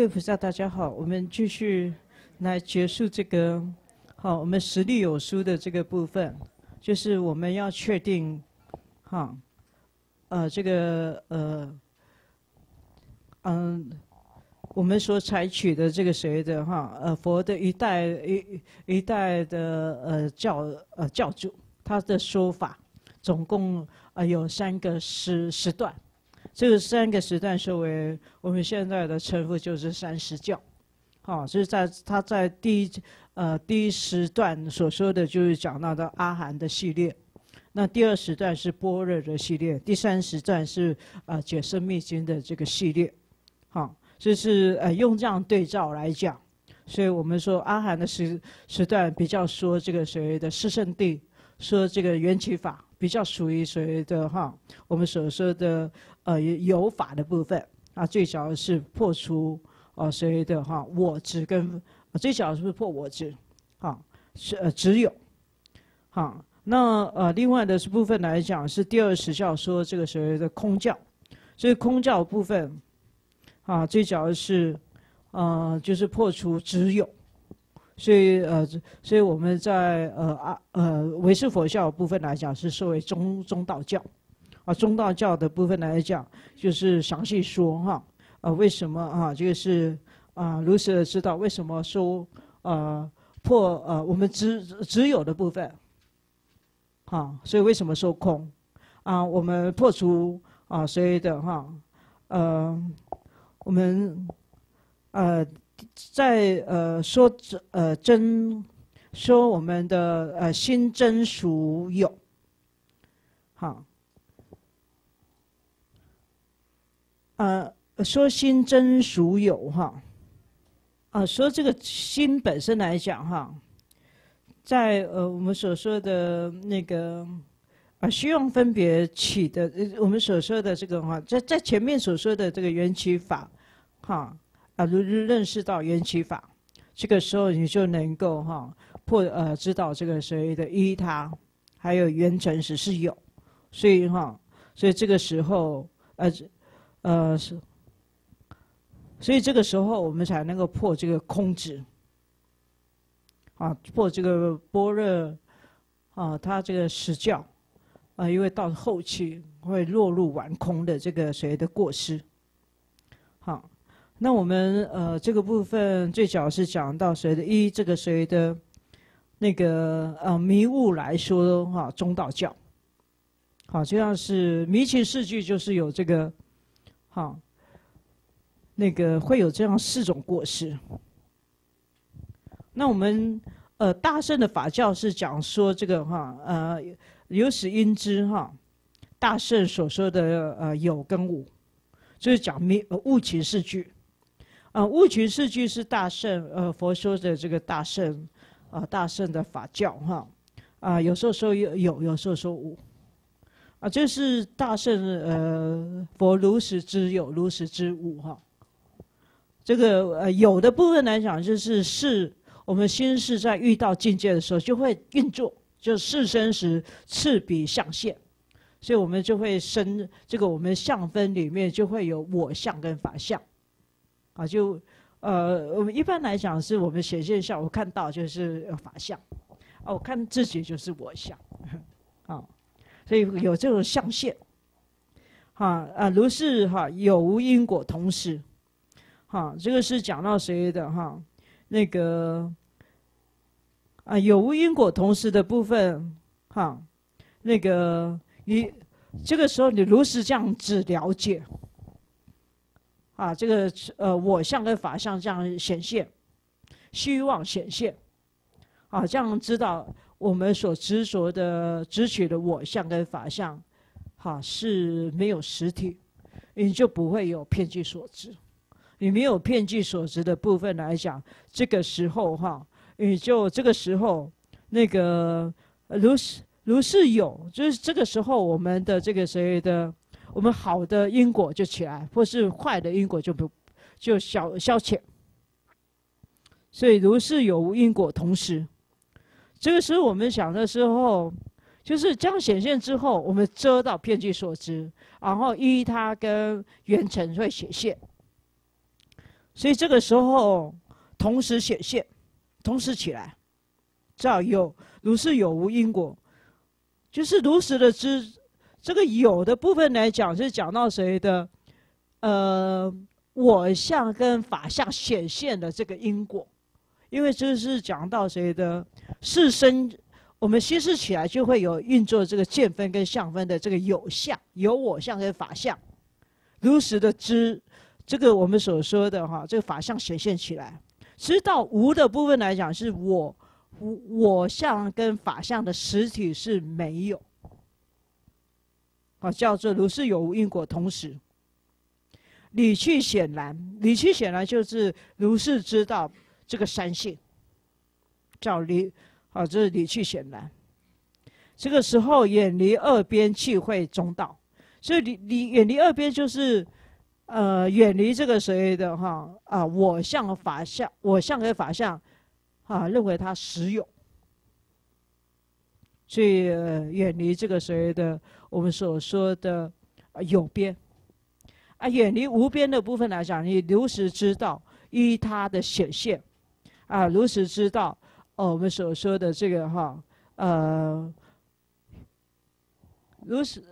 各位菩萨，大家好，我们继续来结束这个我们实力有书的这个部分，就是我们要确定我们所采取的这个谁的佛的一代的教主他的说法，总共有3个时段。 这3个时段说为我们现在的称呼，就是30教，就是他在第一时段所说的，就是讲到的阿含的系列，那第2时段是般若的系列，第3时段是解深密经的这个系列，就是用这样对照来讲，所以我们说阿含的时段比较说这个所谓的四圣谛，说这个缘起法。 比较属于所谓的我们所说的有法的部分啊，最早是破除所谓的我执跟最早是破我执，是只有，那另外的部分来讲是第2时教说这个所谓的空教，所以空教部分最早是就是破除只有。 所以我们在唯识佛教的部分来讲，是作为中道教，中道教的部分来讲，就是详细说为什么就是如实的知道为什么说破我们只有的部分，所以为什么说空我们破除所以的我们在说我们的心真属有，说心真属有说这个心本身来讲在我们所说的那个虚妄分别起的，我们所说的这个在前面所说的这个缘起法如认识到缘起法，这个时候你就能够知道这个所谓的依他，还有缘成实是有，所以所以这个时候所以这个时候我们才能够破这个空执破这个般若他这个10教因为到后期会落入完空的这个所谓的过失，那我们这个部分最早是讲到谁的依这个谁的那个迷雾来说中道教，就像是迷情四句就是有这个那个会有这样4种过失。那我们大乘的法教是讲说这个由此因知大乘所说的有跟无，就是讲物情四句。 物情四句是大乘佛说的这个大乘大乘的法教有时候说有，有时候说无这是大乘佛如实之有，如实之无这个有的部分来讲，就是我们心是在遇到境界的时候就会运作，就事生时次彼相现，所以我们就会生这个我们相分里面就会有我相跟法相。 我们一般来讲是我们显现相，我看到就是法相，我看自己就是我相，所以有这种相现，如是有无因果同时，这个是讲到谁的那个有无因果同时的部分那个你这个时候你如实这样子了解。 这个我相跟法相这样显现，虚妄显现，这样知道我们所执着的、执取的我相跟法相，是没有实体，你就不会有遍计所执。你没有遍计所执的部分来讲，这个时候你就这个时候那个如是有，就是这个时候我们的这个谁的。 我们好的因果就起来，或是坏的因果就消遣。所以如是有无因果同时，这个时候我们想的时候，就是这样显现之后，我们遮到遍计所知，然后依它跟缘成会显现。所以这个时候同时显现，同时起来，叫有如是有无因果，就是如实的知。这个有的部分来讲，是讲到谁的？我相跟法相显现的这个因果，因为这是讲到谁的事身。 我们心识起来就会有运作这个见分跟相分的这个有相、有我相跟法相，如实的知，这个我们所说的哈，这个法相显现起来。知道无的部分来讲，是我相跟法相的实体是没有，啊，叫做如是有无因果同时。理趣显然，理趣显然就是如是知道这个三性，叫理。 好，这是理趣显然。这个时候远离二边，气会中道。所以远离二边，就是远离这个所谓的哈啊我相和法相，我相和法相啊认为它实有，所以远离这个所谓的我们所说的有边啊，远离无边的部分来讲，你如实知道依它的显现啊，如实知道。 哦，我们所说的这个哈，如实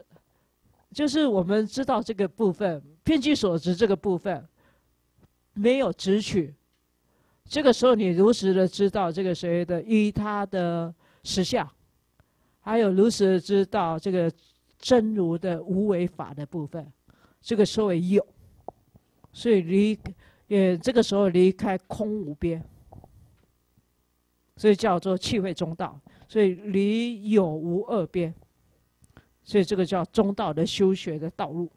就是我们知道这个部分，遍计所执这个部分没有执取，这个时候你如实的知道这个谁的依他的实相，还有如实的知道这个真如的无为法的部分，这个所谓有，所以这个时候离开空无边。 所以叫做气会中道，所以离有无二边，所以这个叫中道的修学的道路。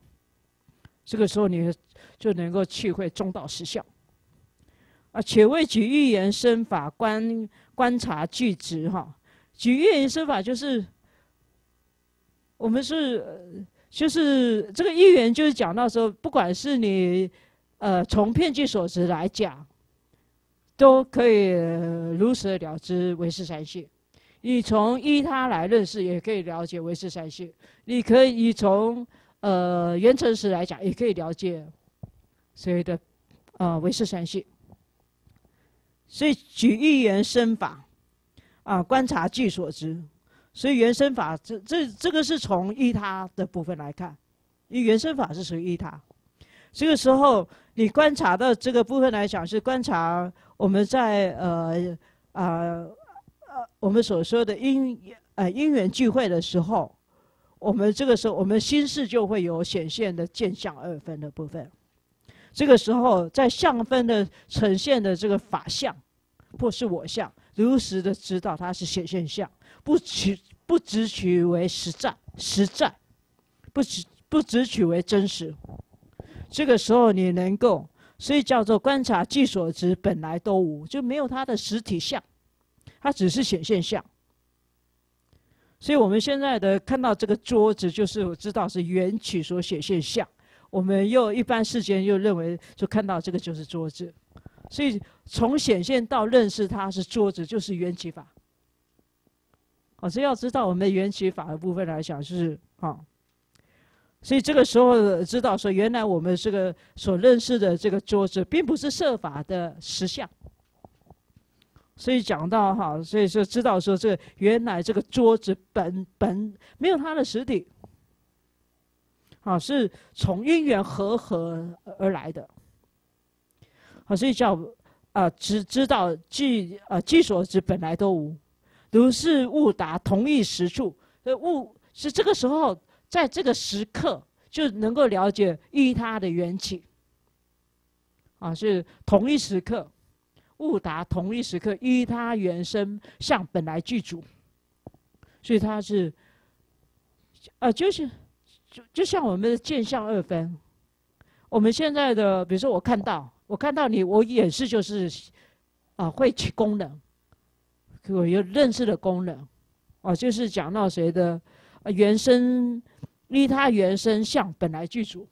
这个时候你就能够气会中道实相。啊，且为举喻言身法观察具值哈，举喻言身法就是我们就是这个喻言，就是讲到说，不管是你从遍计所执来讲。 都可以如实了知唯识三性，你从依他来认识，也可以了解唯识三性。你可以从缘成识来讲，也可以了解所谓的唯识三性。所以举喻言身法啊，观察具所知。所以缘生法这个是从依他的部分来看，因为缘生法是属于依他。这个时候你观察到这个部分来讲，是观察。 我们在我们所说的因缘聚会的时候，我们这个时候我们心识就会有显现的见相二分的部分。这个时候，在相分的呈现的这个法相，或是我相，如实的知道它是显现相，不执取为实在，不执取为真实。这个时候，你能够。 所以叫做观察具所知，本来都无，就没有它的实体相，它只是显现相。所以我们现在的看到这个桌子，就是我知道是缘起所显现相，我们又一般世间又认为就看到这个就是桌子，所以从显现到认识它是桌子，就是缘起法。哦，这要知道我们缘起法的部分来讲是啊。 所以这个时候知道说，原来我们这个所认识的这个桌子，并不是设法的实相。所以讲到哈，所以说知道说，这原来这个桌子本没有它的实体，啊，是从因缘合而来的。好，所以叫知道具所知本来都无，如是悟达同一实处。悟是这个时候。 在这个时刻就能够了解依他的缘起，啊，是同一时刻，悟达同一时刻依他原生向本来具足，所以它是，就像我们的见相二分，我们现在的比如说我看到你，我眼识就是会起功能，我有认识的功能，啊，就是讲到谁的原生。 依他原生相本来具足，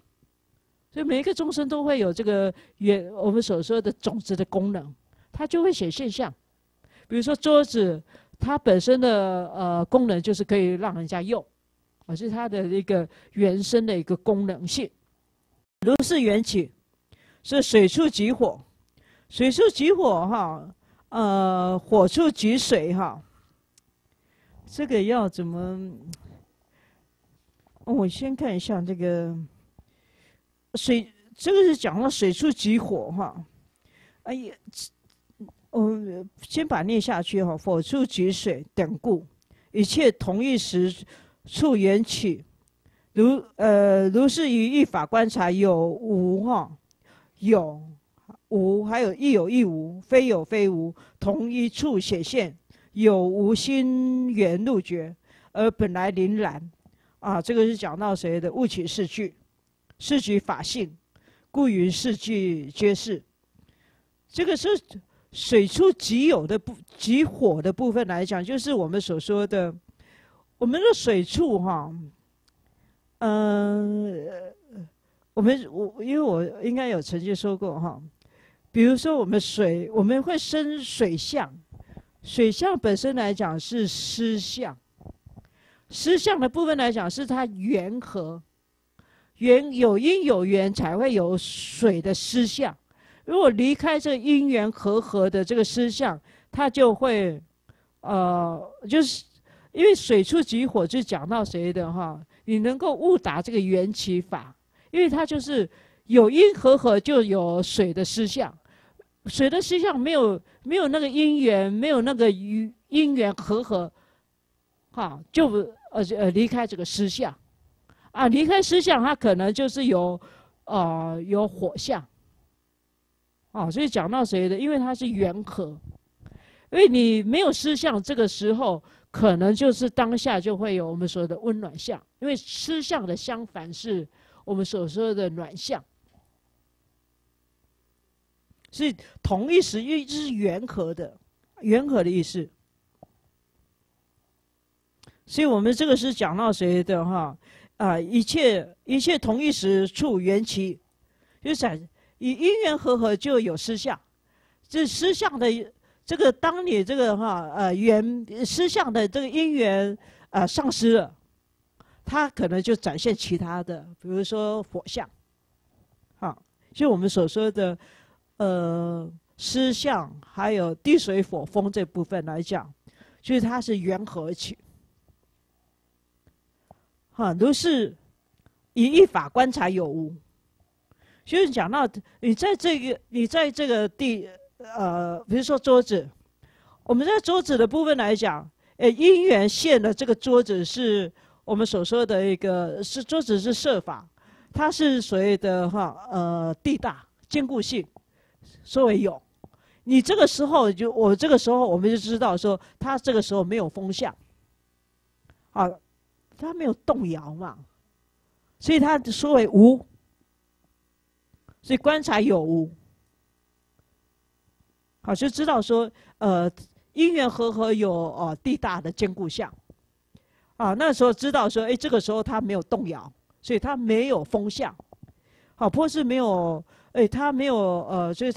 所以每一个众生都会有这个我们所说的种子的功能，它就会显现相。比如说桌子，它本身的功能就是可以让人家用，而是它的一个原生的一个功能性。如是缘起，是水处即火，水处即火哈，火处即水哈。这个要怎么？我先看一下这个水，这个是讲到水处即火哈。哎呀，先把念下去哈。火处即水，等故，一切同一时处缘起。 如是于一法观察有无哈，有无还有亦有亦无，非有非无，同一处显现，有无心缘入觉，而本来凛然啊，这个是讲到谁的？悟起四句，四句法性，故云四句皆是。这个是水处即有的即火的部分来讲，就是我们所说的我们的水处哈。 因为我应该有曾经说过哈，比如说我们水，我们会生水相，水相本身来讲是湿相，湿相的部分来讲是它缘和，缘有因有缘才会有水的湿相，如果离开这个因缘和合的这个湿相，它就会就是因为水处即火就讲到谁的哈。 你能够悟达这个缘起法，因为它就是有因和合，就有水的实相。水的实相没有那个因缘，没有那个因缘和合，哈，就离开这个实相，啊，离开实相，它可能就是有火相，啊，所以讲到谁的，因为它是缘合，因为你没有实相，这个时候。 可能就是当下就会有我们所说的温暖相，因为湿相的相反是我们所说的暖相，是同一时，因为这是缘合的，缘合的意思。所以我们这个是讲到谁的哈？啊，一切同一时处缘起，就是以因缘和合就有湿相，这湿相的。 这个，当你这个哈缘失相的这个因缘丧失了，它可能就展现其他的，比如说火相，好，就我们所说的失相，还有地水火风这部分来讲，就是它是缘合起。哈，如是以一法观察有无，就是讲到你在这个地。 比如说桌子，我们在桌子的部分来讲，因缘现的这个桌子是我们所说的一个是桌子是设法，它是所谓的哈地大坚固性，所谓有，你这个时候就我这个时候我们就知道说，它这个时候没有风向，啊，它没有动摇嘛，所以它所谓无，所以观察有无。 好，就知道说，因缘和合有地大的坚固相，啊，那时候知道说，哎，这个时候它没有动摇，所以它没有风向，好，或是没有，哎，它没有所以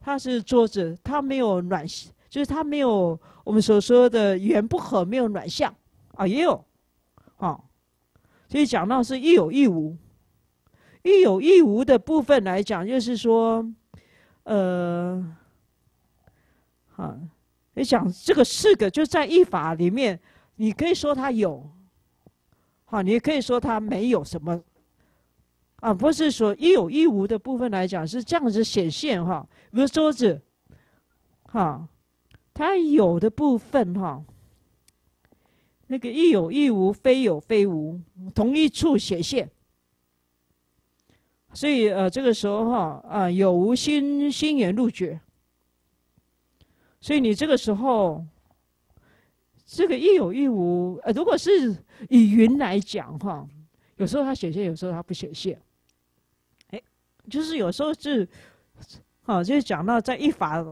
它是桌子，它没有暖，就是它没有我们所说的缘不合，没有暖相，啊，也有，啊，所以讲到是亦有亦无，亦有亦无的部分来讲，就是说，啊，你讲这个四个就在一法里面，你可以说它有，好，你也可以说它没有什么，啊，不是说一有一无的部分来讲是这样子显现哈，比如桌子，哈，它有的部分哈，那个一有一无，非有非无，同一处显现，所以这个时候哈有无心缘入觉。 所以你这个时候，这个亦有亦无，如果是以云来讲哈，有时候它显现，有时候它不显现，哎，就是有时候是，啊，就是讲到在一法，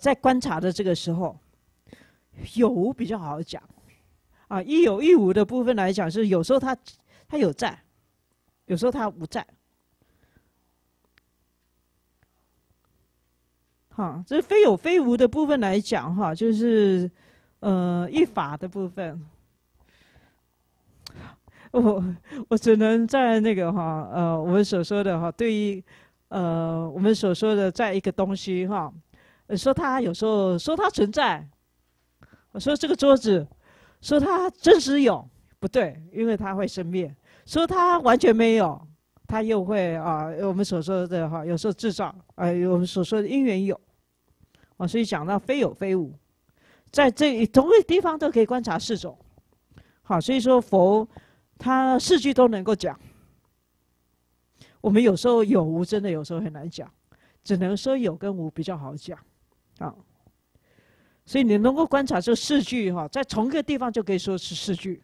在观察的这个时候，有无比较好讲，啊，亦有亦无的部分来讲是有时候它有在，有时候它无在。 哈，这非有非无的部分来讲，哈，就是一法的部分。我只能在那个哈，我们所说的哈，对于我们所说的在一个东西哈，说它有时候说它存在，我说这个桌子，说它真实有不对，因为它会生灭；说它完全没有，它又会啊，我们所说的哈，有时候制造我们所说的因缘有，啊，所以讲到非有非无，在这同一个地方都可以观察四种，好，所以说佛他四句都能够讲。 我们有时候有无真的有时候很难讲，只能说有跟无比较好讲，啊，所以你能够观察这四句哈，在同一个地方就可以说是四句，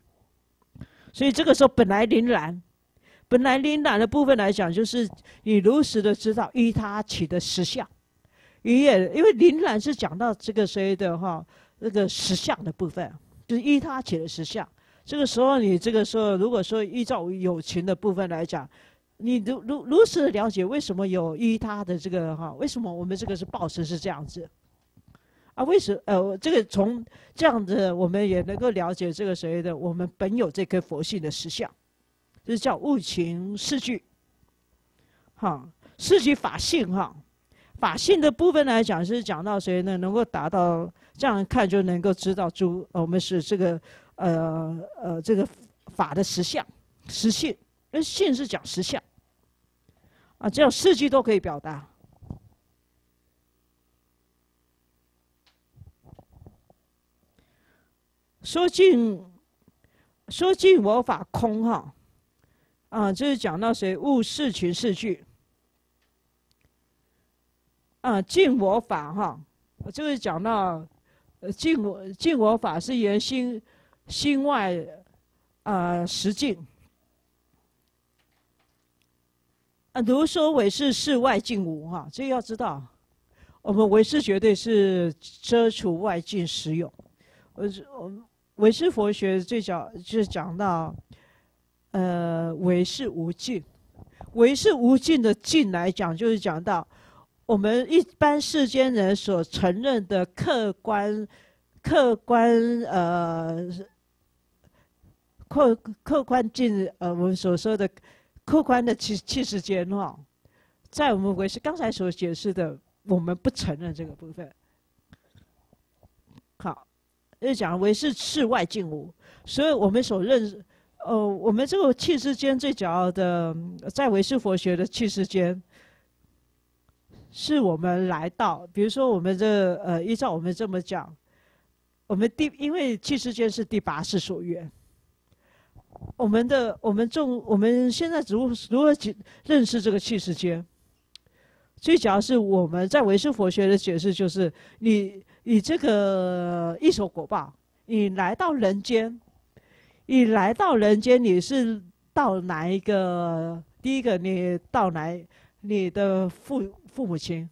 所以这个时候本来临然的部分来讲，就是你如实的知道依他起的实相，因为临然是讲到这个谁的哈，那个实相的部分，就是依他起的实相。这个时候你这个时候如果说依照有情的部分来讲。 你如实了解为什么有依他的这个哈？为什么我们这个是报身是这样子？啊，为什这个从这样子我们也能够了解这个所谓的我们本有这颗佛性的实相，就是叫物情四句，哈，四句法性哈，法性的部分来讲是讲到谁呢？能够达到这样看就能够知道诸我们是这个这个法的实相实性。 那性是讲实相，啊，只要四句都可以表达。说尽我法空哈，啊，就是讲到谁悟四群四句，啊，尽我法哈，就是讲到，尽我法是言心外实境。 啊，如说唯识是外境无哈，这要知道，我们唯识绝对是遮除外境实有。唯识佛学最早就讲到，唯识无境，唯识无境的境来讲，就是讲到我们一般世间人所承认的客观境，我们所说的。 客观的气世间哈，在我们唯识刚才所解释的，我们不承认这个部分。好，就讲唯识是外境无，所以我们所认识，我们这个气世间最主要的，在唯识佛学的气世间，是我们来到，比如说我们这依照我们这么讲，我们因为气世间是第八识所缘。 我们现在如何认识这个气世间？最主要是我们在唯识佛学的解释，就是你这个一手果报，你来到人间，你是到哪一个？第一个，你到你的父母亲，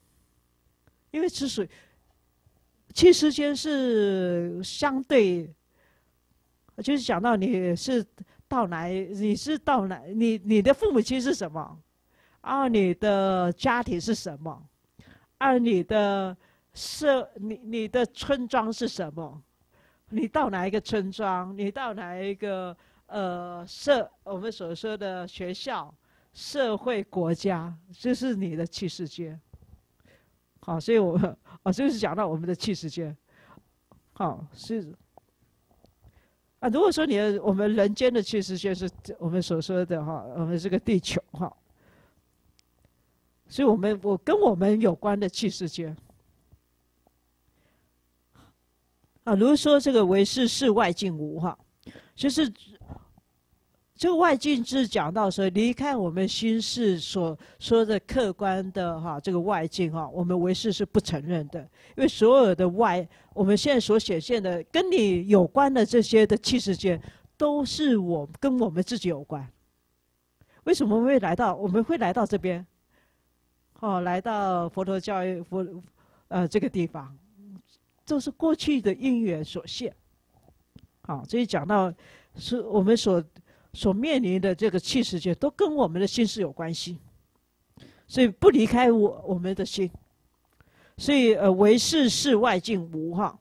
因为是属于气世间是相对。 就是讲到你是到哪，你的父母亲是什么，啊，你的家庭是什么，啊，你的村庄是什么，你到哪一个村庄，你到哪一个我们所说的学校、社会、国家，这是你的气世间。好，所以就是讲到我们的气世间。好，是。 啊，如果说我们人间的气世界是我们所说的哈，我们这个地球哈，所以我跟我们有关的气世界，啊，如说这个唯识是外境无哈，就是这个外境是讲到说离开我们心事所说的客观的哈，这个外境哈，我们唯识是不承认的，因为所有的外。 我们现在所显现的跟你有关的这些的气世间，都是跟我们自己有关。为什么会来到？我们会来到这边，哦，来到佛陀教育这个地方，都是过去的因缘所现。好，所以讲到是我们所面临的这个气世界，都跟我们的心事有关系，所以不离开我们的心。 所以，唯识是外境无哈，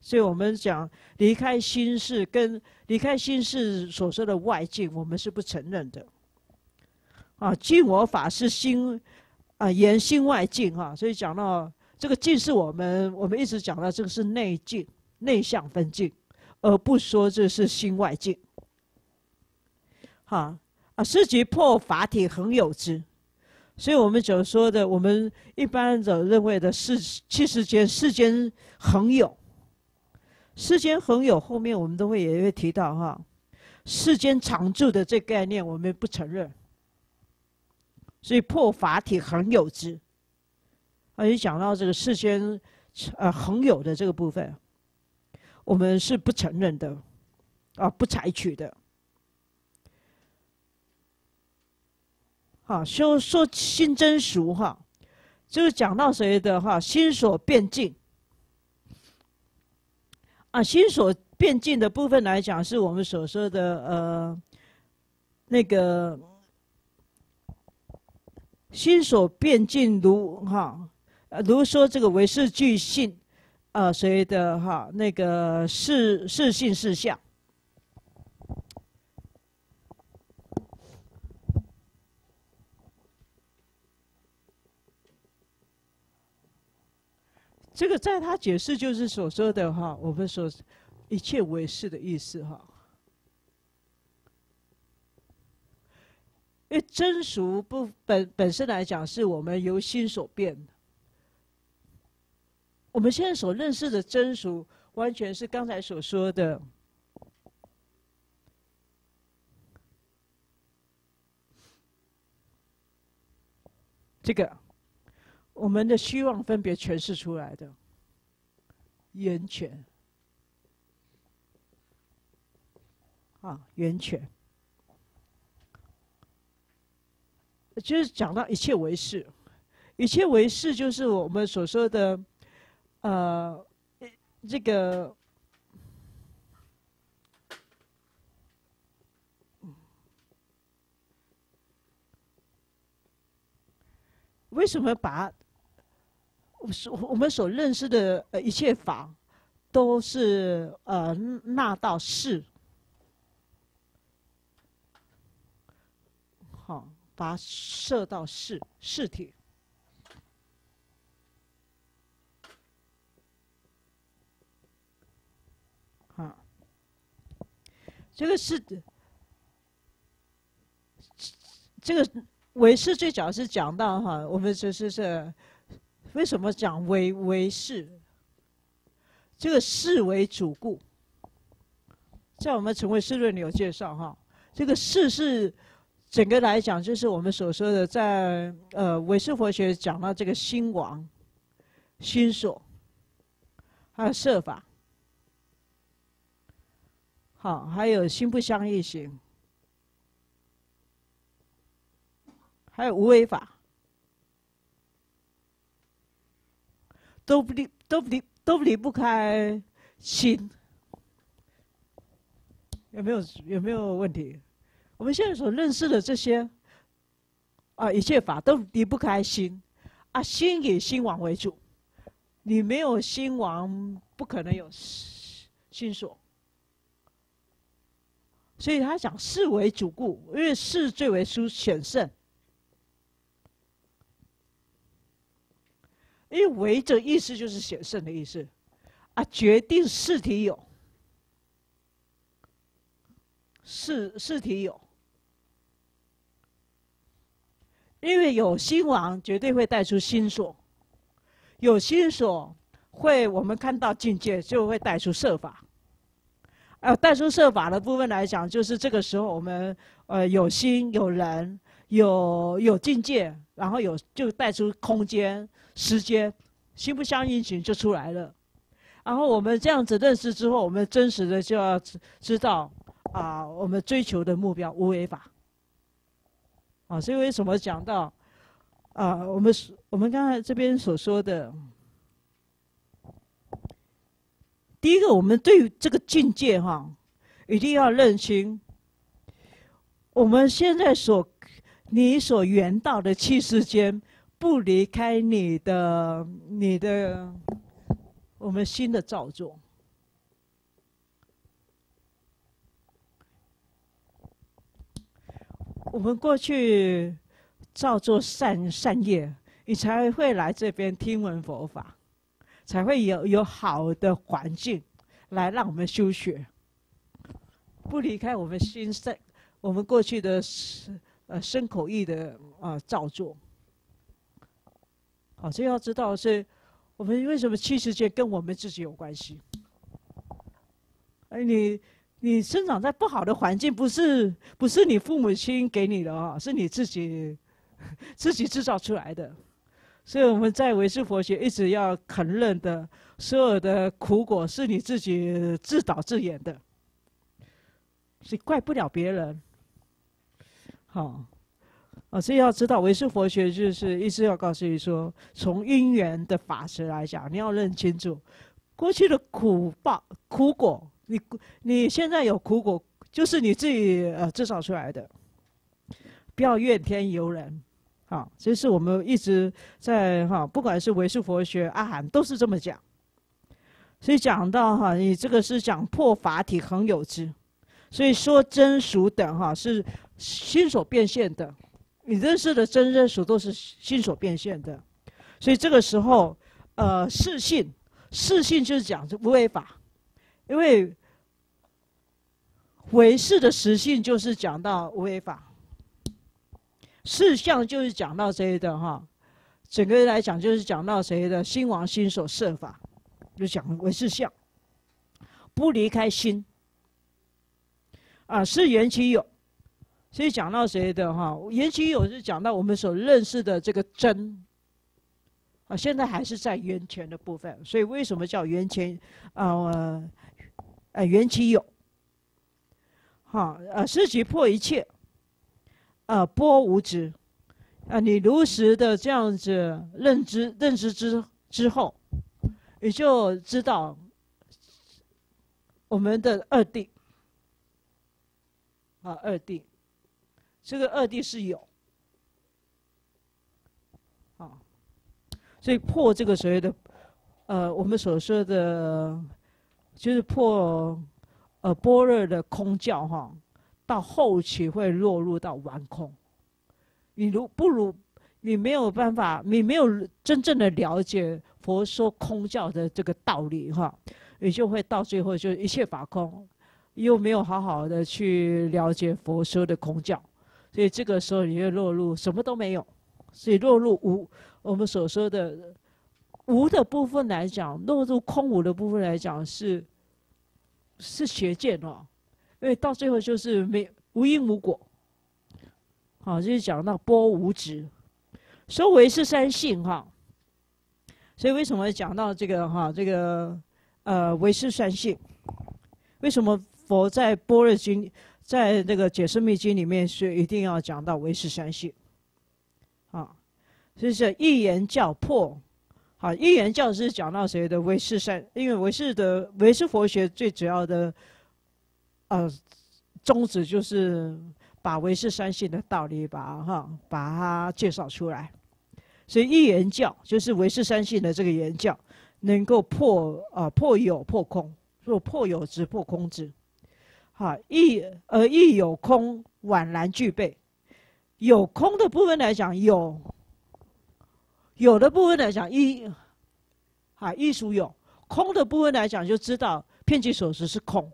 所以我们讲离开心事跟离开心事所说的外境，我们是不承认的。啊，尽我法是心，言心外境哈、啊，所以讲到这个境是我们一直讲到这个是内境，内向分境，而不说这是心外境。哈啊，是即破法体恒有之。所以我们所说的，我们一般所认为的世间恒有，世间恒有后面我们也会提到哈，世间常住的这概念我们不承认。 所以破法体恒有之，而且讲到这个世间恒有的这个部分，我们是不承认的，啊，不采取的。好，说心真俗哈，就是讲到谁的哈，心所变境。啊，心所变境的部分来讲，是我们所说的那个。 心所变境如哈，如说这个唯识具性，所谓的哈那个是性是相。这个在他解释就是所说的哈，我们所一切唯识的意思哈。 因为真俗不本身来讲，是我们由心所变的。我们现在所认识的真俗，完全是刚才所说的这个我们的虚妄分别诠释出来的源泉啊，源泉。 就是讲到一切唯识，一切唯识就是我们所说的，这个为什么把我们所认识的一切法，都是纳到是。 把它设到是体，啊，这个是这个唯识最早是讲到哈、啊，我们就是为什么讲唯识？这个是为主故，在我们成唯识论里有介绍哈、啊，这个是。 整个来讲，就是我们所说的在，唯识佛学讲到这个心王、心所，还有色法，好，还有心不相异行，还有无为法，都离不开心，有没有问题？ 我们现在所认识的这些，啊，一切法都离不开心，啊，心以心王为主，你没有心王，不可能有心所。所以他讲是为主故，因为是最为显胜，因为为的意思就是显胜的意思，啊，决定是体有，是体有。 因为有心王，绝对会带出心所；有心所，会我们看到境界，就会带出色法。带出色法的部分来讲，就是这个时候我们有心、有人、有境界，然后就带出空间、时间，心不相应行就出来了。然后我们这样子认识之后，我们真实的就要知道啊，我们追求的目标无为法。 啊，所以为什么讲到，我们刚才这边所说的，第一个，我们对于这个境界哈、啊，一定要认清，我们现在你所缘到的气世间，不离开你的我们心的造作。 我们过去造作善业，你才会来这边听闻佛法，才会有好的环境来让我们修学。不离开我们心身，我们过去的身口意的造作。好，所以要知道是，我们为什么七十劫跟我们自己有关系。你生长在不好的环境，不是你父母亲给你的哦，是你自己制造出来的。所以我们在唯识佛学一直要承认的，所有的苦果是你自己自导自演的，是怪不了别人。好，所以要知道唯识佛学就是一直要告诉你说，从因缘的法则来讲，你要认清楚过去的苦果，你现在有苦果，就是你自己制造出来的。不要怨天尤人，好，这是我们一直在哈，不管是唯识佛学、阿含都是这么讲。所以讲到哈，你这个是讲破法体恒有之，所以说真俗等哈是心所变现的，你认识的真真俗都是心所变现的。所以这个时候，世性就是讲无为法，因为唯识的实性就是讲到无为法。事相就是讲到谁的哈，整个来讲就是讲到谁的心王心所摄法，就讲为事相，不离开心啊，是缘起有。所以讲到谁的哈，缘起有是讲到我们所认识的这个真啊，现在还是在缘前的部分，所以为什么叫缘前缘起有？哈是即破一切。波无执，你如实的这样子认知之后，你就知道我们的二谛啊，二谛，这个二谛是有啊，所以破这个所谓的我们所说的就是破般若的空教哈。到后期会落入到完空，你没有办法，你没有真正的了解佛说空教的这个道理哈，你就会到最后就一切法空，又没有好好的去了解佛说的空教，所以这个时候你就落入什么都没有，所以落入无，我们所说的无的部分来讲，落入空无的部分来讲是邪见哦。因为到最后就是无因无果，好，就是讲到波无执，所以唯识三性哈。所以为什么讲到这个哈，这个唯识三性？为什么佛在《般若经》在那个《解释密经》里面是一定要讲到唯识三性？啊，就是一言教破。好，一言教是讲到谁的唯识三？因为唯识佛学最主要的。宗旨就是把唯识三性的道理把它介绍出来，所以一言教就是唯识三性的这个言教，能够破有破空，若破有执破空执，好亦有空宛然具备。有空的部分来讲，有的部分来讲亦属有；空的部分来讲，就知道遍计所识是空。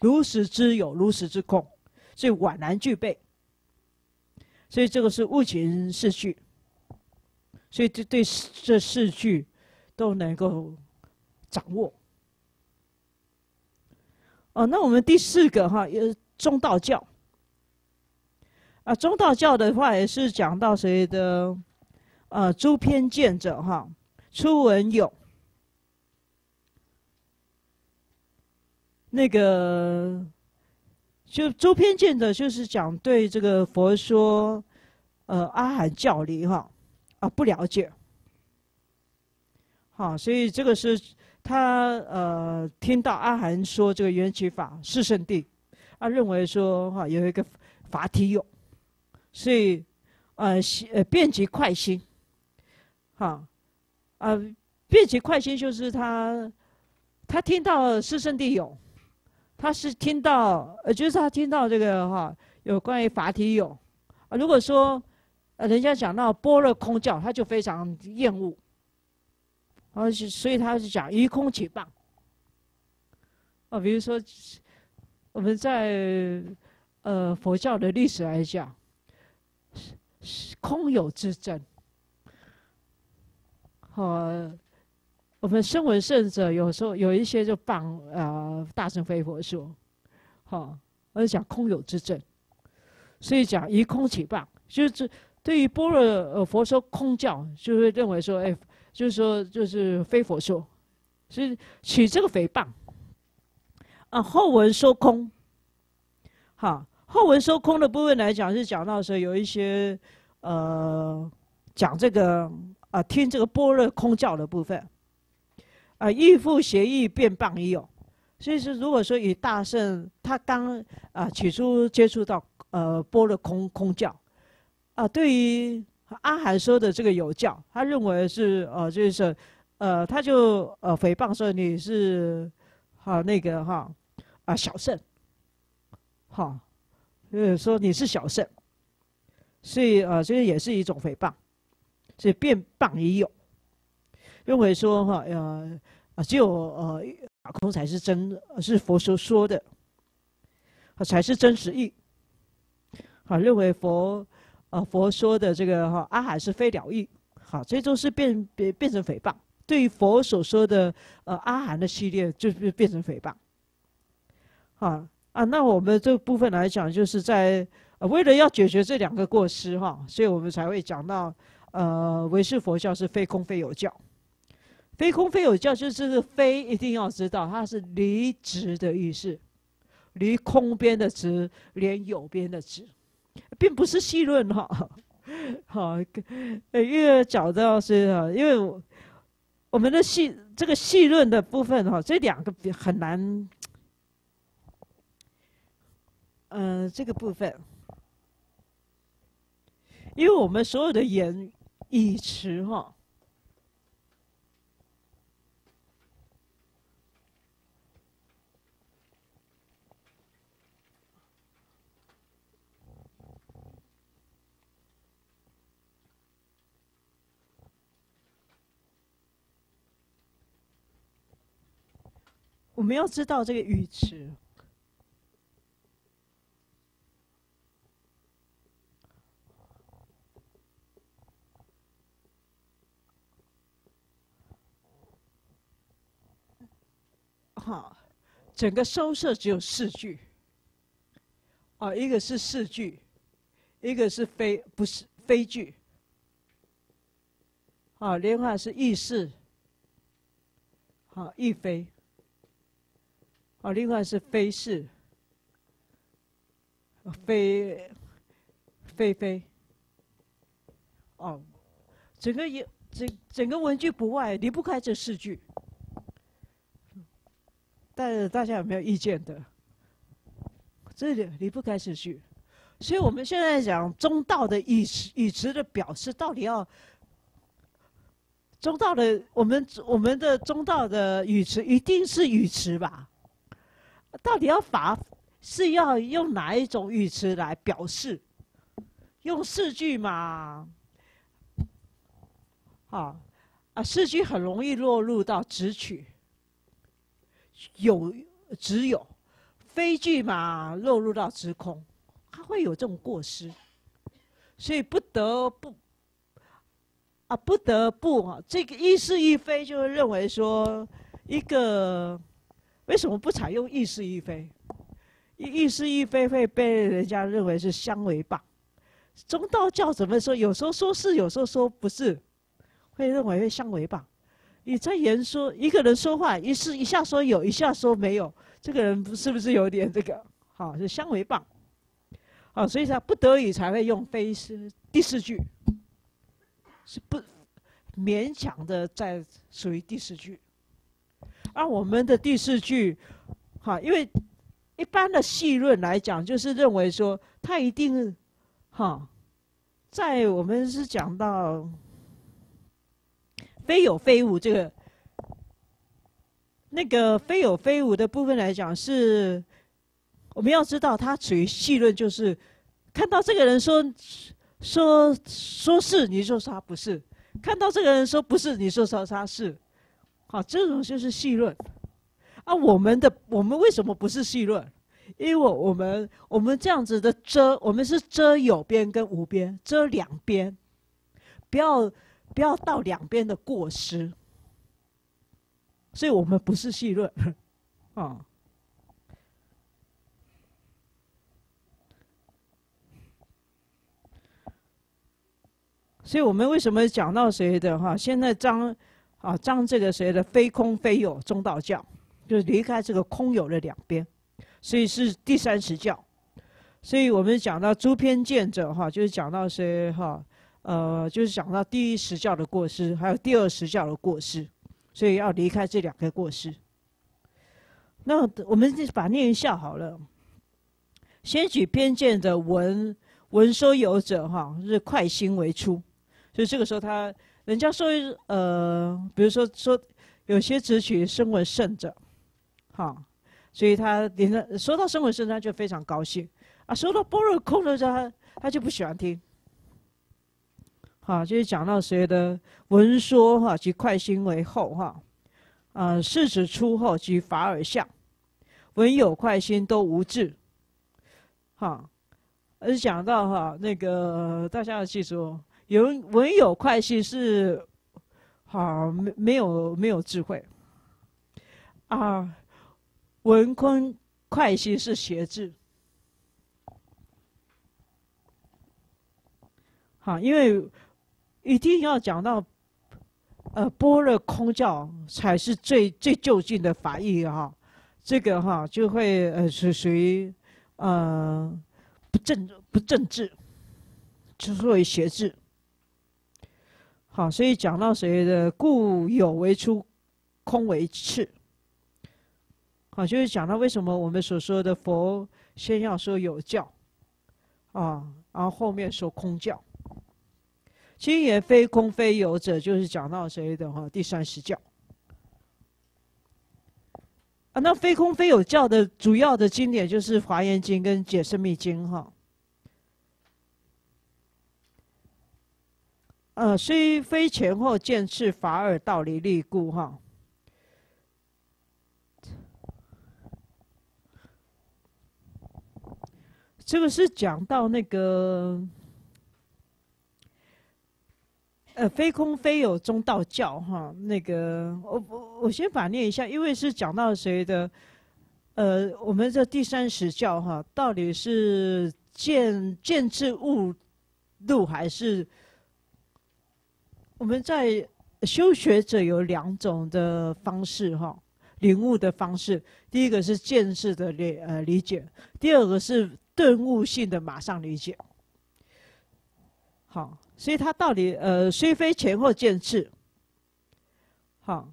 如实之有，如实之空，所以宛然具备。所以这个是物情四句，所以对这四句都能够掌握。哦，那我们第四个哈，中道教啊，中道教的话也是讲到谁的？诸偏见者哈，初闻有。那个，就诸偏见的，就是讲对这个佛说，阿含教理哈，不了解，好，所以这个是他听到阿含说这个缘起法是圣谛，认为说哈有一个法体有，所以遍及快心，哈，遍及快心就是他听到是圣谛有。他是听到，就是他听到这个哈，有关于法体有。如果说人家讲到般若空教，他就非常厌恶，所以他就讲于空解谤。比如说我们在佛教的历史来讲，空有之争。我们身为圣者，有时候有一些就谤大乘非佛说，而讲空有之争，所以讲于空起谤，就是对于般若佛说空教，就会认为说，就是非佛说，所以取这个诽谤。后文说空，后文说空的部分来讲，是讲到说有一些讲这个听这个般若空教的部分，亦复邪义辩谤已有，所以说如果说以大乘他刚起初接触到般若空教，对于阿含说的这个有教，他认为是他就诽谤说你是小圣，说你是小圣，所以这也是一种诽谤，所以辩谤已有，认为说只有法空才是真，是佛所说的，才是真实义，认为佛说的这个阿含是非了义，这都是变成诽谤。对于佛所说的阿含的系列，就是变成诽谤。那我们这部分来讲，就是在为了要解决这两个过失所以我们才会讲到唯识佛教是非空非有教。非空非有教就是这个非一定要知道，它是离执的意思，离空边的执，连有边的执，并不是细论因为讲到是因为我们的这个细论的部分这两个很难。这个部分，因为我们所有的言语词我们要知道这个语词，整个收摄只有四句，一个是四句，一个是不是非句，另外是亦是，亦非。另外是非是，非，整个文句不外离不开这四句，大家有没有意见的？这里离不开四句，所以我们现在讲中道的语词的表示，到底要中道的我们的中道的语词一定是语词吧？到底是要用哪一种语词来表示？用四句嘛，四句很容易落入到直取，只有非句嘛，落入到直空，它会有这种过失，所以不得不这个亦是亦非，就认为说一个。为什么不采用亦是亦非？亦是亦非会被人家认为是相违谤。中道教怎么说？有时候说是，有时候说不是，会认为会相违谤。你在言说一个人说话，一下说有，一下说没有，这个人是不是有点这个？是相违谤。所以他不得已才会用非是第四句，是不勉强的在属于第四句。按我们的第四句，因为一般的细论来讲，就是认为说它一定，在我们是讲到非有非无这个，那个非有非无的部分来讲，是我们要知道它属于细论，就是看到这个人说说是你就说他不是，看到这个人说不是你就说他是，好，这种就是戏论。啊，我们为什么不是戏论？因为我们这样子的遮，我们是遮有边跟无边，遮两边，不要到两边的过失。所以我们不是戏论，啊、嗯。 所以我们为什么讲到谁的哈？现在张这个谁的非空非有中道教，就是离开这个空有的两边，所以是第三十教。所以我们讲到诸偏见者哈，就是讲到谁哈？就是讲到第一十教的过失，还有第二十教的过失，所以要离开这两个过失。那我们就把念一下好了。先举偏见的闻说有者哈，是快心为出。 所以这个时候他，人家说，比如说有些直取声闻圣者，哈，所以他连他说到声闻圣，他就非常高兴；啊，说到般若空的时候，他就不喜欢听。好，就是讲到谁的闻说哈，即快心为后哈，是指出后即法尔相，闻有快心都无智，哈，而讲到哈那个大家要记住。 有闻有快心是，好没有智慧，啊，闻空快心是邪智，好，因为一定要讲到，般若空教才是最究竟的法义哈、哦，这个哈、哦、就会是属于不正智，之所以邪智。 好，所以讲到谁的故有为出，空为次。好，就是讲到为什么我们所说的佛先要说有教，啊，然后后面说空教。其实也非空非有者，就是讲到谁的哈第三十教。啊，那非空非有教的主要的经典就是《华严经》跟《解深密经》哈。 虽非前后见次法尔道理力故哈。这个是讲到那个，非空非有中道教哈。那个我先把它念一下，因为是讲到谁的，我们这第三十教哈，到底是见次误入还是？ 我们在修学者有两种的方式哈，领悟的方式，第一个是见识的理解，第二个是顿悟性的马上理解。好，所以他到底虽非前后见识，好，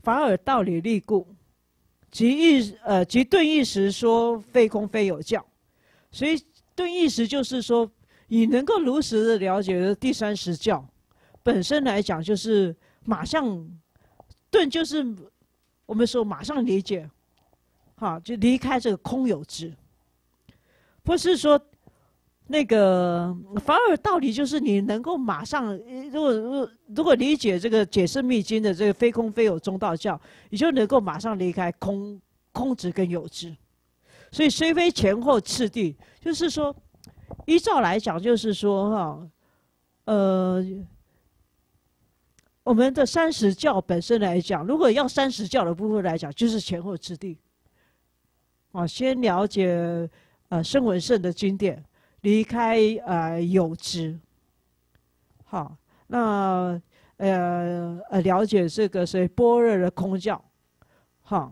反而道理力故，即顿意识说非空非有教，所以顿意识就是说你能够如实的了解的第三十教。 本身来讲，就是马上顿，就是我们说马上理解，哈，就离开这个空有执，不是说那个反而道理就是你能够马上，如果理解这个《解深密经》的这个非空非有中道教，你就能够马上离开空执跟有执，所以虽非前后次第，就是说依照来讲，就是说哈，我们的三十教本身来讲，如果要三十教的部分来讲，就是前后之地。啊，先了解声闻圣的经典，离开有执。好，那了解这个谁般若的空教，哈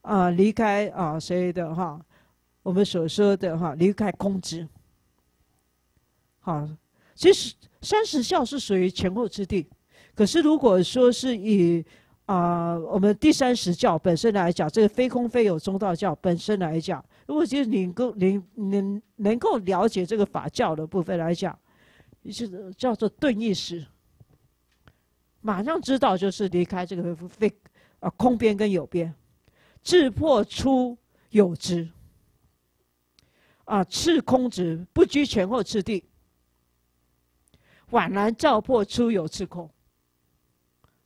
啊离开啊谁的哈，我们所说的哈离开空执。好，其实三十教是属于前后之地。 可是，如果说是以我们第三十教本身来讲，这个非空非有中道教本身来讲，如果就是你能够了解这个法教的部分来讲，就是叫做顿意识，马上知道就是离开这个空边跟有边，自破出有执，啊，次空执，不居前后次第，宛然照破出有自空。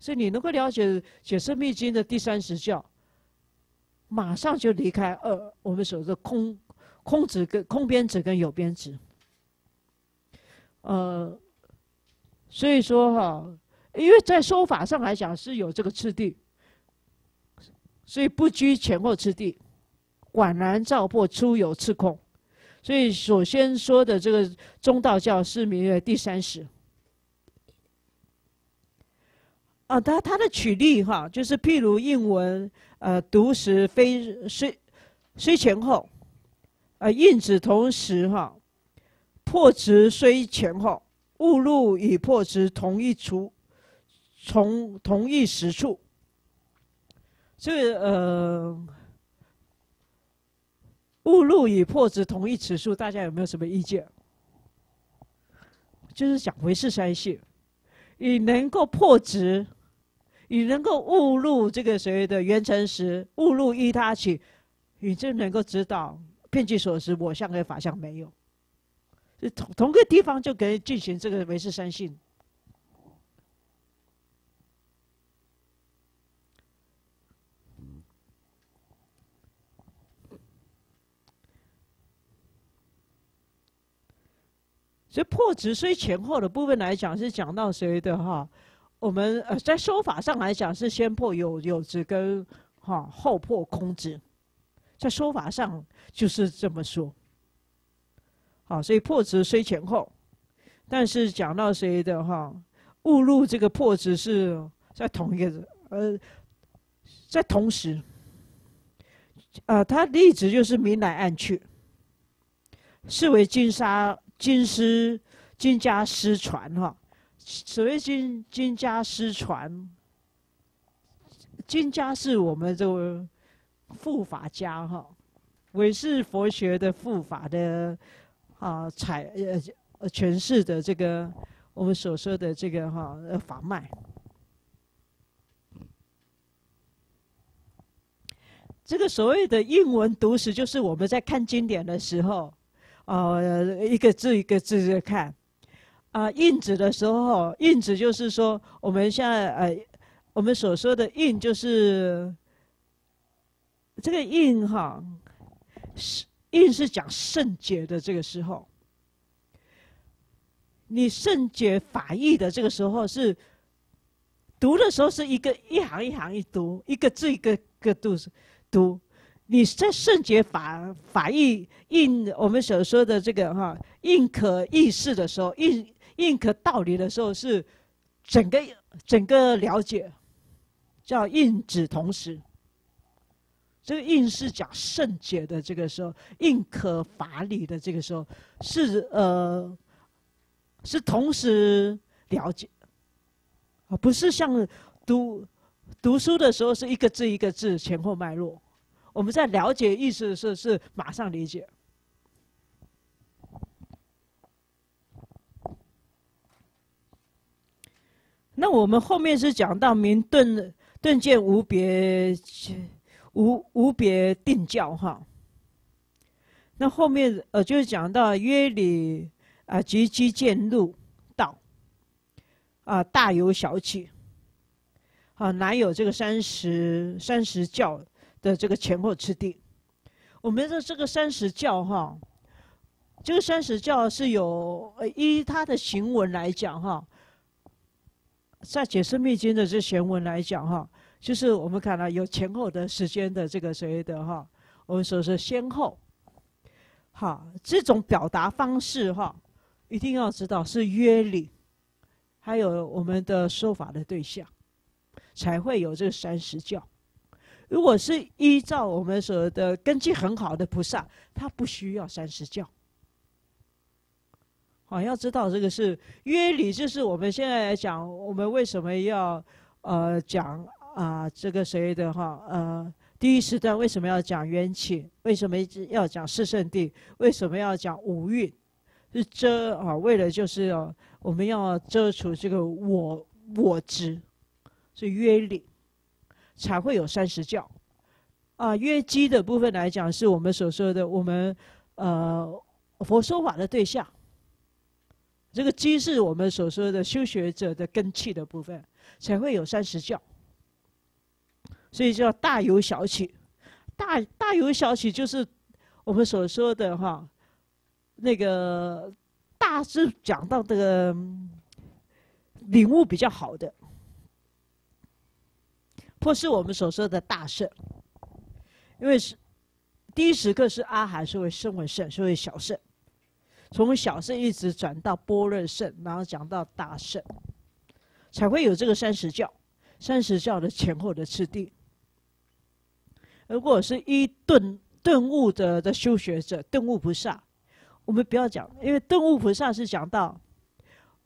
所以你能够了解《解释密经》的第30教，马上就离开我们所说的空指跟空边指跟有边指。所以说哈，因为在说法上来讲是有这个次第，所以不居前后次第，宛然照破出有自空。 所以，首先说的这个中道教是名为第30。啊，它的举例哈，就是譬如应文，读时虽前后，应指同时哈，破执虽前后，误入与破执同一时处。这个误入与破执同一时处，大家有没有什么意见？就是讲唯识三性，你能够破执，你能够误入这个所谓的缘成识，误入依他起，你就能够知道遍计所识我相跟法相没有。同个地方就可以进行这个唯识三性。所以破执虽前后的部分来讲，是讲到谁的哈？我们在说法上来讲，是先破有执跟哈后破空执，在说法上就是这么说。好，所以破执虽前后，但是讲到谁的哈？误入这个破执是在同一个在同时，它例子就是明来暗去，是为金家失传哈，所谓金家失传，金家是我们这个护法家哈，唯识佛学的护法的诠释的这个我们所说的这个哈法脉。这个所谓的应文读时，就是我们在看经典的时候。 一个字一个字的看，印指的时候，印指就是说，我们现在我们所说的印就是这个印哈，印是讲圣解的这个时候，你圣解法义的这个时候是读的时候是一个一行一行一读，一个字一个个读。 你在圣解法义印我们所说的这个哈印可意识的时候，印可道理的时候，是整个了解，叫印指同时。这个印是讲圣解的这个时候，印可法理的这个时候，是同时了解，不是像读书的时候是一个字一个字前后脉络。 我们在了解意思的时候是马上理解，那我们后面是讲到明顿见无别定教哈，那后面就是讲到约理及基见入道大有小起，哪有这个30教？ 的这个前后次第，我们的这个30教哈，这个30教是有依它的行文来讲哈，在《解释密经》的这行文来讲哈，就是我们看到有前后的时间的这个所谓的哈，我们说是先后，好，这种表达方式哈，一定要知道是约理，还有我们的说法的对象，才会有这个30教。 如果是依照我们所的根基很好的菩萨，他不需要30教。好，要知道这个是约理，就是我们现在来讲，我们为什么要讲这个谁的哈第一时段为什么要讲缘起？为什么要讲四圣谛？为什么要讲五蕴？是为了就是我们要遮除这个我执，是约理。 才会有30教，约基的部分来讲，是我们所说的我们佛说法的对象，这个基是我们所说的修学者的根器的部分，才会有30教。所以叫大有小起，大有小起就是我们所说的哈，那个大是讲到这个领悟比较好的，或是我们所说的大圣，因为是第一时刻是阿含，所以声闻圣，所以小圣。 从小圣一直转到般若圣，然后讲到大圣，才会有这个30教。30教的前后的次第。如果是一顿悟的修学者，顿悟菩萨，我们不要讲，因为顿悟菩萨是讲到，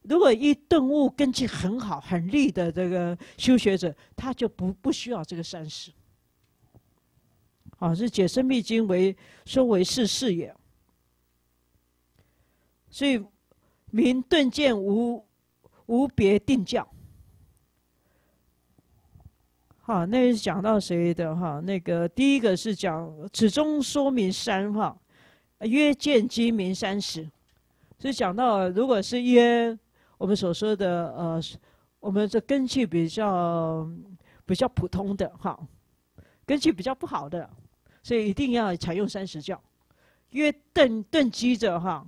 如果一顿悟根基很好、很利的这个修学者，他就不需要这个30。啊，是解生密经为说为世也。 所以，名顿渐无别定教。好，那是讲到谁的哈？那个第一个是讲此中说明3哈，约见机明30。所以讲到，如果是约我们所说的我们这根器比较普通的哈，根器比较不好的，所以一定要采用30教。约顿机者哈。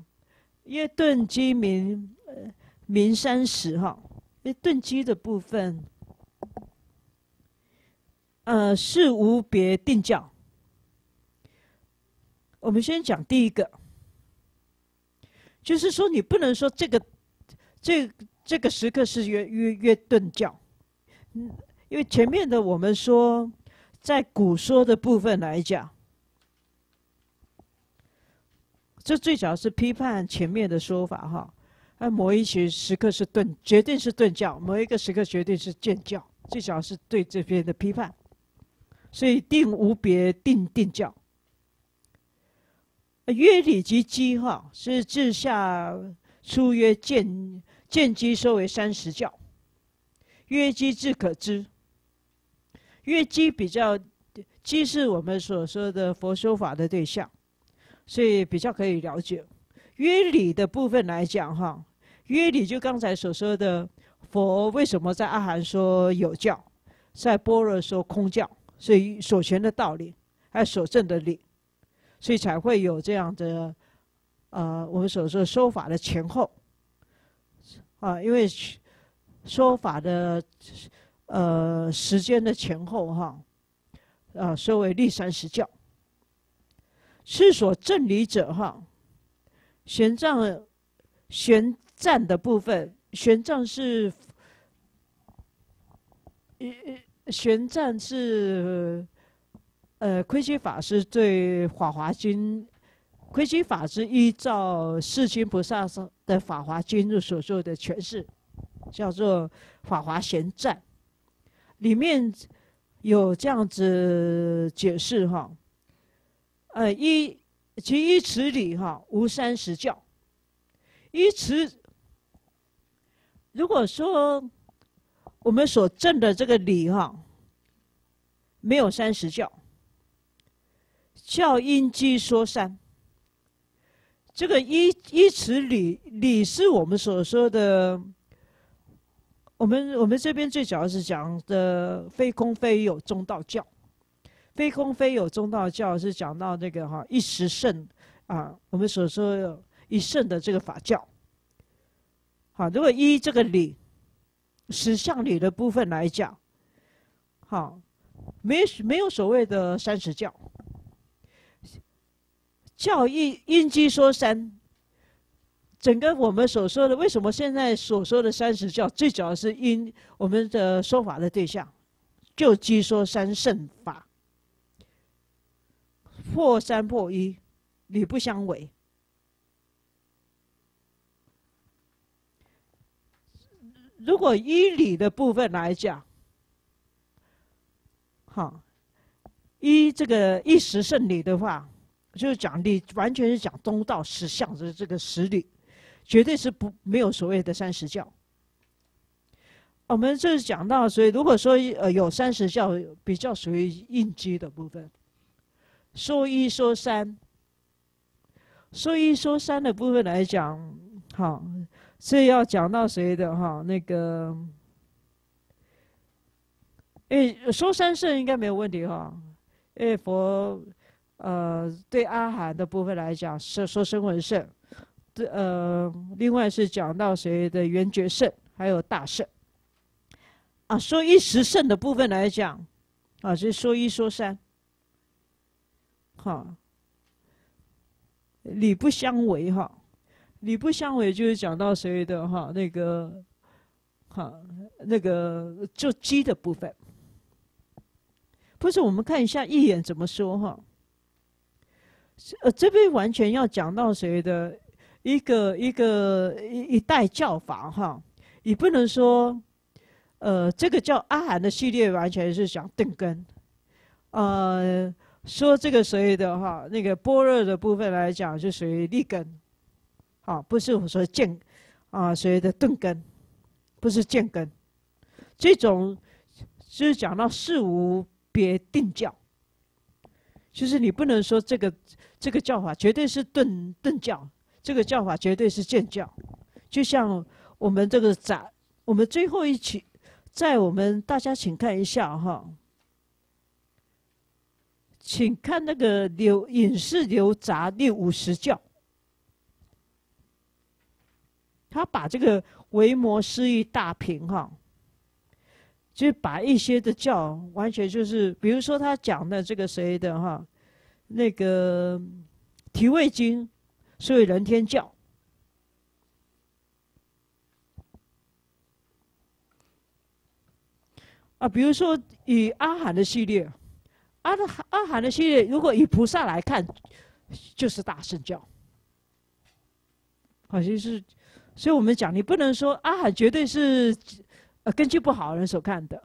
约顿机明30哈，因为顿机的部分，是无别定教。我们先讲第一个，就是说你不能说这个时刻是约顿教，因为前面的我们说，在古说的部分来讲。 这最早是批判前面的说法哈，那某一些时刻是顿，决定是顿教；某一个时刻决定是渐教。最早是对这边的批判，所以定无别定教。约理及机哈是至下出约渐机收为30教，约机自可知。约机比较，机是我们所说的佛说法的对象。 所以比较可以了解，约理的部分来讲哈，约理就刚才所说的佛为什么在阿含说有教，在般若说空教，所以所诠的道理，还有所证的理，所以才会有这样的我们所说的说法的前后啊，因为说法的时间的前后哈，所谓历30教。 是所证理者哈，玄奘的部分，玄奘是窥基法师对《法华经》，窥基法师依照世亲菩萨的《法华经》所做的诠释，叫做《法华玄奘》，里面有这样子解释哈。 其依此理哈，无30教。依此，如果说我们所证的这个理哈，没有30教，教因机说3。这个依此理，理是我们所说的，我们这边最主要是讲的非空非有中道教。 非空非有中道教是讲到这个哈一时圣啊，我们所说一圣的这个法教。好，如果依这个理，实相理的部分来讲，好，没有所谓的30教。教因机说3，整个我们所说的为什么现在所说的30教，最主要是因我们的说法的对象，就机说3圣法。 破3破1，理不相违。如果依理的部分来讲，好，依这个依实圣理的话，就是讲理完全是讲中道实相的这个实理，绝对是没有所谓的30教。我们这是讲到，所以如果说有30教，比较属于应机的部分。 说一说三的部分来讲，好，所以要讲到谁的哈？那个，说三圣应该没有问题哈。因为佛，对阿含的部分来讲是说声闻圣，另外是讲到谁的缘觉圣，还有大圣。啊，说一时圣的部分来讲，啊，是说一说三，哈，理不相违哈。 理不相违就是讲到谁的哈那个，哈那个就机的部分。不是，我们看一下一眼怎么说哈。这边完全要讲到谁的一代教法哈，也不能说，这个叫阿含的系列完全是讲定根，说这个谁的哈那个般若的部分来讲是属于立根。 啊，不是我说见，啊，所谓的钝根，不是见根，这种就是讲到事无别定教，就是你不能说这个教法绝对是钝教，这个教法绝对是见教，就像我们这个展，我们最后一期，在我们大家请看一下哈，请看那个隐士刘札第50教。 他把这个维摩师义大评哈，就是把一些的教完全就是，比如说他讲的这个谁的哈，那个提味经，所以人天教，啊，比如说以阿含的系列，阿含的系列，如果以菩萨来看，就是大圣教，好像是。 所以我们讲，你不能说阿含绝对是，根基不好的人所看的，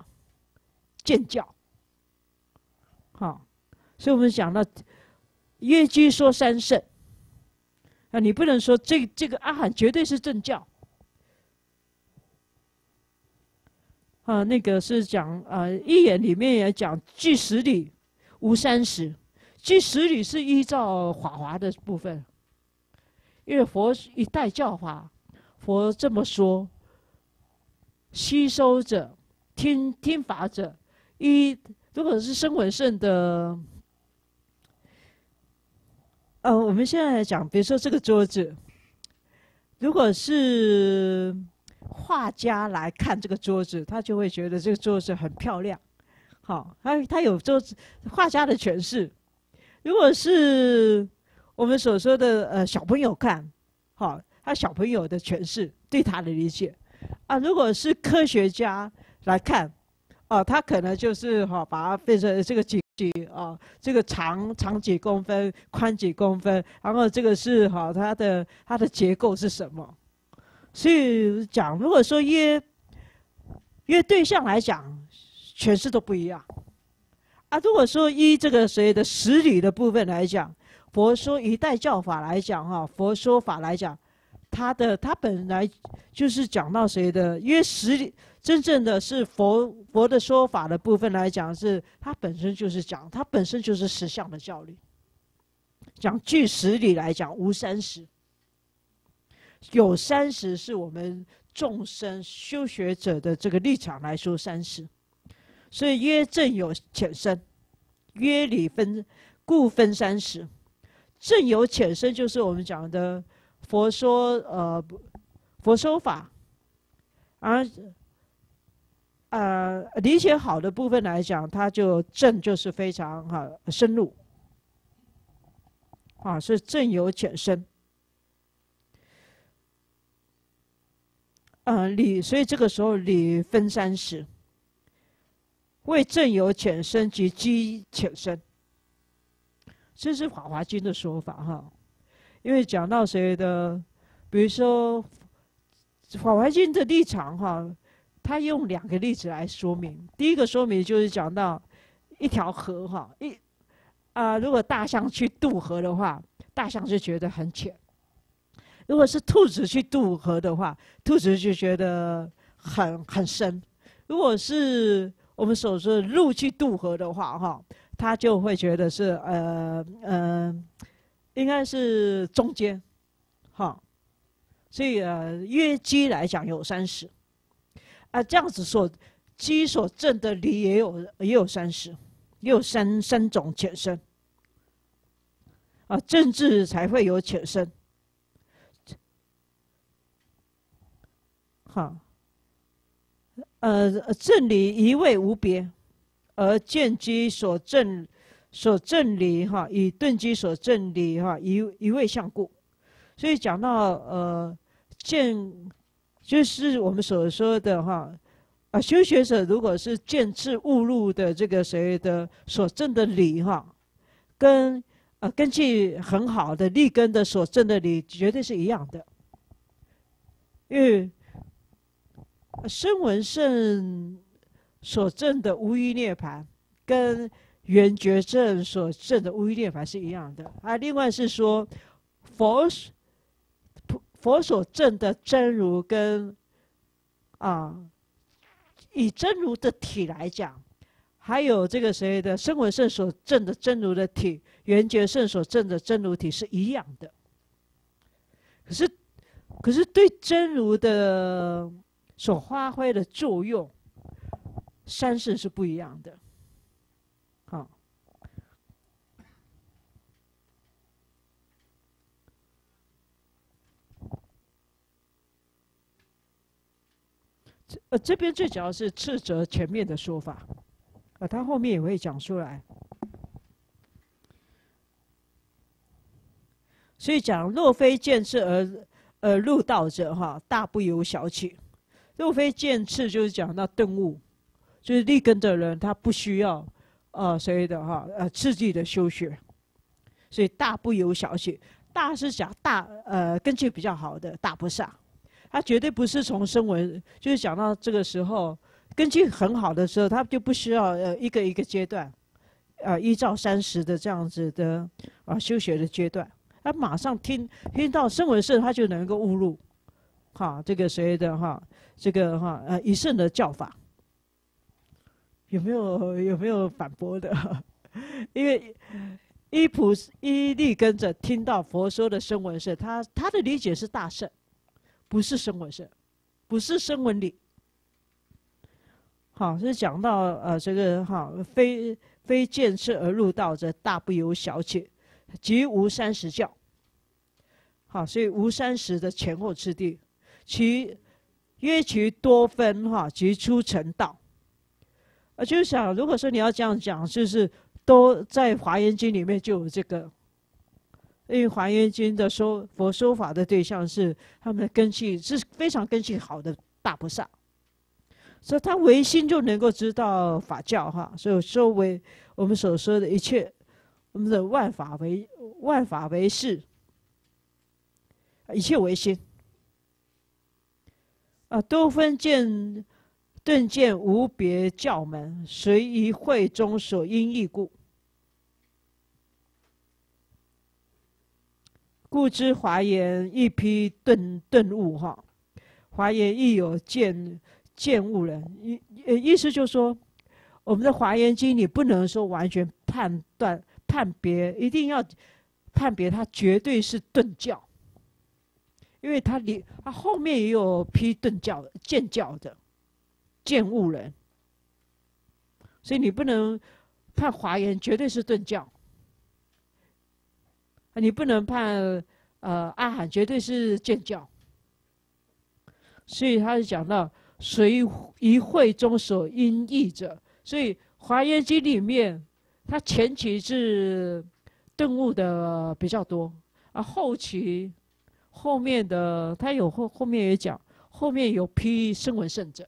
见教，好，所以我们讲到，越基说三圣，啊，你不能说这个阿含绝对是正教，啊，那个是讲一眼里面也讲据实理无三实，据实理是依照法华的部分，因为佛一代教法。 佛这么说：吸收者、听法者，如果是声闻圣的，我们现在来讲，比如说这个桌子，如果是画家来看这个桌子，他就会觉得这个桌子很漂亮，好，他有桌子画家的诠释。如果是我们所说的小朋友看，好。 他小朋友的诠释对他的理解，啊，如果是科学家来看，哦，他可能就是哈、哦，把它变成这个几啊、哦，这个长几公分，宽几公分，然后这个是哈、哦，它的结构是什么？所以讲，如果说约对象来讲，诠释都不一样，啊，如果说依这个谁的实理的部分来讲，佛说一代教法来讲哈、哦，佛说法来讲。 他本来就是讲到谁的，因为实理真正的是佛的说法的部分来讲，是它本身就是讲，它本身就是实相的教理。讲据实理来讲，无三实，有三实是我们众生修学者的这个立场来说三实，所以约正有浅深，约理分故分三实，正有浅深就是我们讲的。 佛说，佛说法，而，理解好的部分来讲，它就正就是非常哈、深入，啊，是正有浅深，理，所以这个时候理分三实，为正有浅深及机浅深，这是《法华经》的说法哈。 因为讲到谁的，比如说《法华经》的立场哈，他用2个例子来说明。第一个说明就是讲到一条河哈，如果大象去渡河的话，大象就觉得很浅；如果是兔子去渡河的话，兔子就觉得很深；如果是我们所说的鹿去渡河的话哈，它就会觉得是应该是中间，哈，所以约基来讲有30，啊，这样子所基所证的理也有30，也有三种浅深，啊，政治才会有浅深，好，正理一味无别，而见机所证理哈，以顿机所证理哈，一味相故。所以讲到见，就是我们所说的哈，啊，修学者如果是见智悟入的这个谁的所证的理哈，跟根据很好的立根的所证的理绝对是一样的，因为声闻圣所证的无余涅槃，跟圆觉证所证的无余涅槃是一样的啊。另外是说，佛所证的真如跟以真如的体来讲，还有这个谁的声闻圣所证的真如的体，圆觉圣所证的真如体是一样的。可是对真如的所发挥的作用，三世是不一样的。好，这边最主要是斥责前面的说法，他后面也会讲出来。所以讲若非见智而入道者，哈，大不由小起。若非见智，就是讲到顿悟，就是立根的人，他不需要所谓的哈刺激的修学，所以大不由小起。大是讲大根基比较好的大菩萨，他绝对不是从声闻，就是讲到这个时候根基很好的时候，他就不需要一个一个阶段，依照30的这样子的修学的阶段，他马上听到声闻圣，他就能够悟入。哈，这个谁的哈，这个哈一圣的教法，有没有反驳的？因为依立根者听到佛说的声闻圣，他的理解是大圣，不是声闻圣，不是声闻理。好，是讲到这个哈，非见智而入道者，大不由小起，即无30教。好，所以无30的前后次第。其多分哈，即出成道。就是想，如果说你要这样讲，就是都在《华严经》里面就有这个，因为《华严经》的佛说法的对象是他们的根基是非常根基好的大菩萨，所以他唯心就能够知道法教哈。所以说为我们所说的一切，我们的万法为事，一切唯心。多分见顿见无别教门，随一会中所因意故，知华严一批顿悟哈。华严亦有见悟人，意思就是说，我们的《华严经》你不能说完全判别，一定要判别它绝对是顿教。因为他后面也有批顿教的、见教的、见悟人，所以你不能判华严绝对是顿教，你不能判阿含绝对是见教，所以他就讲到随一会中所因意者，所以《华严经》里面他前期是顿悟的比较多，而后期。后面的他有后面也讲，后面有批声闻圣者，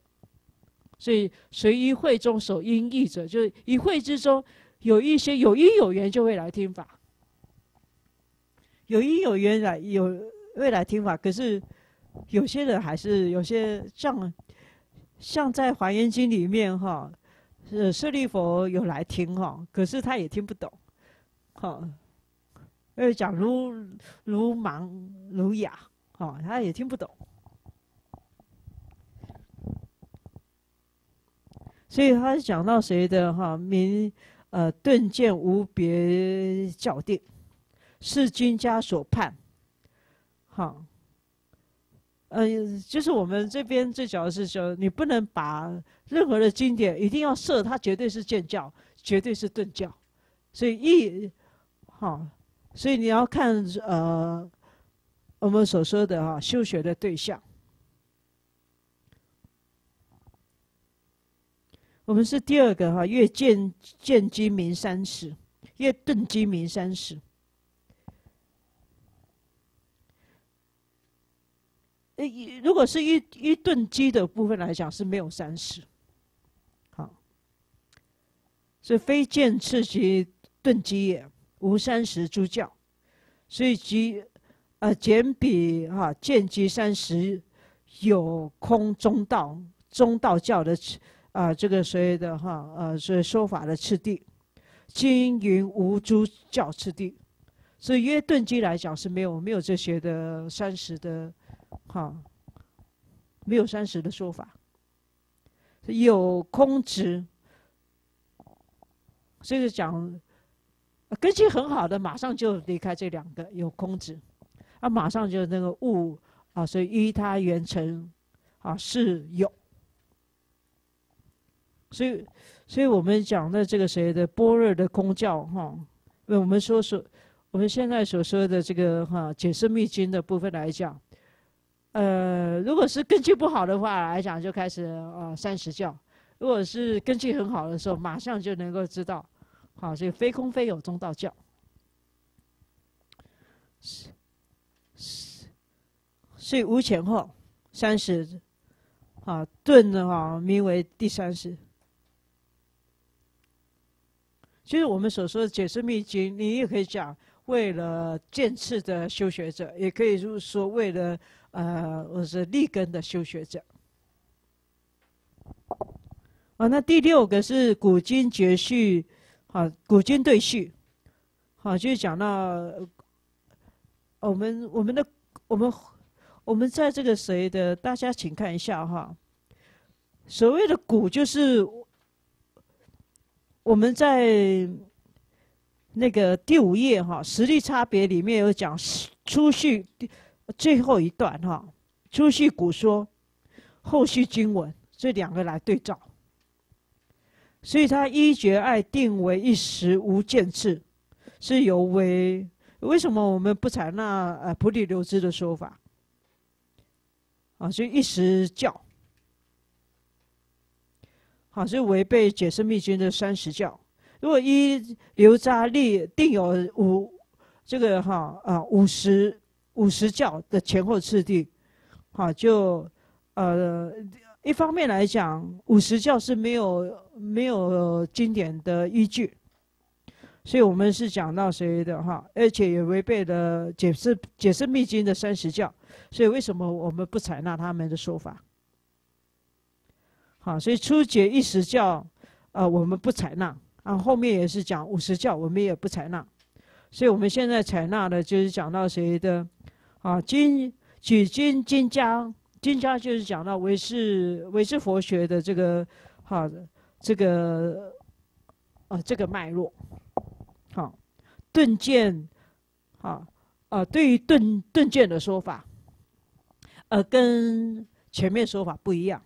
所以随一会中所因意者，就是一会之中有一些有因有缘就会来听法，有因有缘会来听法。可是有些人还是有些像在《华严经》里面哈，舍利弗有来听哈，可是他也听不懂，哈。而讲如盲如哑，哦，他也听不懂，所以他讲到谁的哈明顿见无别教定，是经家所判，好，就是我们这边最主要是说，你不能把任何的经典一定要设，它绝对是建教，绝对是顿教，所以所以你要看我们所说的修学的对象。我们是第二个越见机明三识，越顿机明三识。 如果是一顿机的部分来讲是没有三识，好，所以非见次及顿机也，无三识诸教，所以简比见机三识有空中道教的这个所谓的所以说法的次第，今云无诸教次第，所以约顿机来讲是没有这些的三识的。 没有三识的说法，有空执，这个讲根基很好的，马上就离开这两个有空执，马上就那个悟所以依他缘成是有，所以我们讲的这个谁的般若的空教我们现在所说的这个解释密经的部分来讲。 如果是根基不好的话来讲，就开始三识教；如果是根基很好的时候，马上就能够知道，所以非空非有中道教。所以无前后三识，顿的名为第三识。就是我们所说的解释密经，你也可以讲为了见次的修学者，也可以就是说为了。 我是立根的修学者。那第六个是古今绝续，古今对续，就是讲到我们在这个谁的，大家请看一下所谓的古就是我们在那个第五页实力差别里面有讲出续。 最后一段出续古说，后续经文，这两个来对照。所以他依觉爱定为一时无间次，是由为为什么我们不采纳菩提流支的说法？所以一时教，所以违背解释密经的三十教。如果依流扎利定有五十教的前后次第，一方面来讲，五十教是没有经典的依据，所以我们是讲到谁的而且也违背了解释密经的三十教，所以为什么我们不采纳他们的说法？所以初解一十教，我们不采纳，后面也是讲五十教，我们也不采纳，所以我们现在采纳的就是讲到谁的。 举金家就是讲到唯识佛学的这个这个脉络，顿渐对于顿渐的说法，跟前面说法不一样，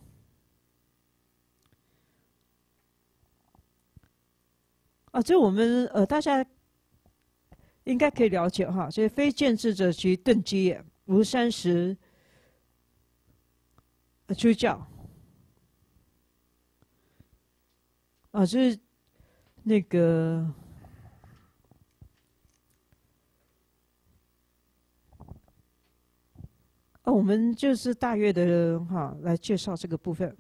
这我们大家。 应该可以了解所以非见智者即顿机也，无三识诸教。就是那个我们就是大约的来介绍这个部分。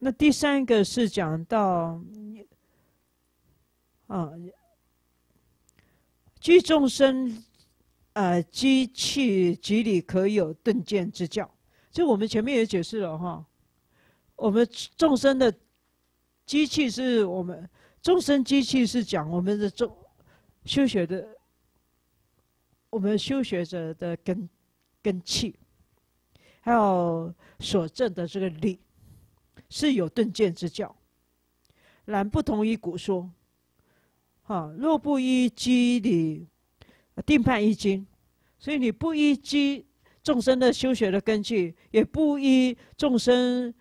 那第三个是讲到。 具众生，机器即理可有顿渐之教，就我们前面也解释了我们众生的机器是我们众生机器是讲我们的我们修学者的根器，还有所证的这个理，是有顿渐之教，然不同于古说。 若不依机理定判一经，所以你不依机众生的修学的根据，也不依众生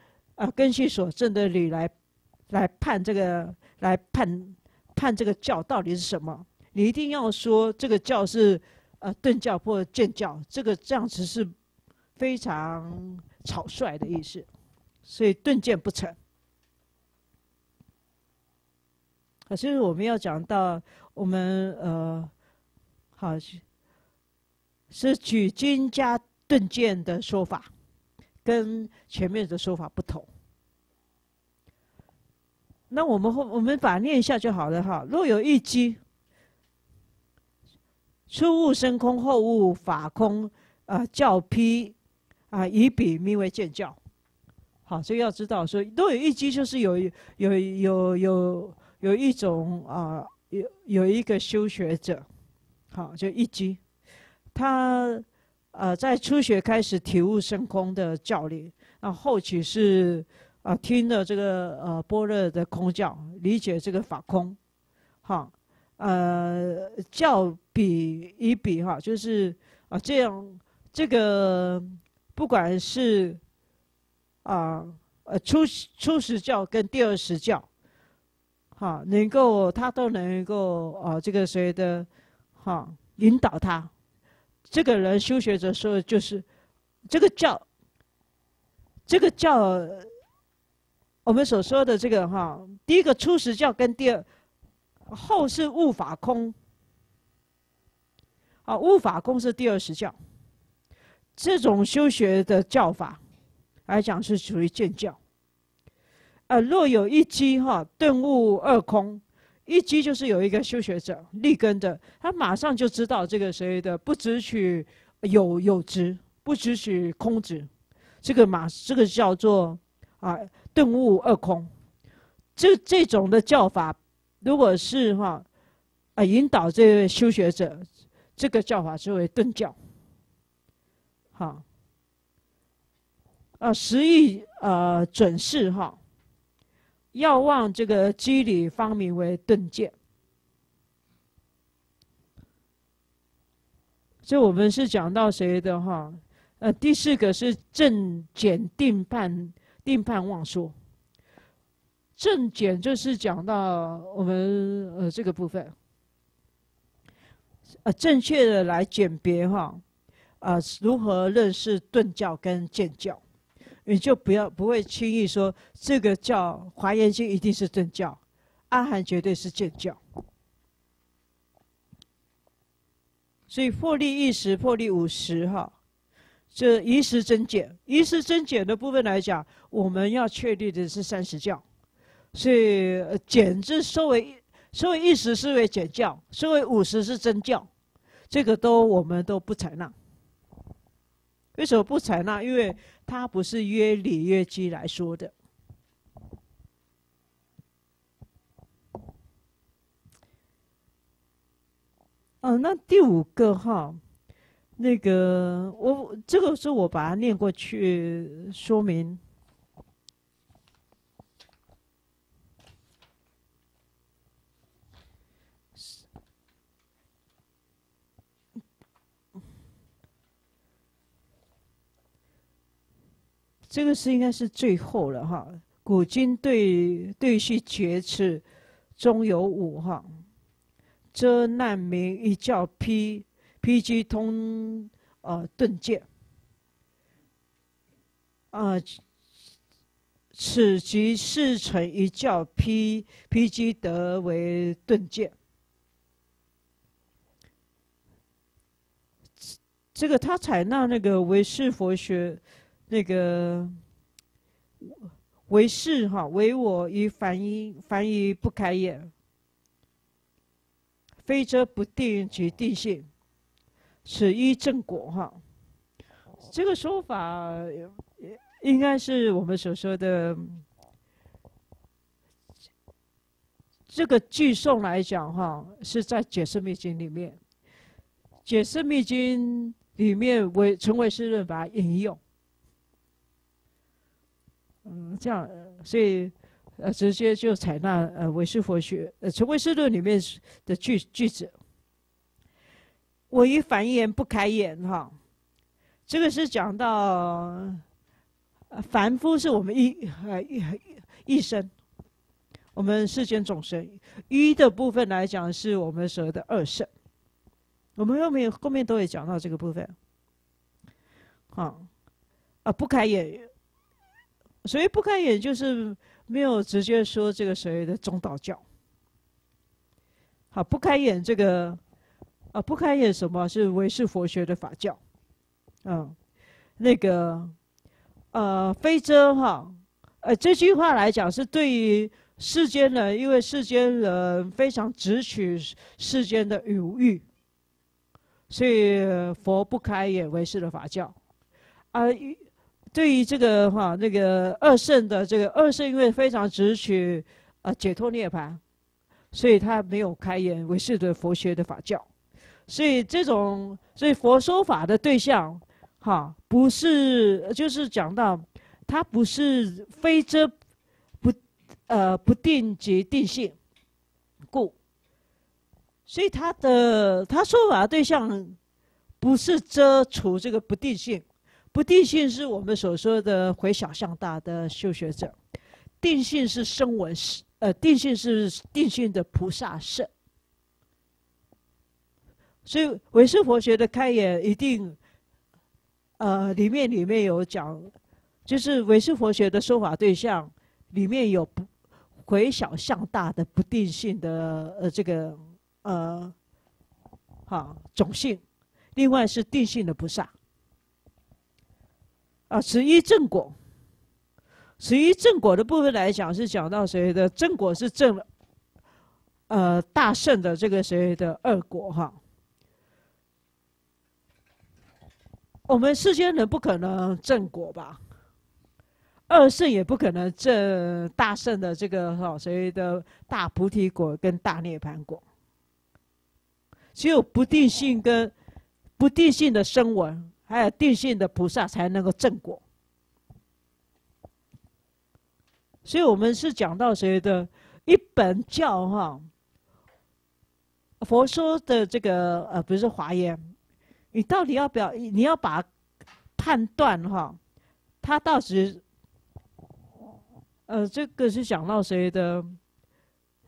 根据所证的理来判这个教到底是什么。你一定要说这个教是顿教或渐教，这样子是非常草率的意思，所以顿渐不成。 所以我们要讲到，我们是取经加顿渐的说法，跟前面的说法不同。那我们把它念一下就好了哈。若有一机，初悟生空，后悟法空，教批以彼名为渐教。好，所以要知道说，若有一机就是有一种有一个修学者，好，就一机，他在初学开始体悟深空的教理，那后期是听了这个般若的空教，理解这个法空，好，教比以比哈，就是这样，这个不管是初始教跟第二实教。 好，能够他都能够这个谁的，好引导他，这个人修学者说就是这个教，我们所说的这个哈，第一个初始教跟后是悟法空，悟法空是第二实教，这种修学的教法来讲是属于渐教。 若有一机哈顿悟二空，一机就是有一个修学者立根的，他马上就知道这个谁的不只取有执，不只取空执，这个叫做顿悟二空。这种的教法，如果是引导这位修学者，这个教法就为顿教。好，实义准是哈。 要望这个机理，方名为顿渐。所以我们是讲到谁的哈？第四个是正减定判妄说。正减就是讲到我们这个部分，正确的来鉴别哈，如何认识顿教跟渐教。 你就不会轻易说这个教《华严经》一定是顿教，阿含绝对是渐教。所以破例一时，破例五十哈，这一时增减，一时增减的部分来讲，我们要确立的是三十教，所以减字收为一时是为减教，收为五十是增教，这个我们都不采纳。 为什么不采纳？因为它不是约理约机来说的。那第五个哈，那个这个是我把它念过去说明。这个是应该是最后了哈，古今对续厥此，中有五哈，遮难民一教披机通顿渐，此即世成一教披机得为顿渐。这个他采纳那个唯识佛学。 那个唯是哈，唯我于凡于不开也。非则不定即定性，此一正果哈。这个说法应该是我们所说的这个句颂来讲哈，是在《解释密经》里面，《解释密经》里面陈唯识论把它引用。 这样，所以直接就采纳唯识佛学，从唯识论里面的句子。我于凡言不开眼哈。这个是讲到凡夫是我们一生，我们世间众生愚的部分来讲，是我们所谓的二圣。我们后面都会讲到这个部分。不开眼，所谓不开眼就是没有直接说这个所谓的中道教。好，不开眼这个。 不开眼什么是唯识佛学的法教，非遮哈，这句话来讲是对于世间人，因为世间人非常执取世间的五欲，所以佛不开眼唯识的法教，对于这个哈二圣的这个二圣，因为非常执取解脱涅槃，所以他没有开眼唯识的佛学的法教。 所以这种，所以佛说法的对象，不是就是讲到，它不是非遮不定及定性故，所以他说法的对象，不是遮除这个不定性，不定性是我们所说的回小向大的修学者，定性是声闻，定性的菩萨圣。 所以唯识佛学的开眼一定，里面有讲，就是唯识佛学的说法对象，里面有不回小向大的不定性的种性，另外是定性的菩萨，十一正果，十一正果的部分来讲是讲到谁的正果是正，大圣的这个谁的二果哈。 我们世间人不可能证果吧，二圣也不可能证大圣的这个所谓的大菩提果跟大涅槃果，只有不定性跟不定性的声闻，还有定性的菩萨才能够证果。所以我们是讲到谁的一本教佛说的这个不是华严。 你到底要不要？你要把判断他到底，这个是讲到谁的？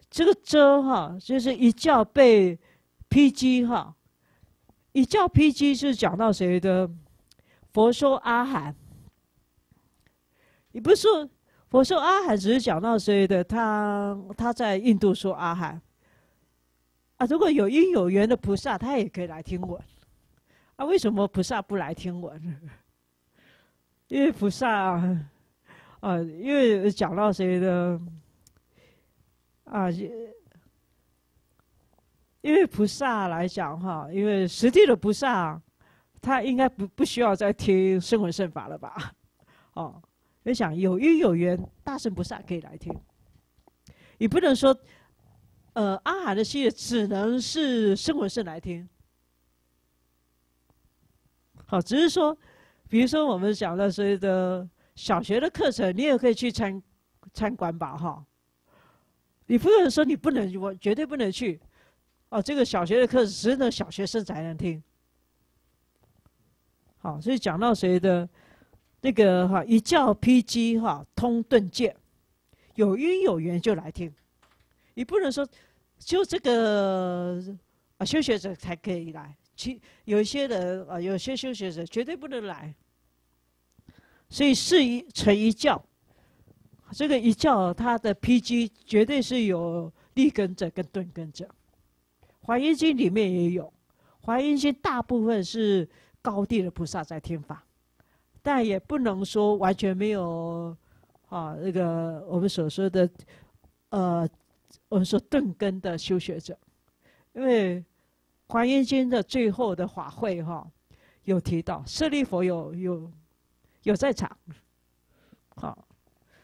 这个遮就是一教被披击一教披击是讲到谁的？佛说阿含，你不是说佛说阿含，只是讲到谁的？他在印度说阿含如果有因有缘的菩萨，他也可以来听闻。 为什么菩萨不来听闻？因为菩萨，因为讲到谁的，因为菩萨来讲因为实地的菩萨，他应该不需要再听声闻圣法了吧？我想有因有缘，大圣菩萨可以来听。你不能说，阿含的系列只能是声闻圣来听。 好，只是说，比如说我们讲的所谓的小学的课程，你也可以去参观吧，你不能说你不能，我绝对不能去。这个小学的课只能小学生才能听。好，所以讲到谁的那个一教披机通顿戒，有因有缘就来听。你不能说就这个修学者才可以来。 有一些人有些修学者绝对不能来，所以是一成一教，这个一教它的披基绝对是有立根者跟顿根者，《华严经》里面也有，《华严经》大部分是高地的菩萨在听法，但也不能说完全没有那个我们所说的我们说顿根的修学者，因为。 《华严经》的最后的法会有提到舍利弗有在场，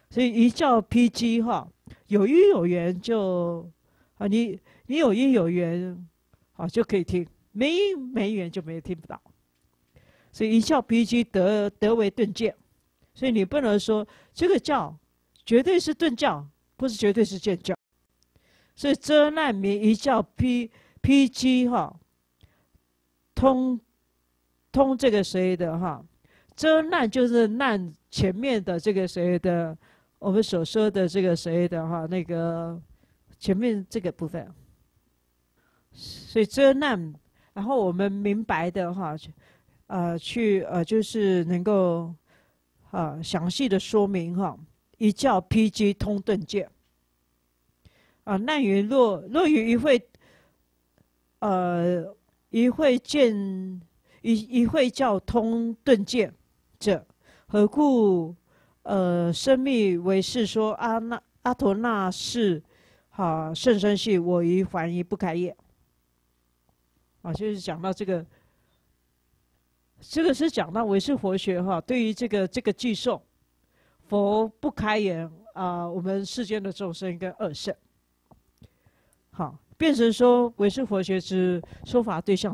所以一教披机有因有缘就你有因有缘就可以听，没因没缘就没听不到，所以一教披机得为顿戒，所以你不能说这个教绝对是顿教，不是绝对是戒教，所以遮难民一教披机通这个谁的哈，遮难就是难前面的这个谁的，我们所说的这个谁的哈，那个前面这个部分。所以遮难，然后我们明白的哈，就是能够详细的说明哈，一教披机通顿戒。 难云若于一会，一会教通顿戒者，何故？生密为是说阿陀那是甚深系，我于还疑不改也。就是讲到这个，是讲到唯识佛学哈，对于这个寄送，佛不开言我们世间的众生跟二圣。 好，变成说唯识佛学之说法对象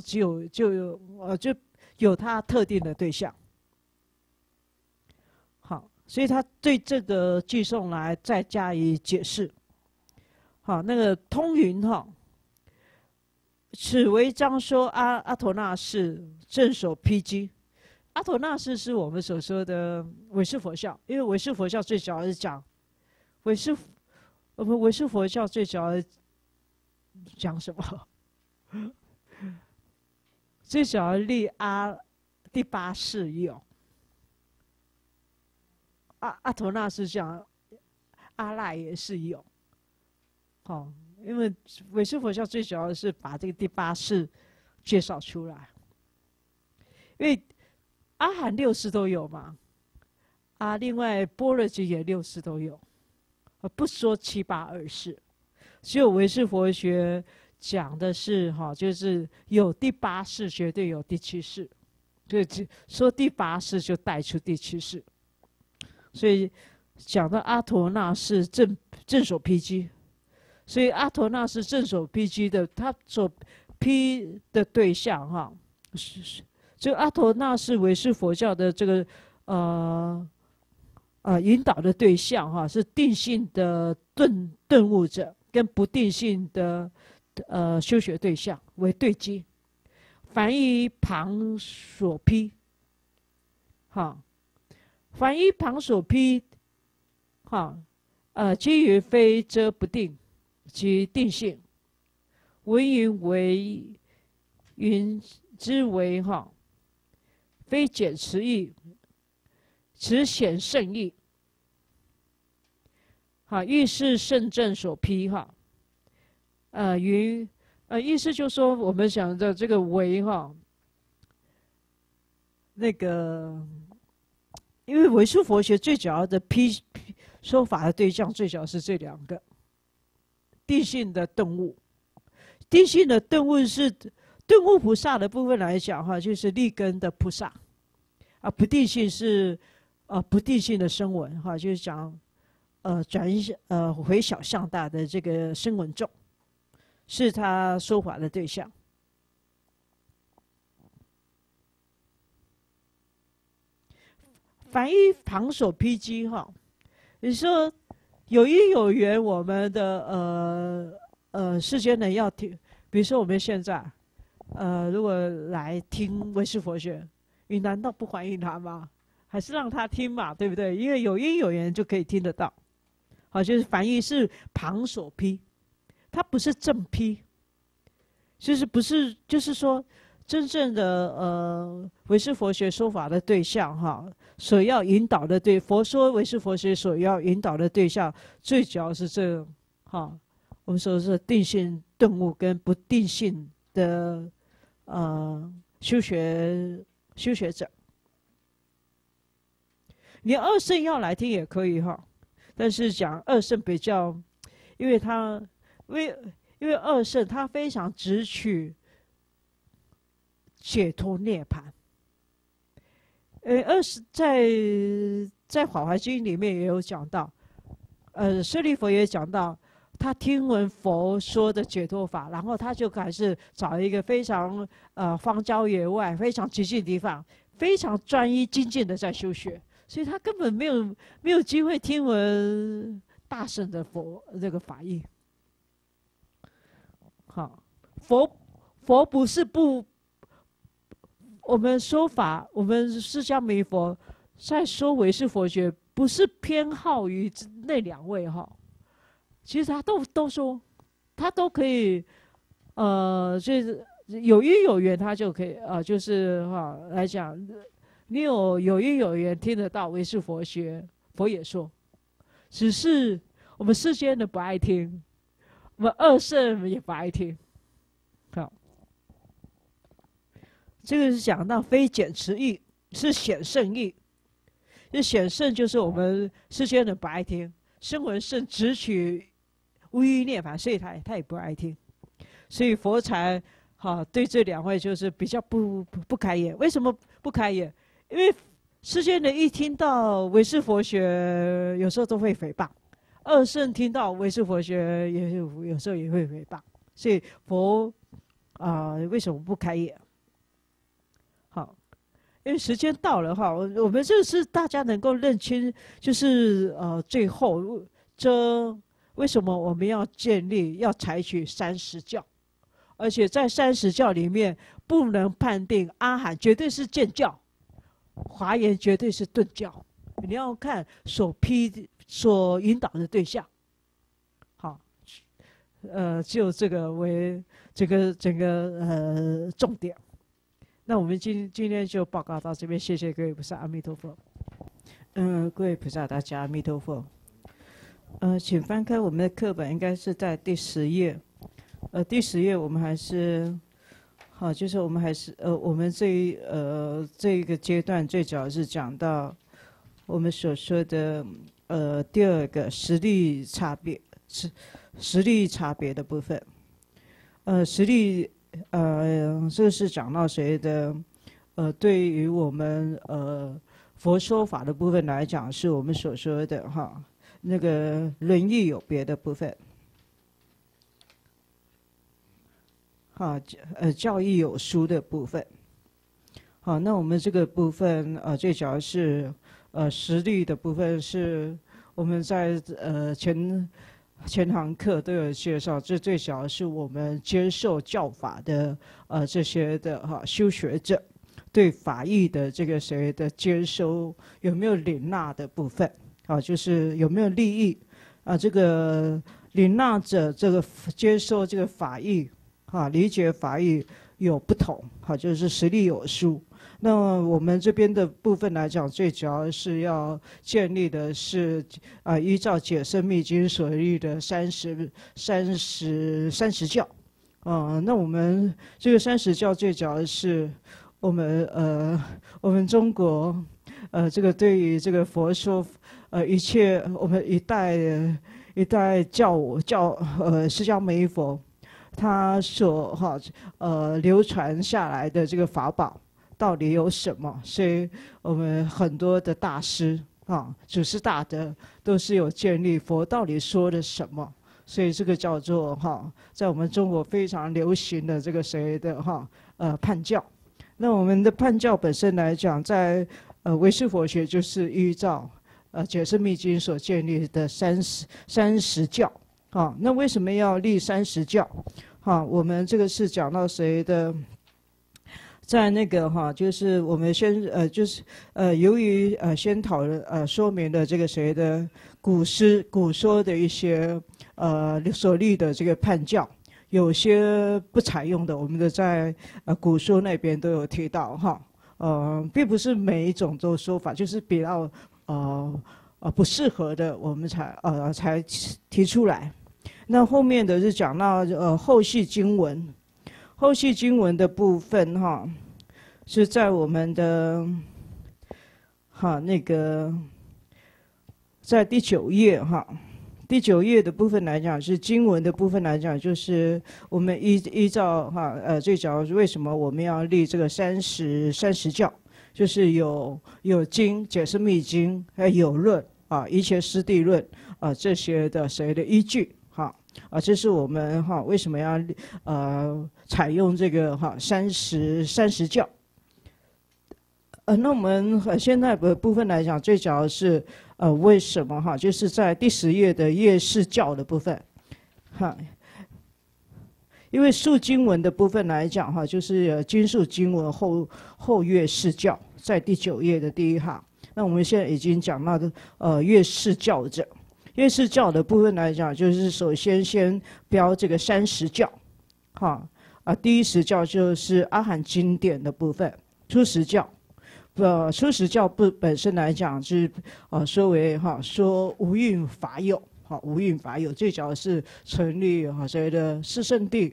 就有它特定的对象。好，所以他对这个寄送来再加以解释。好，那个通云哈，此为章说阿陀那是正所披机。阿陀那是我们所说的唯识佛教，因为唯识佛教最早是讲唯识佛教最早。 讲什么？最小的立第八世有。阿陀那是讲，阿赖也是有。好，因为唯识佛教最主要的是把这个第八世介绍出来，因为阿含六识都有嘛，另外般若经也六识都有，不说七八二识。 只有唯识佛学讲的是哈，就是有第八识，绝对有第七识，所以说第八识就带出第七识。所以讲到阿陀那是正所披机，所以阿陀那是正所披机的，他所披的对象哈，就阿陀那是唯识佛教的这个引导的对象哈，是定性的顿悟者。 跟不定性的修学对象为对机，凡依旁所披，哈，凡依旁所披，哈，基于非遮不定及定性，文云为云之为哈，非简词义，只显圣义。 欲是圣正所披哈，意思就是说我们讲的这个唯哈，那个，因为唯识佛学最主要的披说法的对象，最主要是这两个，定性的顿悟，定性的顿悟是顿悟菩萨的部分来讲哈，就是立根的菩萨，不定性是不定性的声闻哈，就是讲。 回小向大的这个声闻众，是他说法的对象。凡依旁所披机哈，你说有因有缘，我们的世间人要听，比如说我们现在如果来听唯识佛学，你难道不欢迎他吗？还是让他听嘛，对不对？因为有因有缘就可以听得到。 好，就是凡依是旁所披，它不是正披，就是不是，就是说真正的唯识佛学说法的对象哈，所要引导的佛说唯识佛学所要引导的对象，最主要是这哈，我们说是定性顿悟跟不定性的修学者，你二圣要来听也可以哈。 但是讲二圣比较，因为二圣他非常直取解脱涅槃。在《法华经》里面也有讲到，舍利弗也讲到，他听闻佛说的解脱法，然后他就开始找一个非常荒郊野外、非常寂静的地方，非常专一精进的在修学。 所以他根本没有机会听闻大圣的法义。好，佛不是不我们说法，我们释迦牟尼佛在说唯识佛学，不是偏好于那两位哈。其实他都说，他都可以，就是有因有缘，他就可以就是哈来讲，你有因有缘听得到唯识佛学，佛也说，只是我们世间的不爱听，我们二圣也不爱听。 这个是讲到非减持义，是显圣义。这显圣就是我们世间人不爱听，声闻圣直取无余涅槃，所以他也不爱听。所以佛才对这两位就是比较不开眼。为什么不开眼？因为世间人一听到唯识佛学，有时候都会诽谤；二圣听到唯识佛学，有时候也会诽谤。所以佛为什么不开眼？ 因为时间到了哈，我们就是大家能够认清，就是最后这为什么我们要建立，要采取30教，而且在30教里面不能判定阿含绝对是见教，华严绝对是顿教，你要看所引导的对象。好，就这个为整个重点。 那我们今天就报告到这边，谢谢各位菩萨，阿弥陀佛。各位菩萨大家阿弥陀佛。请翻开我们的课本，应该是在第10页。第10页我们还是，好，就是我们还是我们这一个阶段最主要是讲到我们所说的第二个实力差别的部分。实力。 这是讲到谁的？对于我们佛说法的部分来讲，是我们所说的哈那个仁义有别的部分，好教义有殊的部分。好，那我们这个部分最主要是实力的部分，是我们在前堂课都有介绍，这最主要是我们接受教法的这些的修学者对法义的这个谁的接收有没有领纳的部分就是有没有利益这个领纳者这个接受这个法义理解法义有不同就是实力有殊。那我们这边的部分来讲，最主要是要建立的是依照解释密经所立的30教，那我们这个30教最主要是我们中国这个对于这个佛说一切我们一代释迦牟尼佛他所流传下来的这个法宝。 到底有什么？所以我们很多的大师祖师大德都是有建立佛到底说的什么，所以这个叫做在我们中国非常流行的这个谁的判教。那我们的判教本身来讲，在唯识佛学就是依照解释密经所建立的30教那为什么要立30教？我们这个是讲到谁的？ 在那个就是我们先由于先讨论说明了这个谁的古说的一些所立的这个判教，有些不采用的，我们的在古说那边都有提到并不是每一种都说法，就是比较不适合的，我们才提出来。那后面的是讲到后续经文。 后续经文的部分，是在我们的那个在第9页第9页的部分来讲，是经文的部分来讲，就是我们依照最主要为什么我们要立这个30教，就是有经解释密经，还有论一切师地论这些的谁的依据。 这是我们为什么要采用这个30教？那我们现在的部分来讲，最主要是为什么就是在第10页的叶氏教的部分因为述经文的部分来讲哈，就是经述经文后月释教，在第9页的第一行。那我们现在已经讲到的月释教者，月释教的部分来讲，就是首先标这个30教，哈啊，第一10教就是阿含经典的部分，初10教。 初10教本身来讲是说为说无蕴法有，无蕴法有最早是成立谁的四圣谛，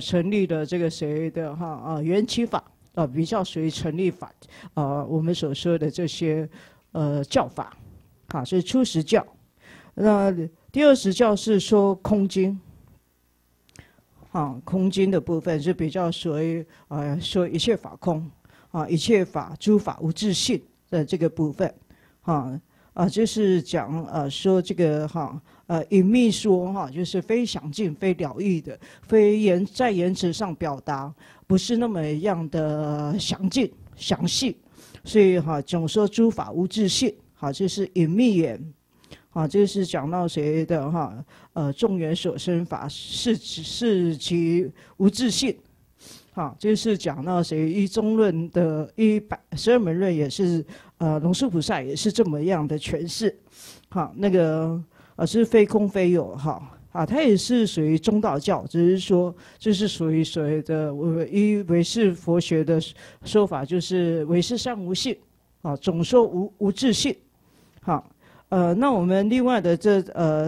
成立的这个谁的缘起法，比较属于成立法，我们所说的这些教法，啊，所以初10教。那第20教是说空经。 空经的部分是比较属于说一切法空。 啊，一切法诸法无自性的这个部分，就是讲说这个隐秘说就是非详尽、非了义的，在言辞上表达不是那么样的详尽、详细，所以总说诸法无自性，这是隐秘言，这是讲到谁的众缘所生法是其无自性。 好，这是讲到谁一中论的112门论也是，龙树菩萨也是这么样的诠释。好，那个是非空非有哈，啊，它也是属于中道教，只是说就是属于所谓的唯识佛学的说法，就是唯识善无性，啊，总说无自性。好，那我们另外的这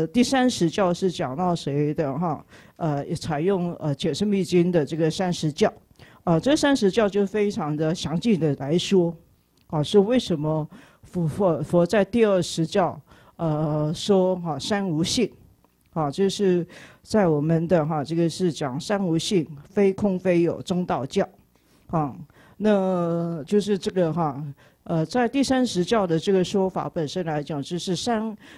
第30教是讲到谁的哈？ 采用解释密经的这个30教，这30教就非常的详尽的来说，是为什么佛在第20教说三无性，就是在我们的这个是讲三无性，非空非有中道教，那就是这个在第30教的这个说法本身来讲，就是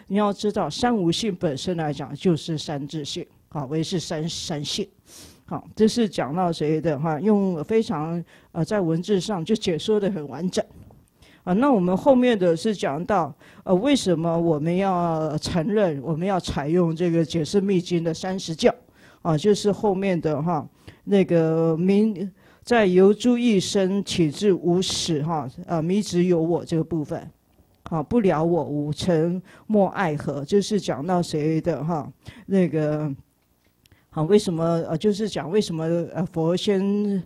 你要知道三无性本身来讲就是三自性。 好，唯识三性，好，这是讲到谁的哈？用非常在文字上就解说的很完整，啊，那我们后面的是讲到为什么我们要承认我们要采用这个解释密经的30教，啊，就是后面的哈那个明在由诸一生起至无始哈迷执有我这个部分。 好，不了我无，尘莫爱河，就是讲到谁的哈？那个，好，为什么就是讲为什么佛先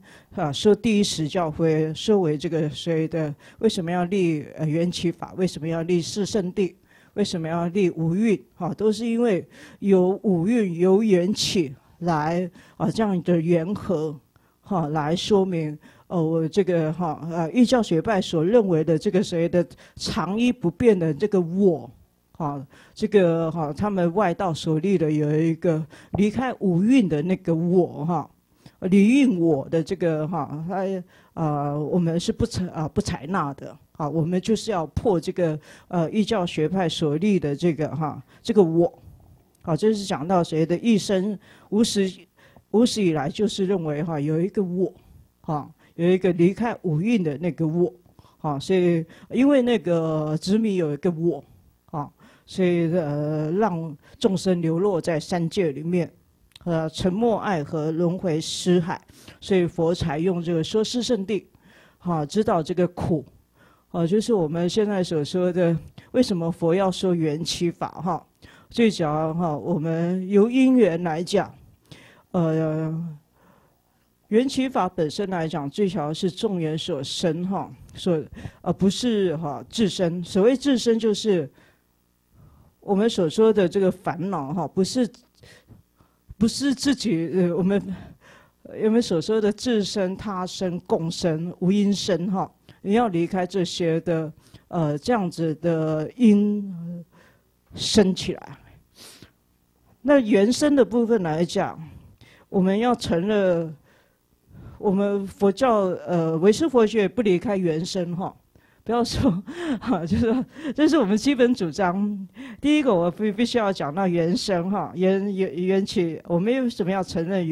说第10教会说为这个谁的？为什么要立缘起法？为什么要立四圣谛？为什么要立五蕴？哈，都是因为有五蕴由缘起来这样的缘合哈来说明。 我这个异教学派所认为的这个谁的常一不变的这个我，这个他们外道所立的有一个离开五蕴的那个我离蕴我的这个我们是不采纳的我们就是要破这个异教学派所立的这个这个我，这是讲到谁的一生无始以来就是认为有一个我，有一个离开五蕴的那个我，所以因为那个执迷有一个我，所以让众生流落在3界里面，沉没爱河轮回尸海，所以佛才用这个说四圣谛，知道这个苦，就是我们现在所说的为什么佛要说缘起法最主要我们由因缘来讲，缘起法本身来讲，最主要是众缘所生不是自身。所谓自身，就是我们所说的这个烦恼不是自己我们所说的自身、他身、共生、无因生你要离开这些的这样子的因生起来。那原生的部分来讲，我们要成了。 我们佛教唯识佛学不离开原生不要说就是这是我们基本主张。第一个我必须要讲到原生缘起，我们为什么要承认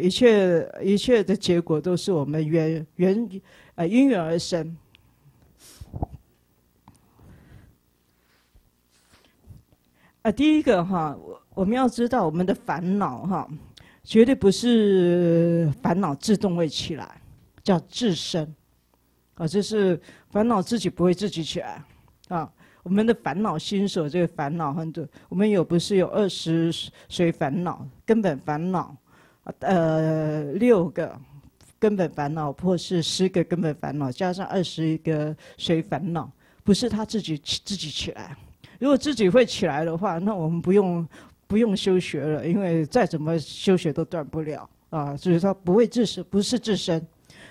一切的结果都是我们因缘而生。第一个我们要知道我们的烦恼绝对不是烦恼自动会起来，叫自身。啊，就是烦恼自己不会自己起来。啊，我们的烦恼心所这个烦恼很多，我们有不是有20随烦恼、根本烦恼，6个。 根本烦恼，或是10个根本烦恼，加上21个随烦恼，不是他自己起来。如果自己会起来的话，那我们不用修学了，因为再怎么修学都断不了啊。所以他不会自身，不是自身。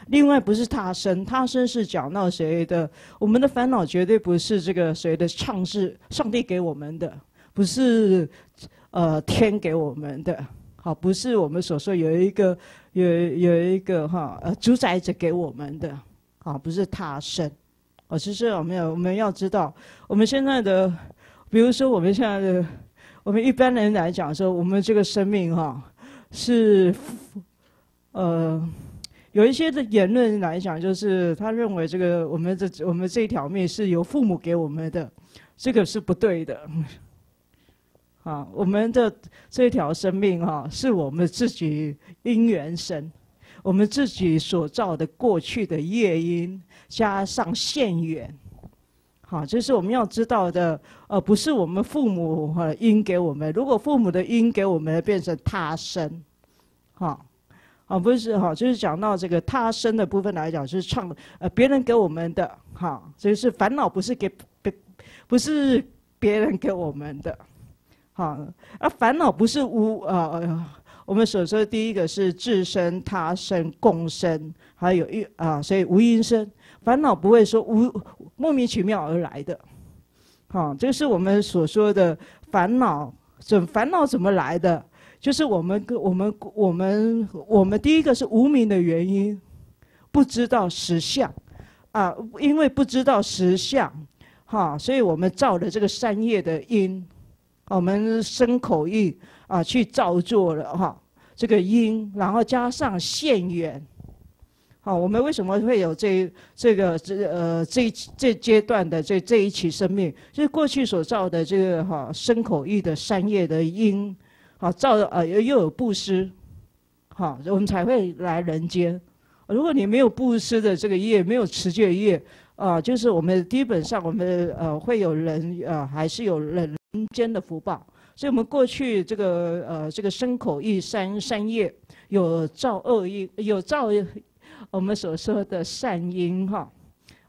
另外不是他身，他身是讲到谁的？我们的烦恼绝对不是这个谁的创世，上帝给我们的，不是天给我们的。 好，不是我们所说有一个哈主宰者给我们的，啊，不是他生，哦，其实我们要知道，我们现在的，比如说我们现在的，我们一般人来讲说，我们这个生命哈是，有一些的言论来讲，就是他认为这个我们这一条命是由父母给我们的，这个是不对的。 啊，我们的这条生命哈、啊，是我们自己因缘生，我们自己所造的过去的业因，加上现缘，好，这是我们要知道的。不是我们父母因给我们，如果父母的因给我们变成他生，好，啊不是哈、啊，就是讲到这个他生的部分来讲，就是别人给我们的哈，就是烦恼不是别人给我们的。 好，而烦恼不是我们所说的第一个是自身、他身、共身，还有所以无因生，烦恼不会说莫名其妙而来的。好，这是我们所说的烦恼。烦恼怎么来的？就是我们第一个是无明的原因，不知道实相啊，因为不知道实相，哈，所以我们造了这个善业的因。 我们身口意啊，去造作了哈，这个因，然后加上现缘，好，我们为什么会有这阶段的这一期生命，就是过去所造的这个哈身口意的善业的因，好造又有布施，好，我们才会来人间。如果你没有布施的这个业，没有持戒业啊，就是我们基本上我们会有人还是有人。 人间的福报，所以我们过去这个身口意三业有造恶因，有造我们所说的善因哈，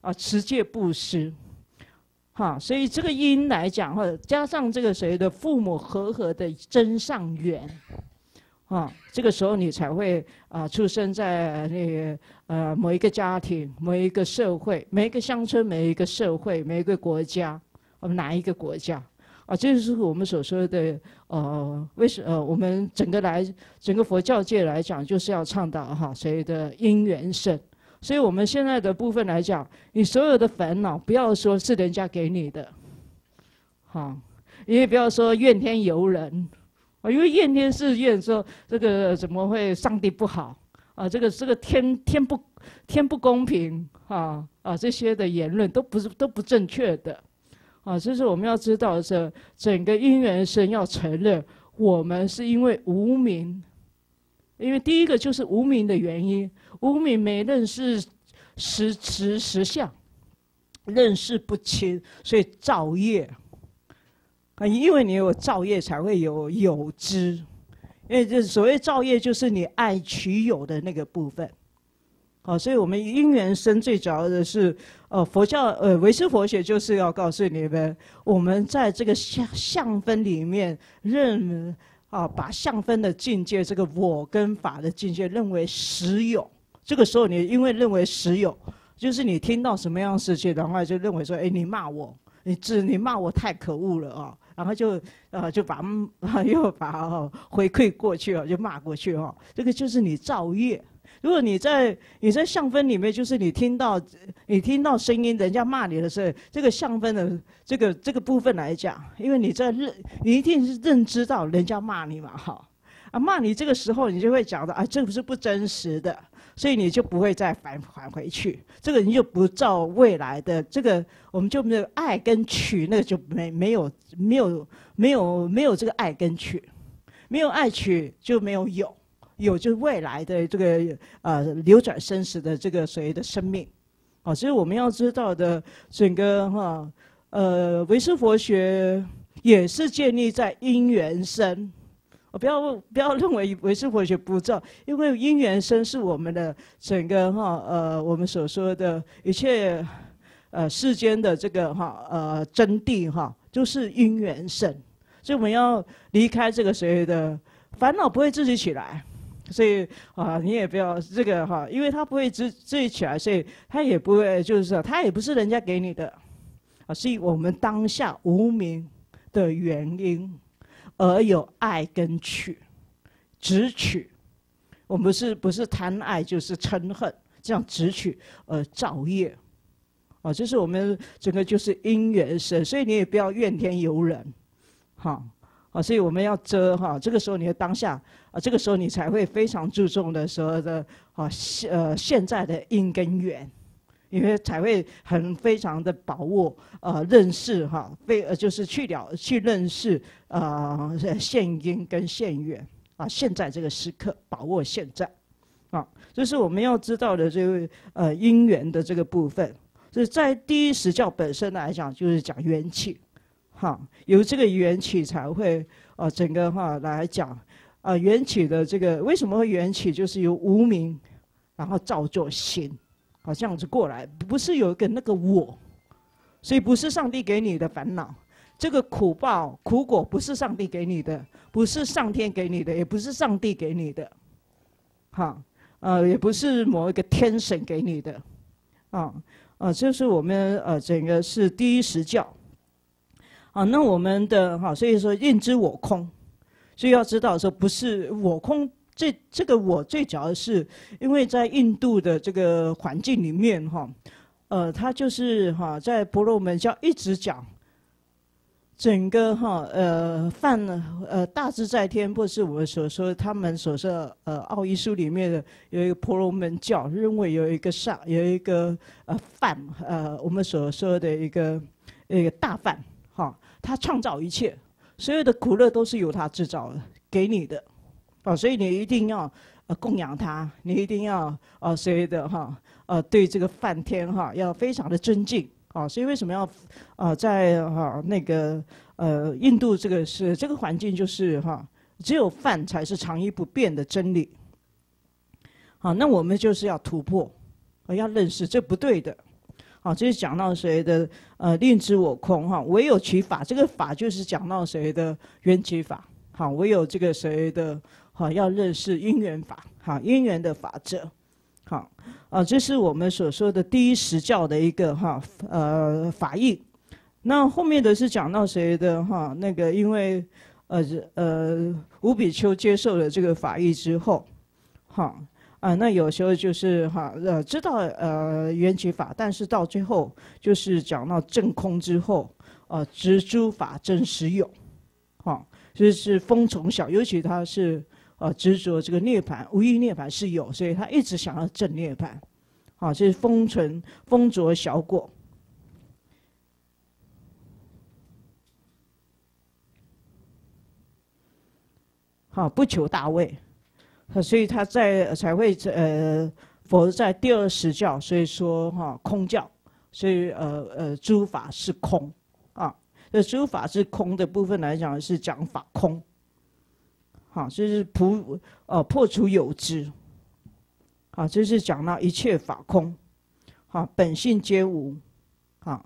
啊持戒布施，哈，所以这个因来讲哈，加上这个谁的父母和的真上缘，啊，这个时候你才会出生在某一个家庭、某一个社会、每一个乡村、每一个社会、每一个国家，我们哪一个国家？ 啊，这就是我们所说的我们整个佛教界来讲，就是要倡导哈，所谓的因缘生。所以我们现在的部分来讲，你所有的烦恼，不要说是人家给你的，好，你也不要说怨天尤人，啊，因为怨天是怨说这个怎么会上帝不好啊，这个天不公平啊这些的言论都不正确的。 啊，这是我们要知道的，整个因缘生要承认，我们是因为无明，因为第一个就是无明的原因，无明没认识实相，认识不清，所以造业。啊，因为你有造业，才会有有知，因为这所谓造业，就是你爱取有的那个部分。 好，所以我们因缘生最主要的是，佛教唯识佛学就是要告诉你们，我们在这个相分里面把相分的境界，这个我跟法的境界认为实有。这个时候你因为认为实有，就是你听到什么样的事情，然后就认为说，哎，你骂我，你骂我太可恶了啊、哦，然后就又把回馈过去哦，就骂过去哦，这个就是你造业。 如果你在相分里面，就是你听到声音，人家骂你的时候，这个相分的这个部分来讲，因为你一定是认知到人家骂你嘛，哈，啊骂你这个时候，你就会讲到啊，这不是不真实的，所以你就不会再返回去，这个你就不照未来的这个，我们就没有爱跟取，那个就没有这个爱跟取，没有爱取就没有有。有就是未来的这个流转生死的这个所谓的生命，啊，所以我们要知道的整个哈唯识佛学也是建立在因缘生。 不要认为唯识佛学不造，因为因缘生是我们的整个我们所说的一切世间的这个真谛就是因缘生，所以我们要离开这个所谓的烦恼不会自己起来，所以你也不要这个因为它不会自己起来，所以它也不会就是说它也不是人家给你的，是以我们当下无明的原因。 而有爱跟取，执取，我们不是贪爱就是嗔恨，这样执取而造业，啊，这是我们整个就是因缘生，所以你也不要怨天尤人，哈，啊，所以我们要遮哈，这个时候你的当下啊，这个时候你才会非常注重的时候的现在的因跟缘。 因为才会非常的把握认识哈，就是去认识现因跟现缘啊，现在这个时刻把握现在啊，这是我们要知道的这个因缘的这个部分。所以在第一实教本身来讲，就是讲缘起，哈，由这个缘起才会整个来讲缘起的这个为什么会缘起，就是由无明然后造作心。 好，这样子过来，不是有一个那个我，所以不是上帝给你的烦恼，这个苦报、苦果不是上帝给你的，不是上天给你的，也不是上帝给你的，哈，也不是某一个天神给你的，啊，这是我们整个是第一实教，啊，那我们的哈，所以说认知我空，所以要知道说不是我空。 这个我最主要是因为在印度的这个环境里面哈，他就是哈在婆罗门教一直讲，整个大自在天或是我们所说他们所说奥义书里面的有一个婆罗门教认为有一个我们所说的一个大梵哈，他创造一切，所有的苦乐都是由他制造的给你的。 啊，所以你一定要供养他，你一定要所谓的对这个梵天要非常的尊敬啊。所以为什么要在那个印度这个环境就是只有梵才是长一不变的真理。好，那我们就是要突破，要认识这不对的。好，这是讲到谁的令知我空唯有其法，这个法就是讲到谁的缘起法。好，唯有这个谁的。 好，要认识因缘法，好，因缘的法则，好，这是我们所说的第一实教的一个法义。那后面的是讲到谁的那个，因为五比丘接受了这个法义之后，好那有时候就是知道缘起法，但是到最后就是讲到证空之后，执诸法真实有，好，就是风从小，尤其他是。 执着这个涅槃，无意涅槃是有，所以他一直想要证涅槃，啊，这是封着小果。好，不求大位，所以他才会佛在第二实教，所以说空教，所以诸法是空，啊，这诸法是空的部分来讲是讲法空。 好，就是破除有执。好，就是讲到一切法空，好，本性皆无。好，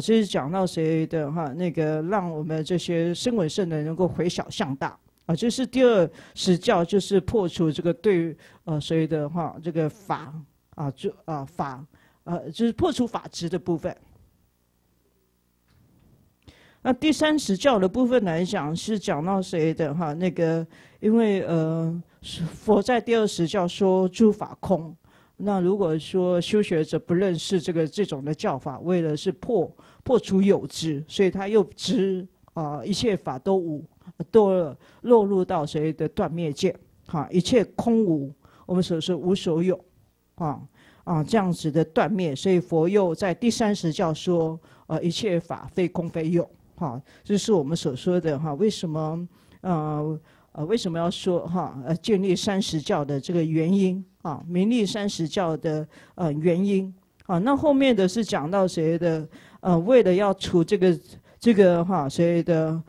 就是讲到谁的那个让我们这些声闻圣人能够回小向大。啊，这是第二实教，就是破除这个对谁的这个法就是破除法执的部分。 那第三实教的部分来讲，是讲到谁的那个，因为佛在第二实教说诸法空。那如果说修学者不认识这种的教法，为了是破除有执，所以他又执一切法都无，都落入到谁的断灭界，哈，一切空无，我们所说无所有，这样子的断灭。所以佛又在第三实教说，一切法非空非有。 好，这是我们所说的为什么为什么要说哈建立三十教的这个原因啊，明立三十教的原因啊，那后面的是讲到谁的为了要除这个哈谁的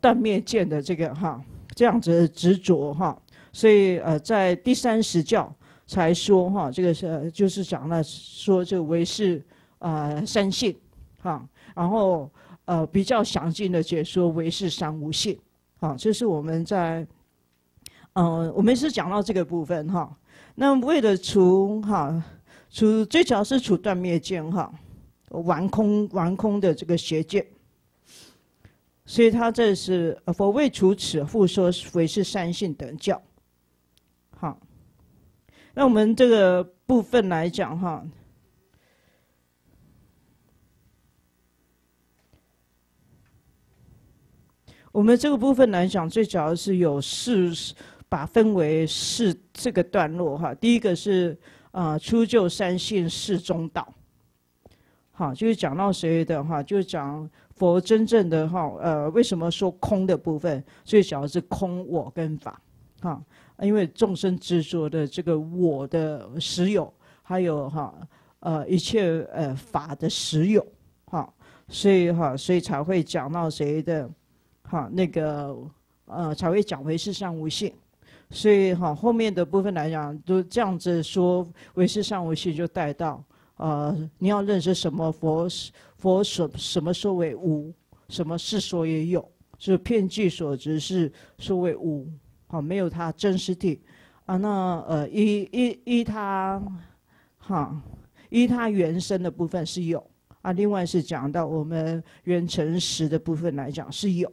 断灭见的这个哈这样子的执着哈，所以在第30教才说哈这个是就是讲了说这个唯识三性哈，然后比较详尽的解说唯识三无性。 好，这是我们在，我们是讲到这个部分哈。那为了除哈，除最主要是除断灭见哈，完空的这个邪见。所以他这是佛为除此复说唯识三性等教。好，那我们这个部分来讲哈。 我们这个部分来讲，最主要是有四，把分为四这个段落哈。第一个是初就三性四中道，好，就是讲到谁的哈，就是讲佛真正的哈，为什么说空的部分，最主要是空我跟法，哈，因为众生执着的这个我的实有，还有哈一切法的实有，哈，所以哈，所以才会讲到谁的。 好，那个才会讲唯识三无性，所以哈后面的部分来讲，都这样子说唯识三无性就带到你要认识什么佛什么说为无，什么是说也有，是遍计所知是说为无，好没有它真实体啊，那依它哈依它原生的部分是有啊，另外是讲到我们缘成实的部分来讲是有。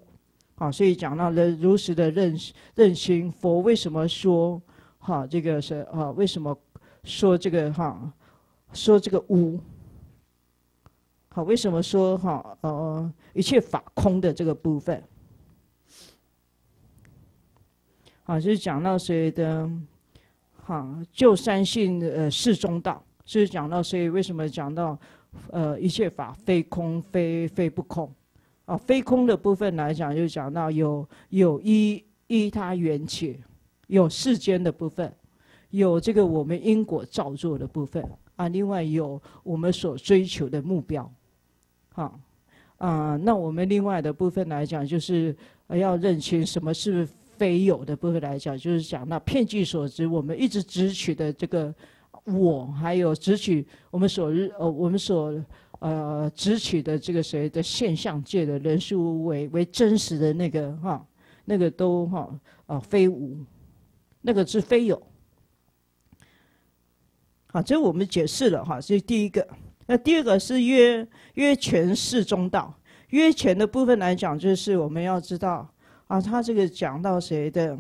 好，所以讲到了如实的认清佛为什么说哈这个是为什么说这个哈说这个无好为什么说哈一切法空的这个部分好就是讲到谁的哈就三性四中道就是讲到所以为什么讲到一切法非空非不空。 啊，非空的部分来讲，就讲到有依它缘起，有世间的部分，有这个我们因果造作的部分啊，另外有我们所追求的目标，好啊，那我们另外的部分来讲，就是要认清什么是非有的部分来讲，就是讲到遍计所知，我们一直执取的这个我，还有执取我们所。 执取的这个谁的现象界的人事物为真实的那个哈，那个都哈非无，那个是非有。好，这我们解释了哈，这是第一个。那第二个是约权四中道，约权的部分来讲，就是我们要知道啊，他这个讲到谁的。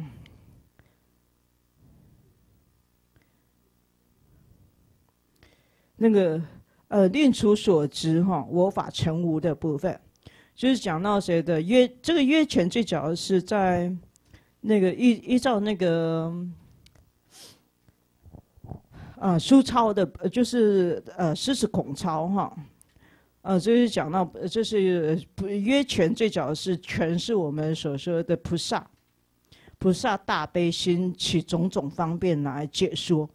那个。 令除所执哈，我法成无的部分，就是讲到谁的约这个约权，最主要是在那个依照那个苏超的，就是狮子孔超哈，就是讲到就是约权最主要是权是我们所说的菩萨大悲心起种种方便来解说，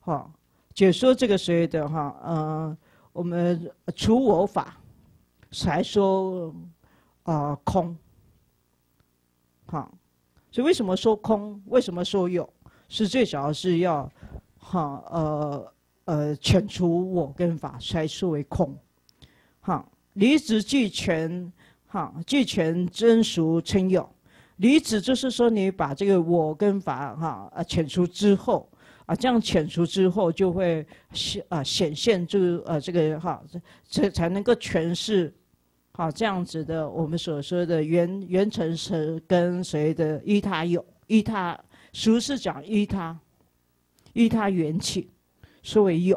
哈，解说这个谁的哈我们除我法，才说空，好，所以为什么说空？为什么说有？是最主要是要，哈遣除我跟法，才说为空，好，离执俱全，哈，俱全真俗称有，离执就是说你把这个我跟法哈遣除之后。 啊，这样遣除之后，就会显现就是这个哈，这才能够诠释，好这样子的我们所说的缘成实跟谁的依他有依他，俗是讲依他缘起，所谓有，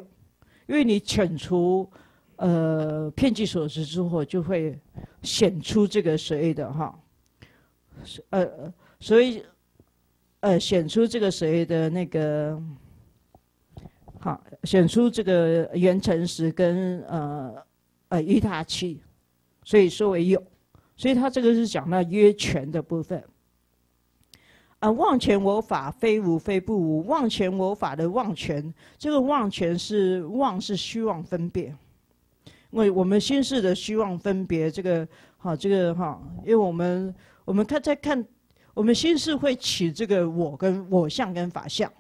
因为你遣除遍计所知之后，就会显出这个所谓的哈，所以显出这个所谓的那个。 好，显出这个缘成实跟依他起，所以说为有，所以他这个是讲到约权的部分。妄权我法，非无非不无。妄权我法的妄权，这个妄权是妄是虚妄分别，因为我们心事的虚妄分别这个好这个哈，因为我们看在看，我们心事会起这个我跟我相跟法相，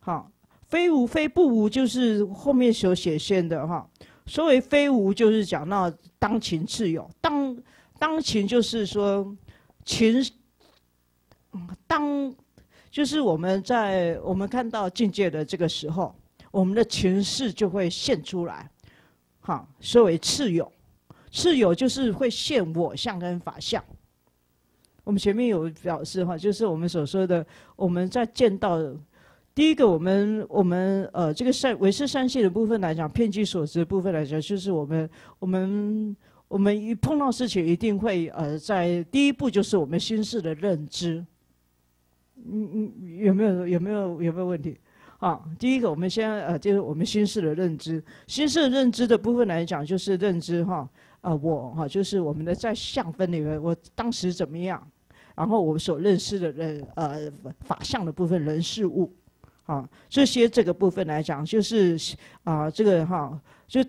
好。 非无非不无，就是后面所显现的哈。所谓非无，就是讲到当情自有。当情就是说情，当就是我们看到境界的这个时候，我们的情事就会现出来。好，所谓自有，自有就是会现我相跟法相。我们前面有表示哈，就是我们所说的，我们在见到。 第一个，我们这个唯识三性的部分来讲，遍计所知的部分来讲，就是我们一碰到事情，一定会在第一步就是我们心事的认知。有没有问题？啊，第一个我们先就是我们心事的认知，心事的认知的部分来讲，就是认知哈我哈就是我们的在相分里面，我当时怎么样，然后我所认识的人法相的部分人事物。 啊，这些这个部分来讲，就是这个哈，就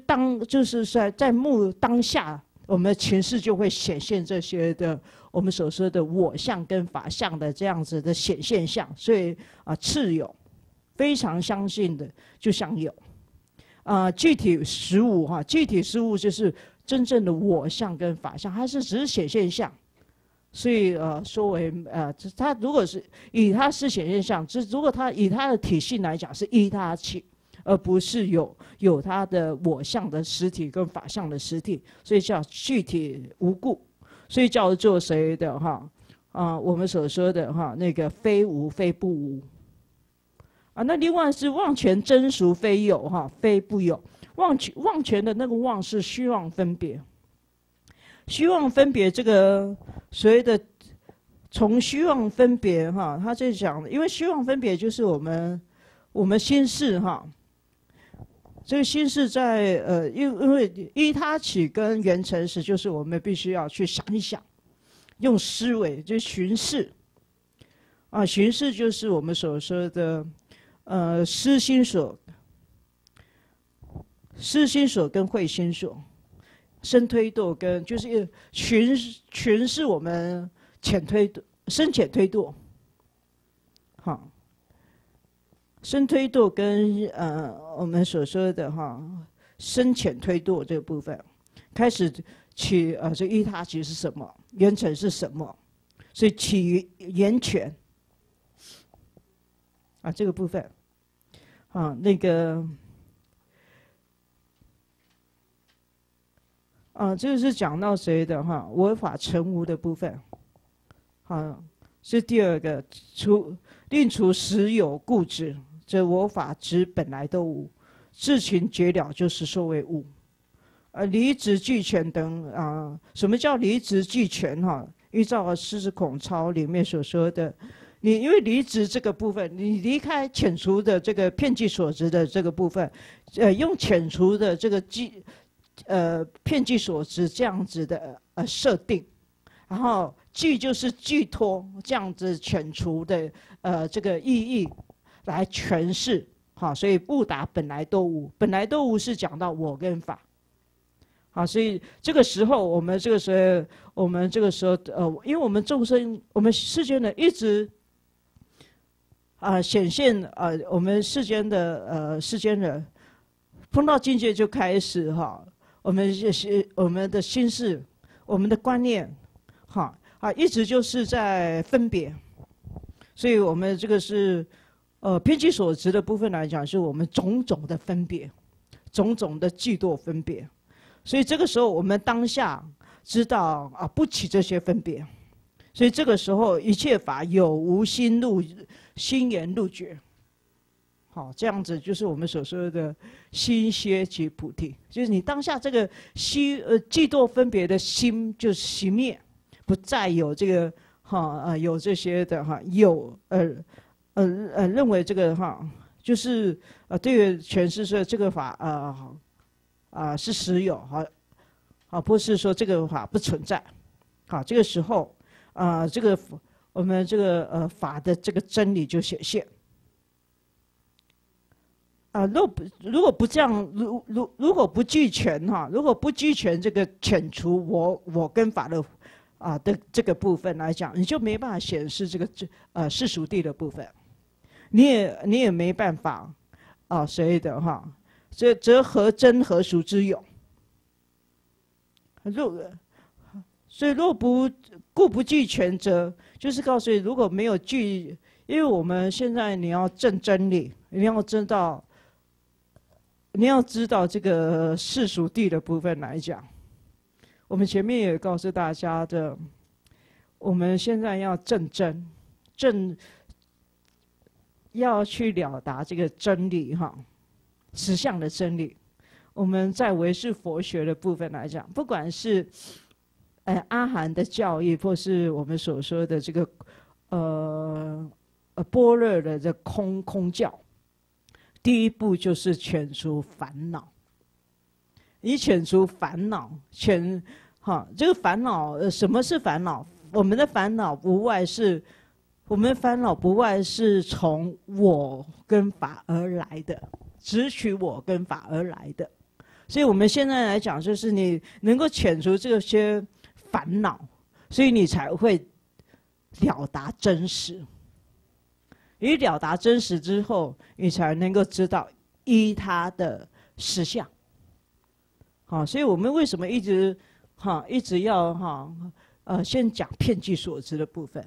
是在目当下，我们的情势就会显现这些的我们所说的我相跟法相的这样子的显现相，所以次有，非常相信的就像有，具体实物哈，具体实物就是真正的我相跟法相，它是只是显现相。 所以说为它如果是以它是显现相，这如果它以它的体性来讲是依它起，而不是有它的我相的实体跟法相的实体，所以叫具体无故，所以叫做谁的哈我们所说的哈那个非无非不无啊，那另外是妄权真俗非有哈非不有，妄权的那个妄是虚妄分别。 虚妄分别这个所谓的从虚妄分别哈，他就讲，因为虚妄分别就是我们心事哈，这个心事在因为依他起跟缘成时，就是我们必须要去想一想，用思维就寻事啊，寻事就是我们所说的思心所跟慧心所。 深推度跟就是群是我们浅推度深浅推度，好，深推度跟我们所说的哈深浅推度这个部分，开始起这依他起是什么，缘成是什么，所以起于缘权啊这个部分，啊那个。 这个是讲到谁的哈？我法成无的部分，好，是第二个，令除实有固执，这我法执本来都无，自情觉了就是所谓无，离执俱全等什么叫离执俱全哈？依照《狮子孔钞》里面所说的，你因为离执这个部分，你离开遣除的这个遍计所知的这个部分，用遣除的这个遍计所知这样子的设定，然后寄就是寄托这样子遣除的这个意义来诠释，好，所以不达本来都无，本来都无是讲到我跟法，好，所以这个时候我们这个时候因为我们众生我们世间人一直显现我们世间的世间人碰到境界就开始哈。 我们的心事，我们的观念，哈一直就是在分别，所以我们这个是遍计所知的部分来讲，是我们种种的分别，种种的嫉妒分别，所以这个时候我们当下知道不起这些分别，所以这个时候一切法有无心入心言入觉。 好，这样子就是我们所说的心歇即菩提，就是你当下这个嫉妒分别的心就熄灭，不再有这个有这些的认为这个就是对诠释说这个法是实有不是说这个法不存在，好，这个时候这个。我们这个法的这个真理就显现。啊，如果不这样，如果不俱全哈、啊，如果不俱全这个遣除我跟法的啊的这个部分来讲，你就没办法显示这个世俗地的部分，你也没办法啊，所以的哈、啊，所以则何真何俗之有？所以若不故不俱全则，就是告诉你，如果没有具，因为我们现在你要证真理，你要知道。 你要知道这个世俗地的部分来讲，我们前面也告诉大家的，我们现在要证真，要去了达这个真理哈，实相的真理。我们在唯识佛学的部分来讲，不管是阿含的教义，或是我们所说的这个般若的这空教。 第一步就是遣除烦恼，你遣除烦恼，这个烦恼，什么是烦恼？我们的烦恼不外是，我们烦恼不外是从我跟法而来的，只取我跟法而来的。所以我们现在来讲，就是你能够遣除这些烦恼，所以你才会了达真实。 你了达真实之后，你才能够知道依他的实相。好，所以我们为什么一直要先讲遍计所知的部分？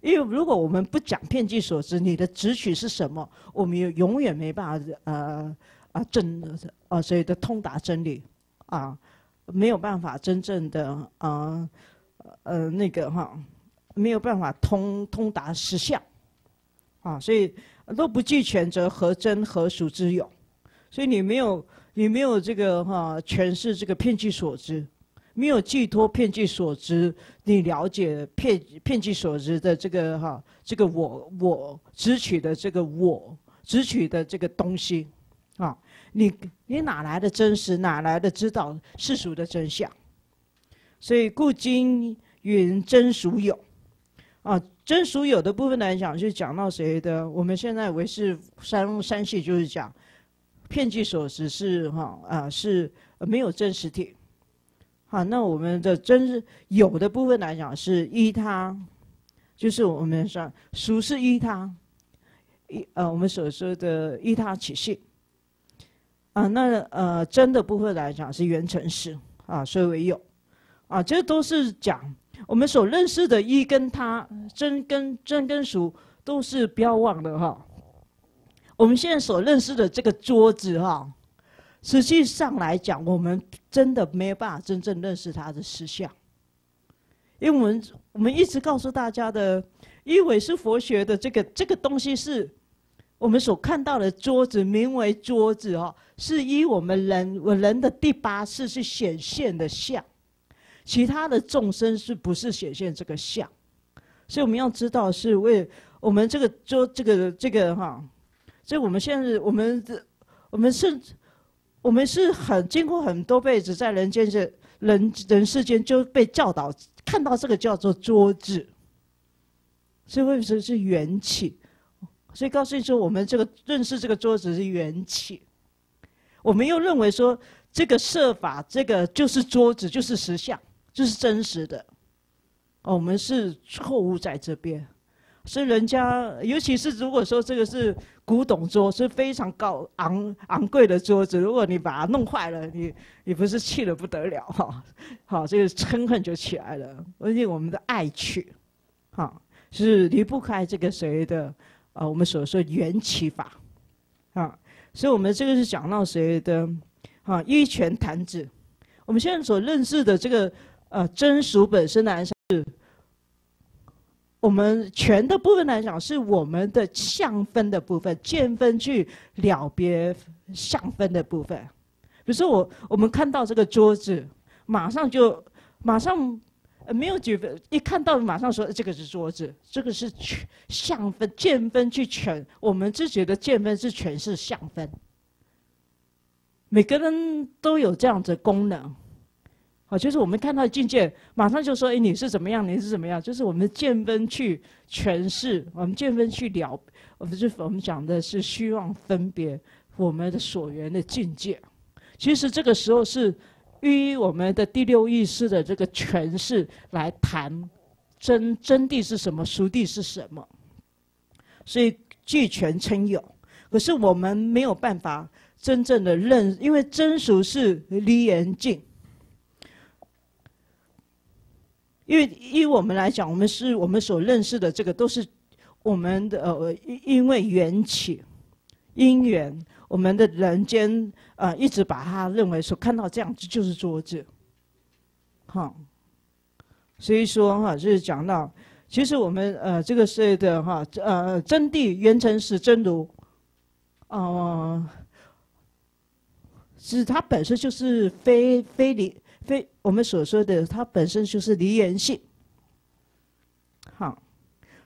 因为如果我们不讲遍计所知，你的直取是什么，我们永远没办法所以的通达真理啊，没有办法真正的没有办法通达实相。 啊，所以若不俱全，则何真何俗之有？所以你没有这个诠释这个遍计所知，没有寄托遍计所知，你了解遍计所知的这个我直取的这个我直取的这个东西，啊，你哪来的真实？哪来的知道世俗的真相？所以故今云真俗有，啊。 真俗有的部分来讲，就讲到谁的？我们现在唯识三系就是讲，遍计所知是是没有真实体。好，那我们的真有的部分来讲是依他，就是我们说俗是依他，我们所说的依他起性。啊，那真的部分来讲是缘成事啊，所以为有啊，这都是讲。 我们所认识的一跟他真跟俗都是不要忘了哈。我们现在所认识的这个桌子哈，实际上来讲，我们真的没有办法真正认识它的实相，因为我们一直告诉大家的，因为是佛学的这个东西是我们所看到的桌子，名为桌子哈，是依我们人的第八识去显现的相。 其他的众生是不是显现这个相？所以我们要知道，是为我们这个所以我们现在我们是很经过很多辈子在人间人世间就被教导看到这个叫做桌子，所以为什么是缘起？所以告诉你说，我们这个认识这个桌子是缘起，我们又认为说。 这个设法，这个就是桌子，就是实相，就是真实的。哦，我们是错误在这边，所以人家，尤其是如果说这个是古董桌，是非常昂贵的桌子，如果你把它弄坏了，你不是气得不得了哈？好，这个嗔恨就起来了，而且我们的爱取，哈，是离不开这个谁的我们所说缘起法，啊，所以我们这个是讲到谁的。 啊，依拳弹指，我们现在所认识的这个真俗本身来讲是，我们拳的部分来讲是我们的相分的部分，见分去了别相分的部分。比如说我们看到这个桌子，马上没有几分，一看到马上说这个是桌子，这个是相分见分去诠，我们自己的见分是诠释相分。 每个人都有这样子的功能，啊，就是我们看到境界，马上就说，哎，你是怎么样，你是怎么样，就是我们见分去诠释，我们见分去了，我们讲的是虚妄分别我们的所缘的境界。其实这个时候是依我们的第六意识的这个诠释来谈真谛是什么，俗谛是什么，所以俱全称有。可是我们没有办法真正的认，因为真俗是离缘境。 因为依我们来讲，我们所认识的这个都是我们的因为缘起、因缘，我们的人间一直把它认为说看到这样子就是桌子，好，所以说哈，就是讲到，其实我们这个所谓的哈真谛圆成实真如，是它本身就是非我们所说的，它本身就是离缘性。好，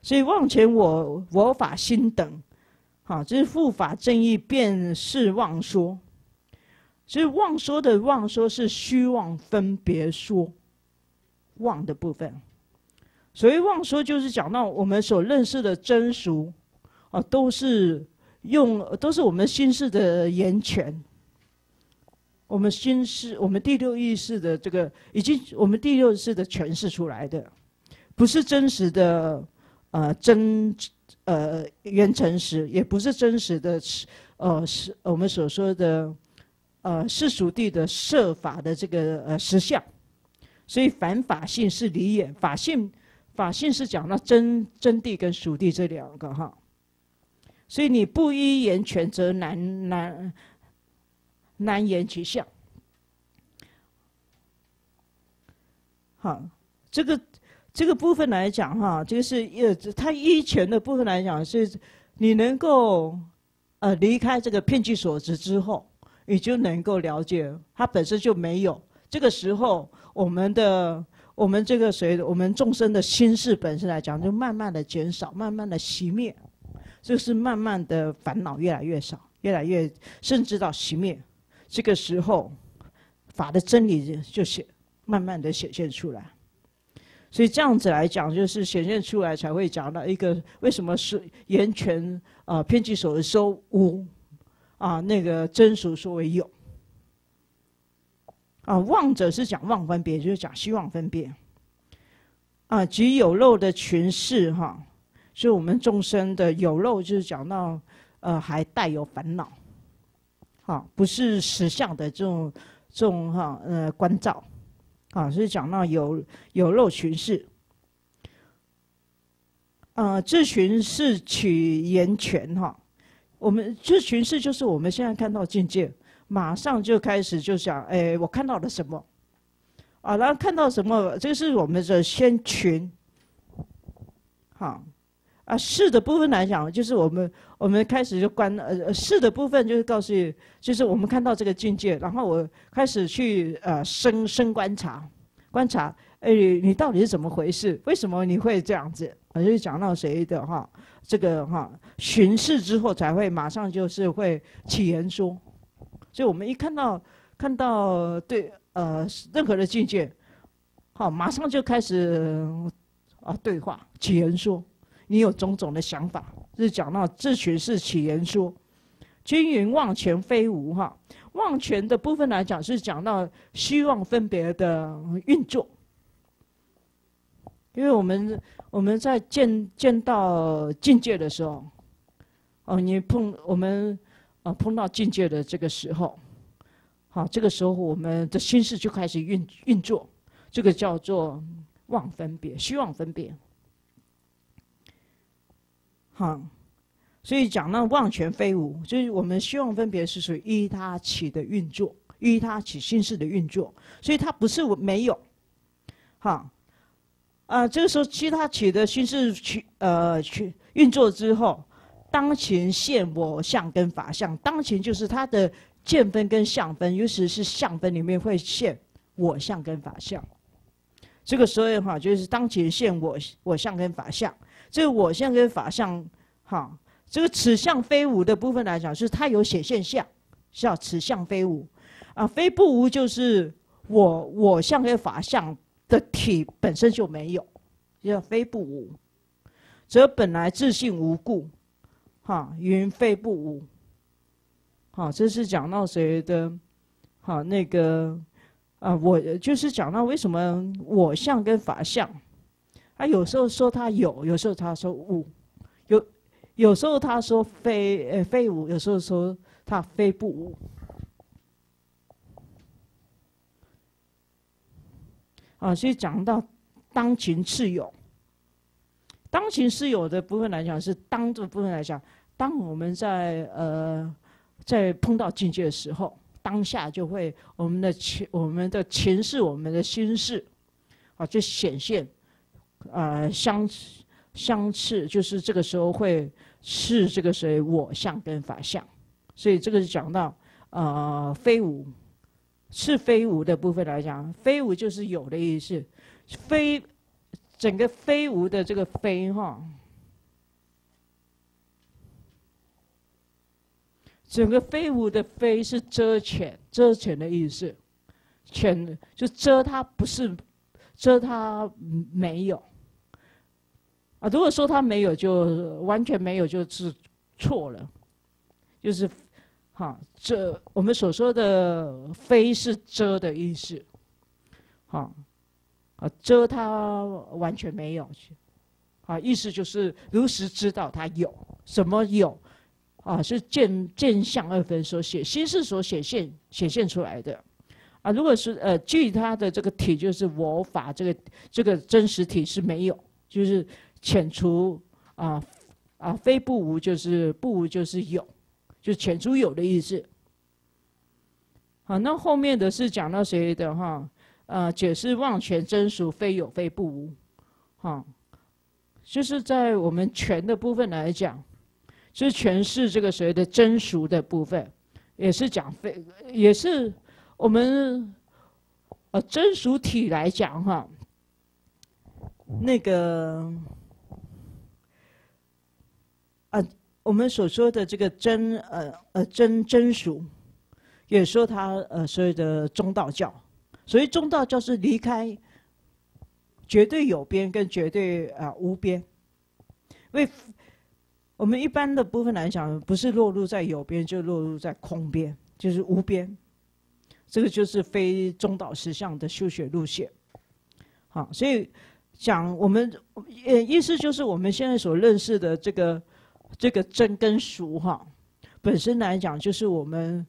所以妄前我法心等，好，这是护法正义便是妄说。所以妄说的妄说是虚妄分别说，妄的部分。所谓妄说，就是讲到我们所认识的真俗，啊，都是我们心识的言权。 我们心识，我们第六意识的这个，以及我们第六意识的诠释出来的，不是真实的，原诚实，也不是真实的，是我们所说的，世俗谛的设法的这个实相，所以反法性是离眼，法性是讲到真谛跟俗谛这两个哈，所以你不依言权则难言其相。好，这个部分来讲哈，就是它依权的部分来讲，是你能够离开这个遍计所执之后，你就能够了解它本身就没有。这个时候，我们这个谁，我们众生的心识本身来讲，就慢慢的减少，慢慢的熄灭，就是慢慢的烦恼越来越少，越来越甚至到熄灭。 这个时候，法的真理就慢慢的显现出来，所以这样子来讲，就是显现出来才会讲到一个为什么是言权遍计所收无啊，那个真俗所为有啊，妄者是讲妄分别，就是讲虚妄分别啊，即有漏的群事哈，所以我们众生的有漏就是讲到还带有烦恼。 啊，不是实相的这种哈关照，啊，所以讲到有漏群事，这群事取言权哈，我们这群事就是我们现在看到境界，马上就开始就想，哎，我看到了什么，啊，然后看到什么，这是我们的先群，好。 啊，是的部分来讲，就是我们开始就观是的部分就是告诉你，就是我们看到这个境界，然后我开始去深观察，哎，你到底是怎么回事？为什么你会这样子？就是讲到谁的哈，这个哈巡视之后才会马上就是会起言说，所以我们一看到对任何的境界，好，马上就开始啊对话起言说。 你有种种的想法，是讲到这群是起言说，均云妄权非无哈，妄权的部分来讲是讲到虚妄分别的运作，因为我们在见到境界的时候，哦，我们碰到境界的这个时候，好，这个时候我们的心识就开始运作，这个叫做妄分别，虚妄分别。 好，所以讲到妄权非无，就是我们虚妄分别是属于依他起的运作，依他起心事的运作，所以它不是没有。好，这个时候依他起的心事去运作之后，当前现我相跟法相，当前就是它的见分跟相分，尤其是相分里面会现我相跟法相。这个时候哈，就是当前现我相跟法相。 这个我相跟法相，哈，这个此相非无的部分来讲，是它有显现相，叫此相非无，啊，非不无就是我相跟法相的体本身就没有，叫非不无，则本来自性无故，哈，云非不无。好，这是讲到谁的？好，那个我就是讲到为什么我相跟法相，他有时候说他有，有时候他说无，有时候他说非，非无，有时候说他非不无。 啊，所以讲到当勤是有，当勤是有的部分来讲，是当这部分来讲，当我们在碰到境界的时候，当下就会我们的情识、我们的心识，啊，就显现，相斥，就是这个时候会是这个谁我相跟法相，所以这个是讲到非无。 是非无的部分来讲，非无就是有的意思。非整个非无的这个非哈，整个非无的非是遮掩，遮掩的意思，掩就遮它不是，遮它没有。啊，如果说它没有，就完全没有就是错了，就是。 好，遮我们所说的“非”是遮的意思。好，遮它完全没有。啊，意思就是如实知道它有什么有，啊，是见相二分所写，心是所显现出来的。啊，如果是据它的这个体，就是我法这个真实体是没有，就是遣除非不无，就是不无就是有。 就遣除有的意思。好，那后面的是讲到谁的哈？解释妄全真俗，非有非不无。哈，就是在我们全的部分来讲，就是全是这个谁的真俗的部分，也是讲非，也是我们真俗体来讲哈，那个我们所说的这个真俗，也说它所谓的中道教，所以中道教是离开绝对有边跟绝对无边，因为我们一般的部分来讲，不是落入在有边，就落入在空边，就是无边，这个就是非中道实相的修学路线。好，所以讲我们意思就是我们现在所认识的这个真跟俗哈，本身来讲就是我们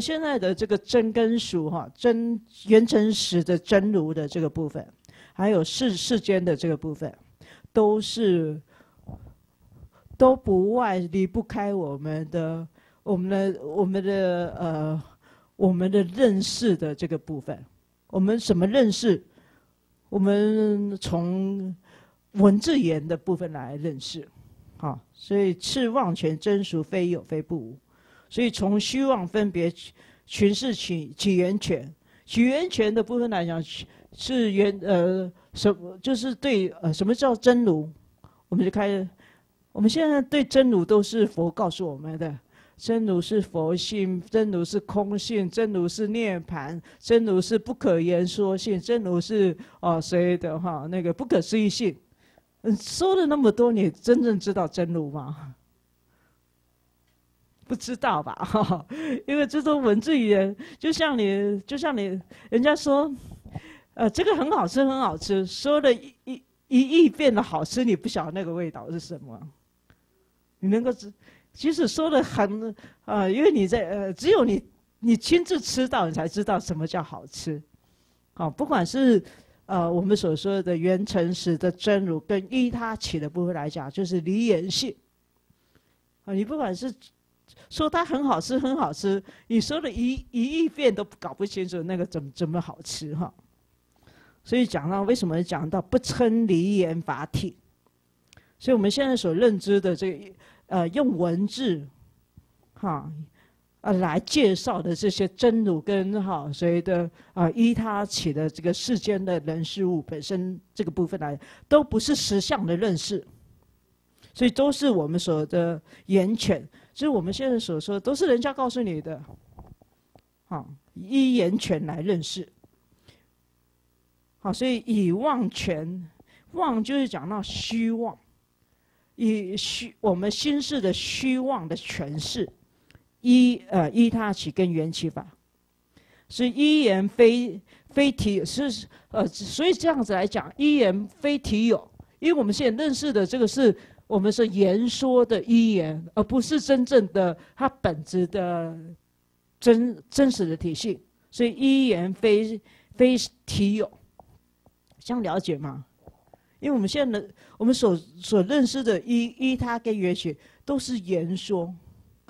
现在的这个真跟俗哈，真原真实的真如的这个部分，还有世间的这个部分，都不外离不开我们的认识的这个部分，我们什么认识？ 我们从文字言的部分来认识，好，所以是妄全真俗，非有非不无。所以从虚妄分别群是起源权，起源权的部分来讲，是就是对什么叫真如，我们就开始，我们现在对真如都是佛告诉我们的。 真如是佛性，真如是空性，真如是涅槃，真如是不可言说性，真如是谁的哈那个不可思议性。说了那么多，你真正知道真如吗？不知道吧？哈，因为这种文字语言，就像你，人家说，这个很好吃，很好吃，说了一亿遍的好吃，你不晓得那个味道是什么，你能够知。 其实说的很因为你在只有你亲自吃到，你才知道什么叫好吃。好，不管是我们所说的原诚实的真如，跟依他起的部分来讲，就是离言性。啊，你不管是说它很好吃，很好吃，你说了一亿遍都搞不清楚那个怎么好吃哈。所以讲到为什么讲到不称离言法体，所以我们现在所认知的这个。 用文字，哈，来介绍的这些真如跟哈，所谓的依他起的这个世间的人事物本身这个部分来，都不是实相的认识，所以都是我们所的言诠，就是我们现在所说的，都是人家告诉你的。好，依言权来认识。好，所以以妄权，妄就是讲到虚妄，以虚我们心事的虚妄的诠释，依他起跟缘起法。 所以依言非体是所以这样子来讲，依言非体有，因为我们现在认识的这个是我们是言说的依言，而不是真正的它本质的真实的体系。所以依言非体有，这样了解吗？因为我们现在的我们所认识的依他跟缘起都是言说，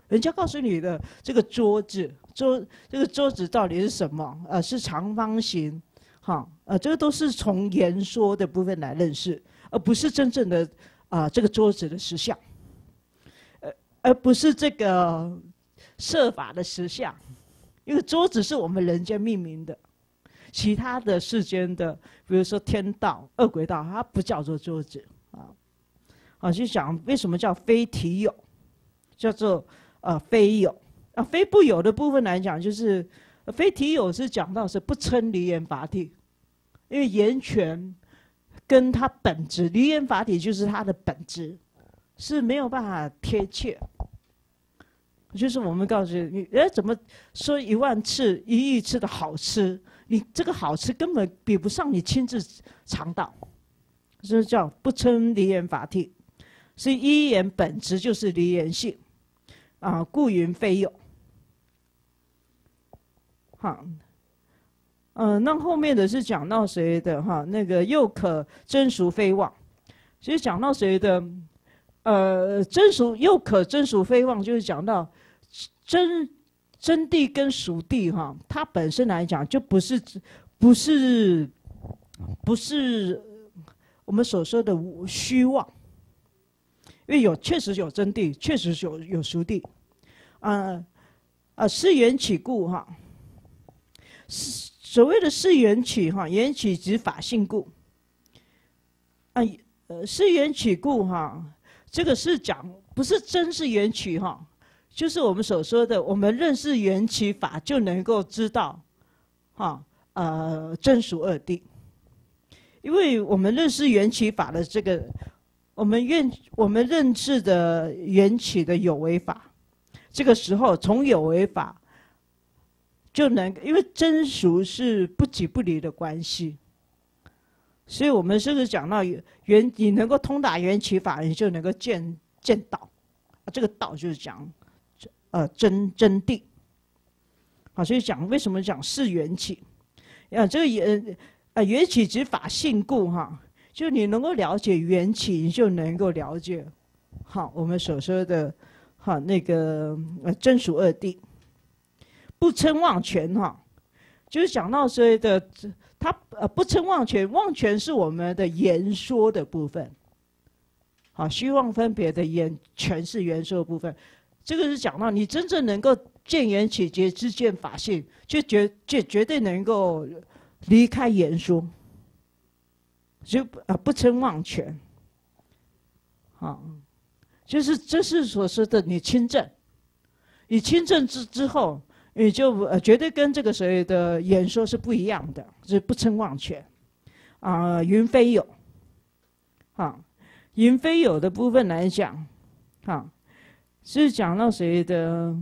人家告诉你的这个桌子。 这个桌子到底是什么？是长方形，好，这个都是从言说的部分来认识，而不是真正的这个桌子的实相，而不是这个设法的实相，因为桌子是我们人间命名的，其他的世间的，比如说天道、恶鬼道，它不叫做桌子啊，啊，就讲为什么叫非体有，叫做非有。 非不有的部分来讲，就是非体有是讲到是不称离言法体，因为言权跟它本质，离言法体就是它的本质，是没有办法贴切。就是我们告诉你，怎么说10000次、1亿次的好吃，你这个好吃根本比不上你亲自尝到，这叫不称离言法体。所以依言本质就是离言性，故云非有。 好，那后面的是讲到谁的哈？那个又可真俗非妄，其实讲到谁的，真俗又可真俗非妄，就是讲到真谛跟俗谛哈，它本身来讲就不是我们所说的虚妄，因为确实有真谛，确实有俗谛，是缘起故哈。 所谓的是缘起哈，缘起指法性故。是缘起故哈，这个是讲不是真是缘起哈，就是我们所说的，我们认识缘起法就能够知道，哈真俗二谛。因为我们认识缘起法的这个，我们认识的缘起的有为法，这个时候从有为法。 就能，因为真俗是不即不离的关系，所以我们是不是讲到缘，你能够通达缘起法，你就能够见道，这个道就是讲，真谛，好，所以讲为什么讲是缘起，这个缘起指法性故哈，就你能够了解缘起，你就能够了解，好，我们所说的，好那个真俗二谛。 不称妄权哈，就是讲到所谓的他不称妄权，妄权是我们的言说的部分，好虚妄分别的言权是言说的部分，这个是讲到你真正能够见缘起觉知见法性，就绝对能够离开言说，就不称妄权，好，就是这是所说的你亲证，你亲证之后。 你就绝对跟这个所谓的演说是不一样的，是不称妄权，云非有，啊，云非有的部分来讲，啊，是讲到谁的？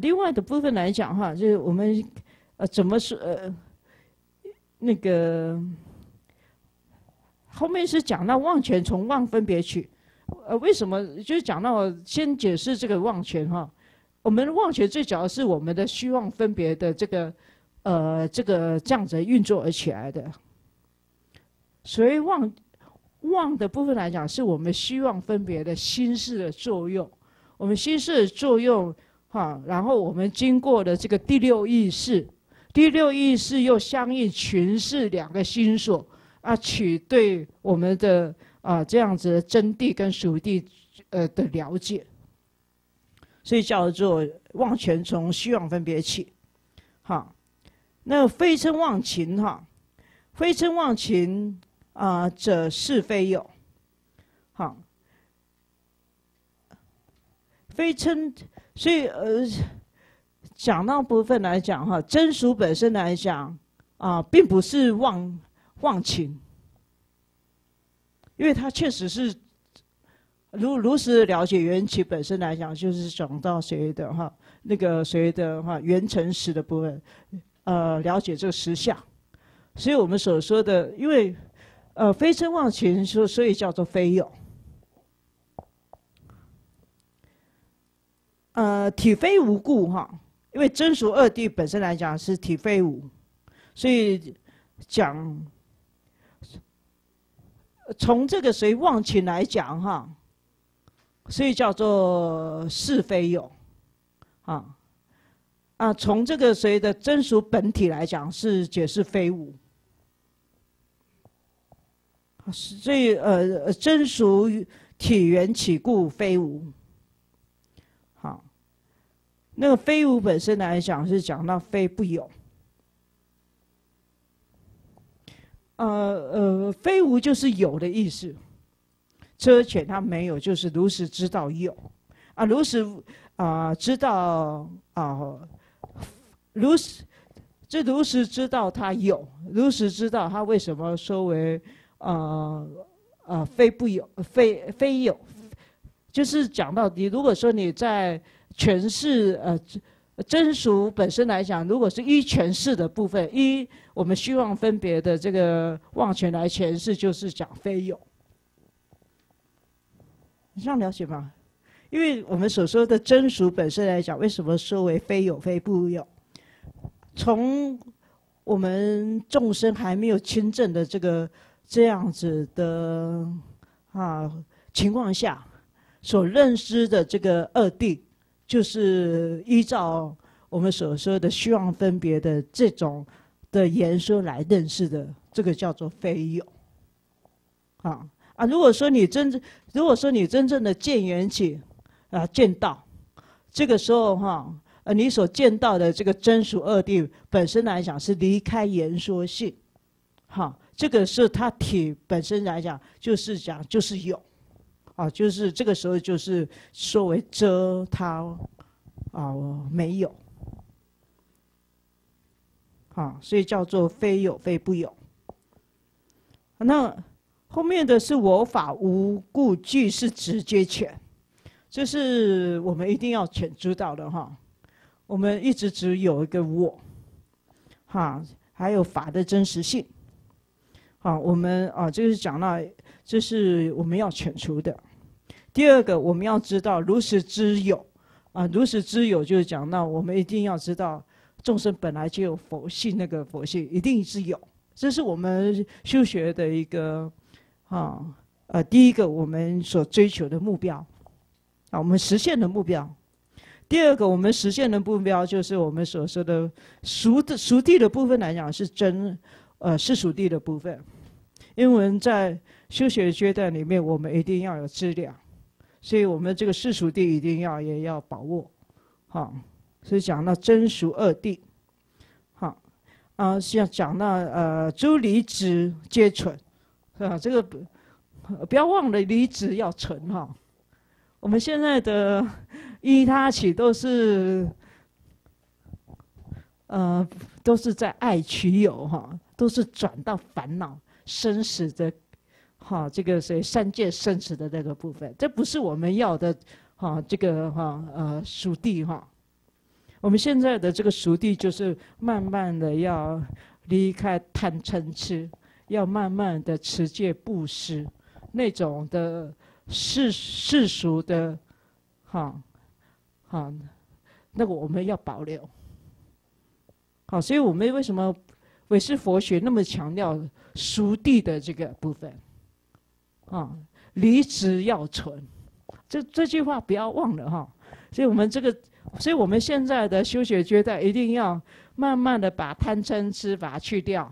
另外的部分来讲哈，就是我们怎么说那个后面是讲到妄权从妄分别取。 为什么就是讲到先解释这个妄权哈？我们妄权最主要是我们的虚妄分别的这个这样子运作而起来的。所以妄的部分来讲，是我们虚妄分别的心识的作用。我们心识的作用哈，然后我们经过了这个第6意识，第6意识又相应诠释2个心所取对我们的。 这样子的真谛跟俗谛，的了解，所以叫做妄权从虚妄分别起。好，那非称妄情哈，非称妄情者是非有，哈。非嗔，所以讲到部分来讲哈，真俗本身来讲啊，并不是忘情，因为它确实是。 如实了解缘起本身来讲，就是讲到谁的哈，那个谁的哈缘成实的部分，了解这个实相。所以我们所说的，因为非嗔妄情，所以叫做非有。体非无故哈，因为真俗二谛本身来讲是体非无，所以讲从这个谁妄情来讲哈。 所以叫做是非有，从这个谁的真俗本体来讲是解释非无，所以真俗体缘起故非无，好，那个非无本身来讲是讲到非不有，非无就是有的意思。 遮遣他没有，就是如实知道有，啊，如实知道如实知道他有，如实知道他为什么说为非不有，非有，就是讲到你如果说你在诠释真俗本身来讲，如果是依诠释的部分，依我们虚妄分别的这个妄权来诠释，就是讲非有。 这样了解吗？因为我们所说的真俗本身来讲，为什么说为非有非不有？从我们众生还没有亲证的这样子的情况下，所认知的这个二谛，就是依照我们所说的虚妄分别的这种的言说来认识的，这个叫做非有，如果说你真正的见缘起，见到，这个时候你所见到的这个真俗二谛本身来讲是离开言说性，这个是它体本身来讲就是有，就是这个时候就是说为遮它没有，所以叫做非有非不有，那。 后面的是我法无故具是直接遣，这是我们一定要全知道的哈。我们一直只有一个我，还有法的真实性，我们就是讲到，这是我们要全除的。第二个，我们要知道如实知有，如实知有就是讲到我们一定要知道众生本来就有佛性，那个佛性一定是有，这是我们修学的一个。 第一个我们所追求的目标，我们实现的目标；第二个我们实现的目标就是我们所说的熟地的部分来讲是真，是熟地的部分。因为我们在修学阶段里面，我们一定要有资料，所以我们这个是熟地一定要也要把握，所以讲到真熟二谛，像讲到诸离执皆存。 这个不要忘了离执要存哈。我们现在的依他起都是，都是在爱取有哈，都是转到烦恼生死的，这个三界生死的那个部分，这不是我们要的这个熟地哈。我们现在的这个熟地就是慢慢的要离开贪嗔痴。 要慢慢的持戒布施，那种的世俗的，那个我们要保留。好，所以我们为什么唯识佛学那么强调熟地的这个部分？离执要存，这句话不要忘了哈。所以我们所以我们现在的修学阶段一定要慢慢的把贪嗔痴把它去掉。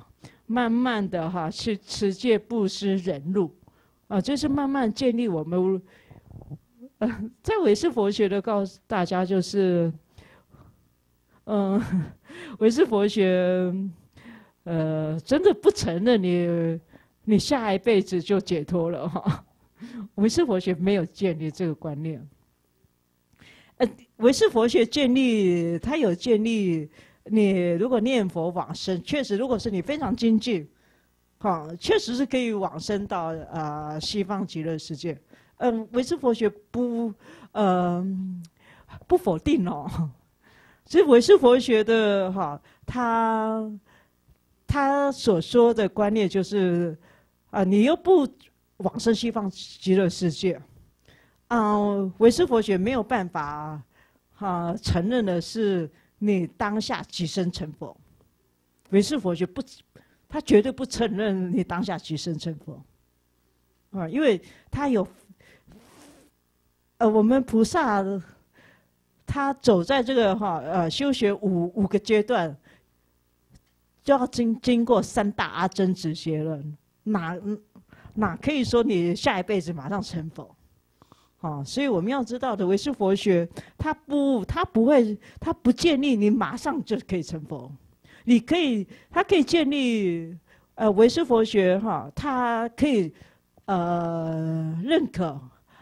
慢慢的去持戒布施忍辱，就是慢慢建立我们，在唯识佛学的告诉大家就是，唯识佛学，真的不承认你下一辈子就解脱了唯识佛学没有建立这个观念。唯识佛学建立，它有建立你如果念佛往生，确实如果是你非常精进，好，确实是可以往生到西方极乐世界。唯识佛学不否定哦，所以唯识佛学的哈，他所说的观念就是你又不往生西方极乐世界，唯识佛学没有办法承认的是你当下即生成佛，唯识佛学他绝对不承认你当下即生成佛，因为他有我们菩萨他走在这个修学五个阶段，就要经过三大阿僧祇劫了，哪可以说你下一辈子马上成佛？所以我们要知道的，唯识佛学它不建立你马上就可以成佛，它可以建立唯识佛学它可以认可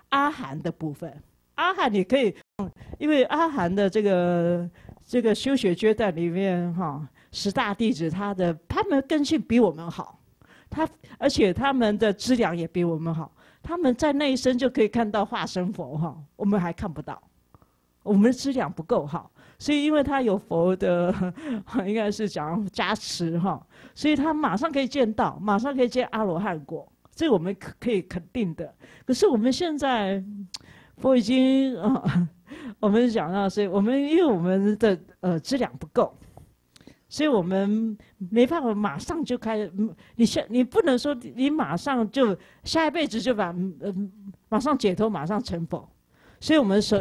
阿含的部分，阿含你可以，因为阿含的这个修学阶段里面十大弟子他们根性比我们好。而且他们的资粮也比我们好，他们在那一生就可以看到化身佛哈，我们还看不到，我们的资粮不够好，所以因为他有佛的，应该是讲加持哈，所以他马上可以见到，马上可以见阿罗汉果，这我们可以肯定的。可是我们现在佛已经我们讲到，所以我们因为我们的资粮不够。所以我们没办法马上就开始，你不能说你马上就下一辈子就马上解脱，马上成佛。所以我们说，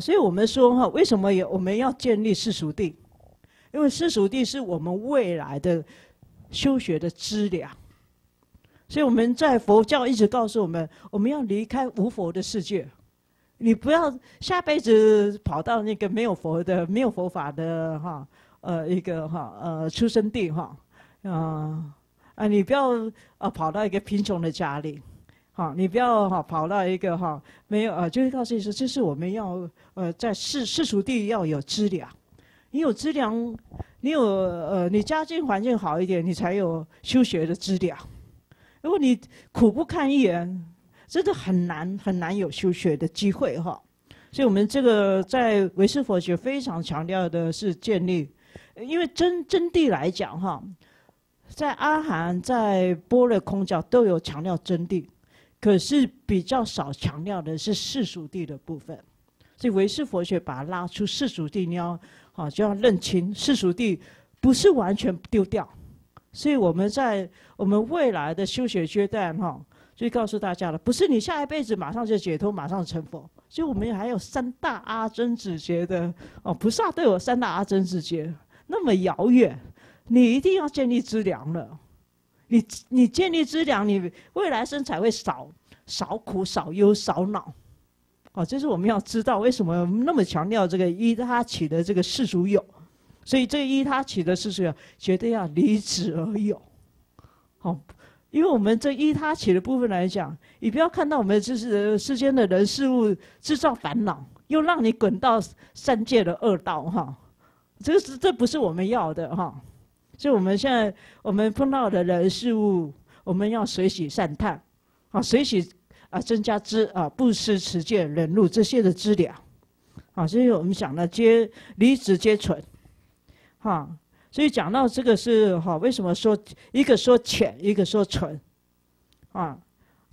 所以我们说哈，为什么我们要建立世俗地？因为世俗地是我们未来的修学的资粮。所以我们在佛教一直告诉我们，我们要离开无佛的世界。你不要下辈子跑到那个没有佛的、没有佛法的一个出生地你不要跑到一个贫穷的家里，你不要跑到一个没有就是告诉你说，这是我们要在世俗地要有资粮，你有资粮，你有你家境环境好一点，你才有修学的资粮。如果你苦不堪言。真的很难有修学的机会哈，所以我们这个在唯识佛学非常强调的是建立，因为真谛来讲哈，在阿含在般若空教都有强调真谛，可是比较少强调的是世俗谛的部分，所以唯识佛学把它拉出世俗谛，你要就要认清世俗谛不是完全丢掉，所以我们未来的修学阶段哈。所以告诉大家了，不是你下一辈子马上就解脱，马上成佛。所以我们还有三大阿僧祇劫的菩萨都有三大阿僧祇劫，那么遥远，你一定要建立资粮了。你建立资粮，你未来生才会少苦、少忧、少恼。这是我们要知道为什么那么强调这个依他起的这个世俗有，所以这个依他起的世俗有绝对要离子而有，因为我们这依他起的部分来讲，你不要看到我们就是世间的人事物制造烦恼，又让你滚到三界的恶道哈，这不是我们要的哈。所以我们现在我们碰到的人事物，我们要随喜善叹，随喜增加布施、持戒、忍辱这些的资粮，所以我们讲了皆离子皆存，所以讲到这个是为什么说一个说浅，一个说纯，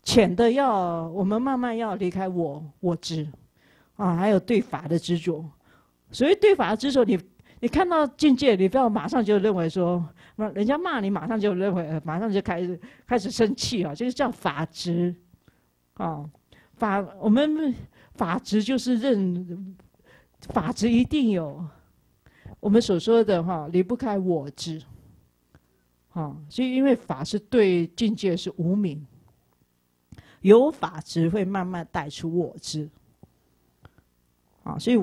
浅的要我们慢慢要离开我执，还有对法的执着。所以对法的执着，你看到境界，你不要马上就认为说，人家骂你，马上就认为，马上就开始生气啊，这个叫法执，我们法执就是认法执一定有。我们所说的离不开我执，所以因为法是对境界是无明，有法执会慢慢带出我执，所以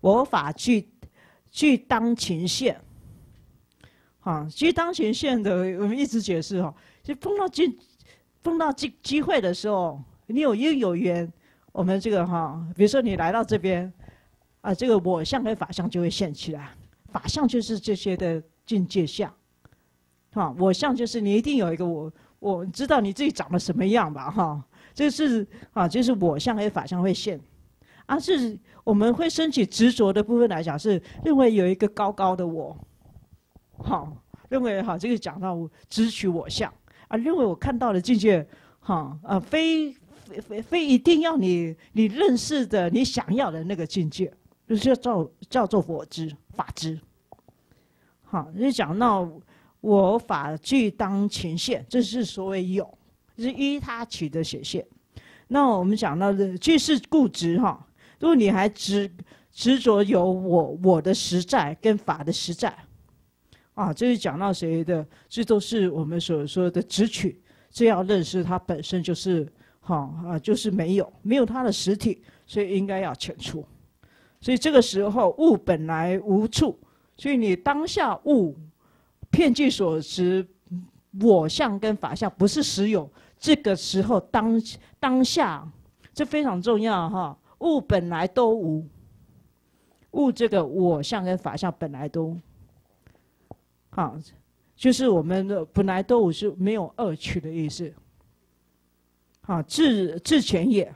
我法具当勤现，啊，其实当前线的我们一直解释哈，就碰到机会的时候，你有因有缘，我们这个哈，比如说你来到这边，啊，这个我相跟法相就会现起来，法相就是这些的境界相，啊，我相就是你一定有一个我知道你自己长得什么样吧哈，这是啊，就是我相跟法相会现。 而、啊、是我们会升起执着的部分来讲，是认为有一个高高的我，好，认为哈，这个讲到直取我相啊，认为我看到的境界，哈啊，非一定要你认识的你想要的那个境界，就是叫做我知法知，好，就讲到我法具当勤现，这是所谓有，就是依他取的显现。那我们讲到的俱是固执哈。 如果你还执着有我的实在跟法的实在，啊，这是讲到谁的？这都是我们所说的执取，这要认识它本身就是，就是没有它的实体，所以应该要遣除。所以这个时候物本来无处，所以你当下物，遍计所执我相跟法相不是实有，这个时候当下这非常重要哈。 物本来都无，物这个我相跟法相本来都，好，就是我们的本来都无是没有恶趣的意思。好，自前也，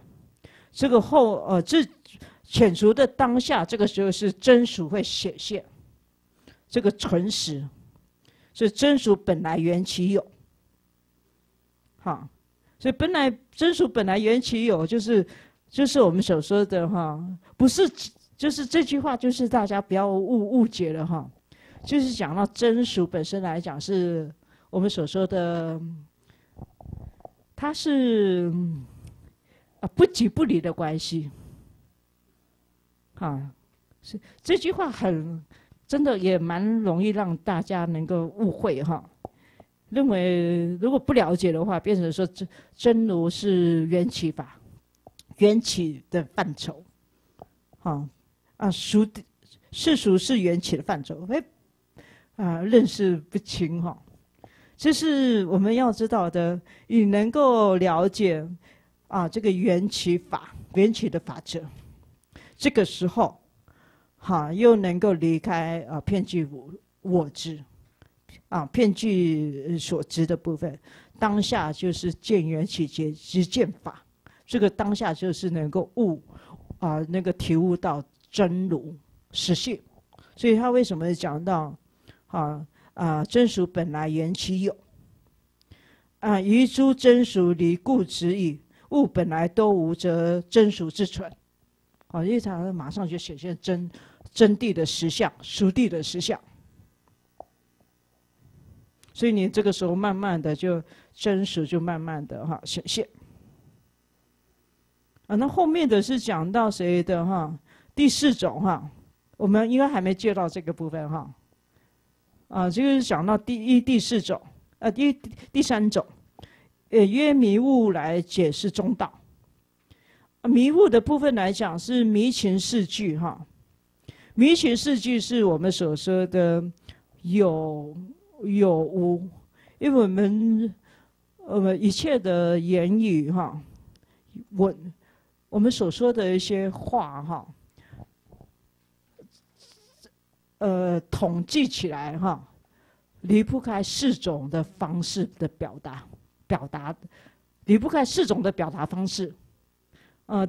这个后自遣除的当下，这个时候是真俗会显现，这个纯实，所以真俗本来缘起有，好，所以本来真俗本来缘起有就是。 就是我们所说的哈，不是，就是这句话，就是大家不要误解了哈。就是讲到真俗本身来讲，是我们所说的，它是不即不离的关系。啊，是这句话很真的也蛮容易让大家能够误会哈，认为如果不了解的话，变成说真如是缘起法。 缘起的范畴，好啊，世俗是缘起的范畴，哎，啊，认识不清哈，这是我们要知道的。你能够了解啊，这个缘起法、缘起的法则，这个时候，哈，又能够离开啊，遍计我执，啊，遍计所执的部分，当下就是见缘起即见法。 这个当下就是能够悟，啊、那个体悟到真如实性，所以他为什么讲到，真俗本来缘起有，啊，于诸真俗离固执矣，物本来都无，则真俗之存，啊，因为他马上就显现真谛的实相，俗谛的实相，所以你这个时候慢慢的就真实就慢慢的显现。 啊，那后面的是讲到谁的哈？第四种哈，我们应该还没介绍这个部分哈。啊，就是讲到第四种，第三种，约迷悟来解释中道。迷悟的部分来讲是迷情四句哈，迷情四句是我们所说的有无，因为我们一切的言语哈，我们所说的一些话哈，统计起来哈，离不开四种的方式的表达，离不开四种的表达方式。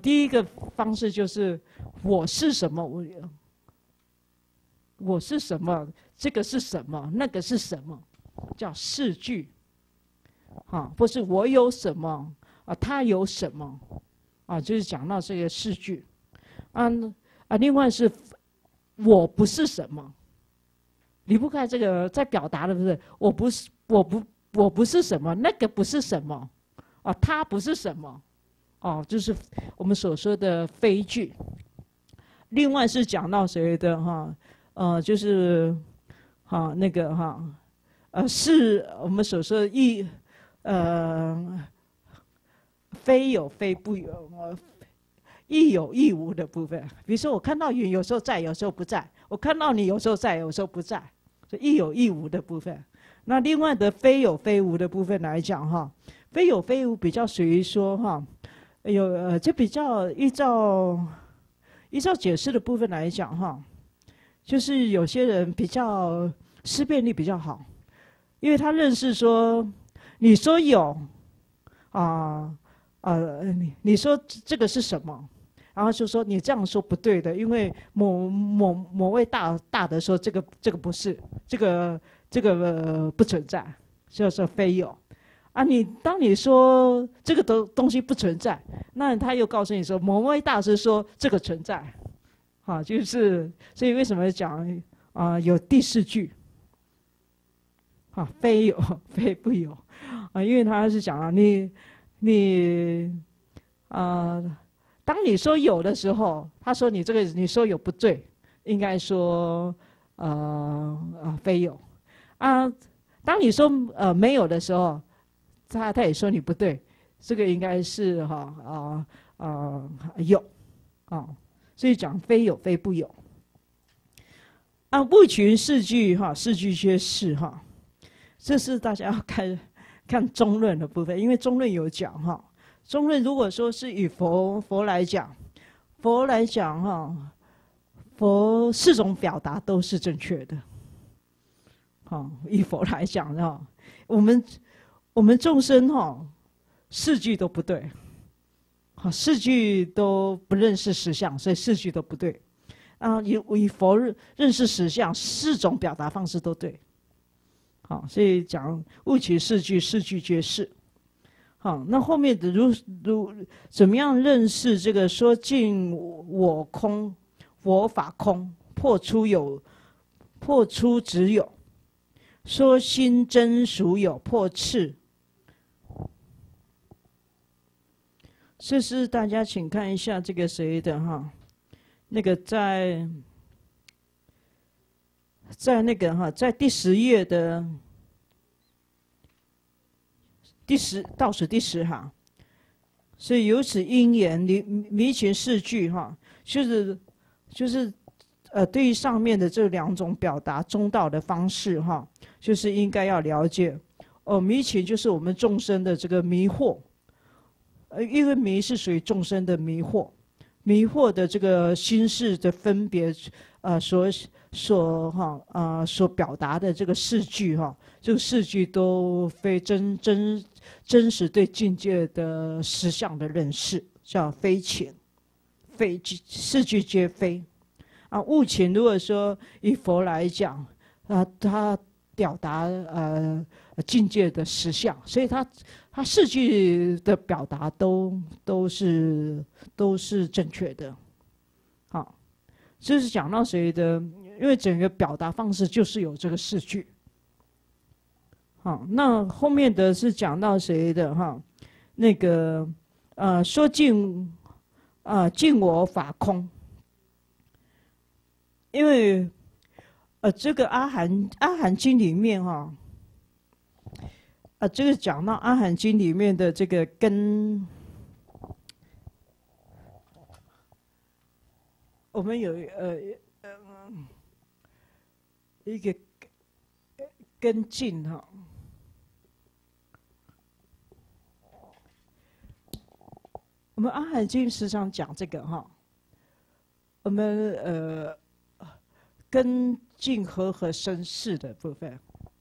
第一个方式就是我是什么，我是什么，这个是什么，那个是什么，叫四句，啊，或是我有什么，啊，他有什么。 啊，就是讲到这个四句，另外是，我不是什么，离不开这个在表达的不是，我不是什么，那个不是什么，啊，他不是什么，哦、啊，就是我们所说的非句。另外是讲到谁的哈，就是，啊那个哈，是我们所说的非有非不有，亦有亦无的部分。比如说，我看到云，有时候在，有时候不在；我看到你，有时候在，有时候不在。这亦有亦无的部分。那另外的非有非无的部分来讲哈，非有非无比较属于说哈，有就比较依照解释的部分来讲哈，就是有些人比较思辨力比较好，因为他认识说你说有你说这个是什么？ 然后就说你这样说不对的，因为某位大德说这个不是，这个不存在，就是非有。啊，你当你说这个东西不存在，那他又告诉你说某位大师说这个存在，啊，就是所以为什么讲有第四句，啊非有非不有，啊因为他是讲你。当你说有的时候，他说你这个你说有不对，应该说非有啊。当你说没有的时候，他也说你不对，这个应该是有啊，所以讲非有非不有啊。不群四句哈，四句缺四哈，这是大家要看中论的部分，因为中论有讲哈。 中论如果说是以佛来讲，佛四种表达都是正确的。好，以佛来讲哈，我们众生哈，四句都不对，好，四句都不认识实相，所以四句都不对。啊，以佛认识实相，四种表达方式都对。好，所以讲悟取四句，四句皆是。 好，那后面的怎么样认识这个说尽我空，我法空，破出执有，说心真属有，破斥。这是大家请看一下这个谁的哈，那个在那个哈，在第10页的。 倒数第10哈，所以由此因缘迷群四句哈，对于上面的这2种表达中道的方式哈，就是应该要了解哦，迷群就是我们众生的这个迷惑，因为迷是属于众生的迷惑，迷惑的这个心事的分别，所表达的这个四句哈，这个四句都非真实对境界的实相的认识，叫非情，非四句皆非。啊，悟情如果说以佛来讲，啊，他表达境界的实相，所以他四句的表达都是正确的。好，这是讲到谁的？因为整个表达方式就是有这个四句。 好，那后面的是讲到谁的哈？那个说尽我法空，因为这个阿含经里面哈，这个讲到阿含经里面的这个跟我们有一个跟进哈。 我们《阿含经》时常讲这个哈，我们跟净和生事的部分，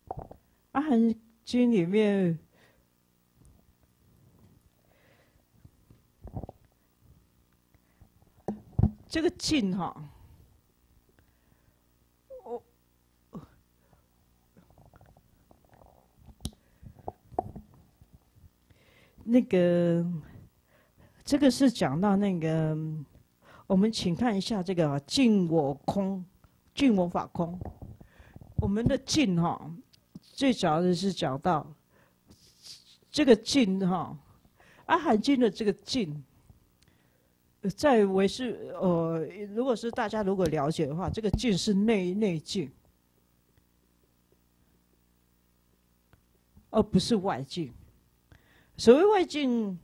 《阿含经》里面这个净哈，这个是讲到那个，我们请看一下这个啊，尽我空，尽我法空。我们的尽哈，最早的是讲到这个尽哈，阿含经的这个尽，在唯识如果是大家如果了解的话，这个尽是内尽，而不是外尽。所谓外尽。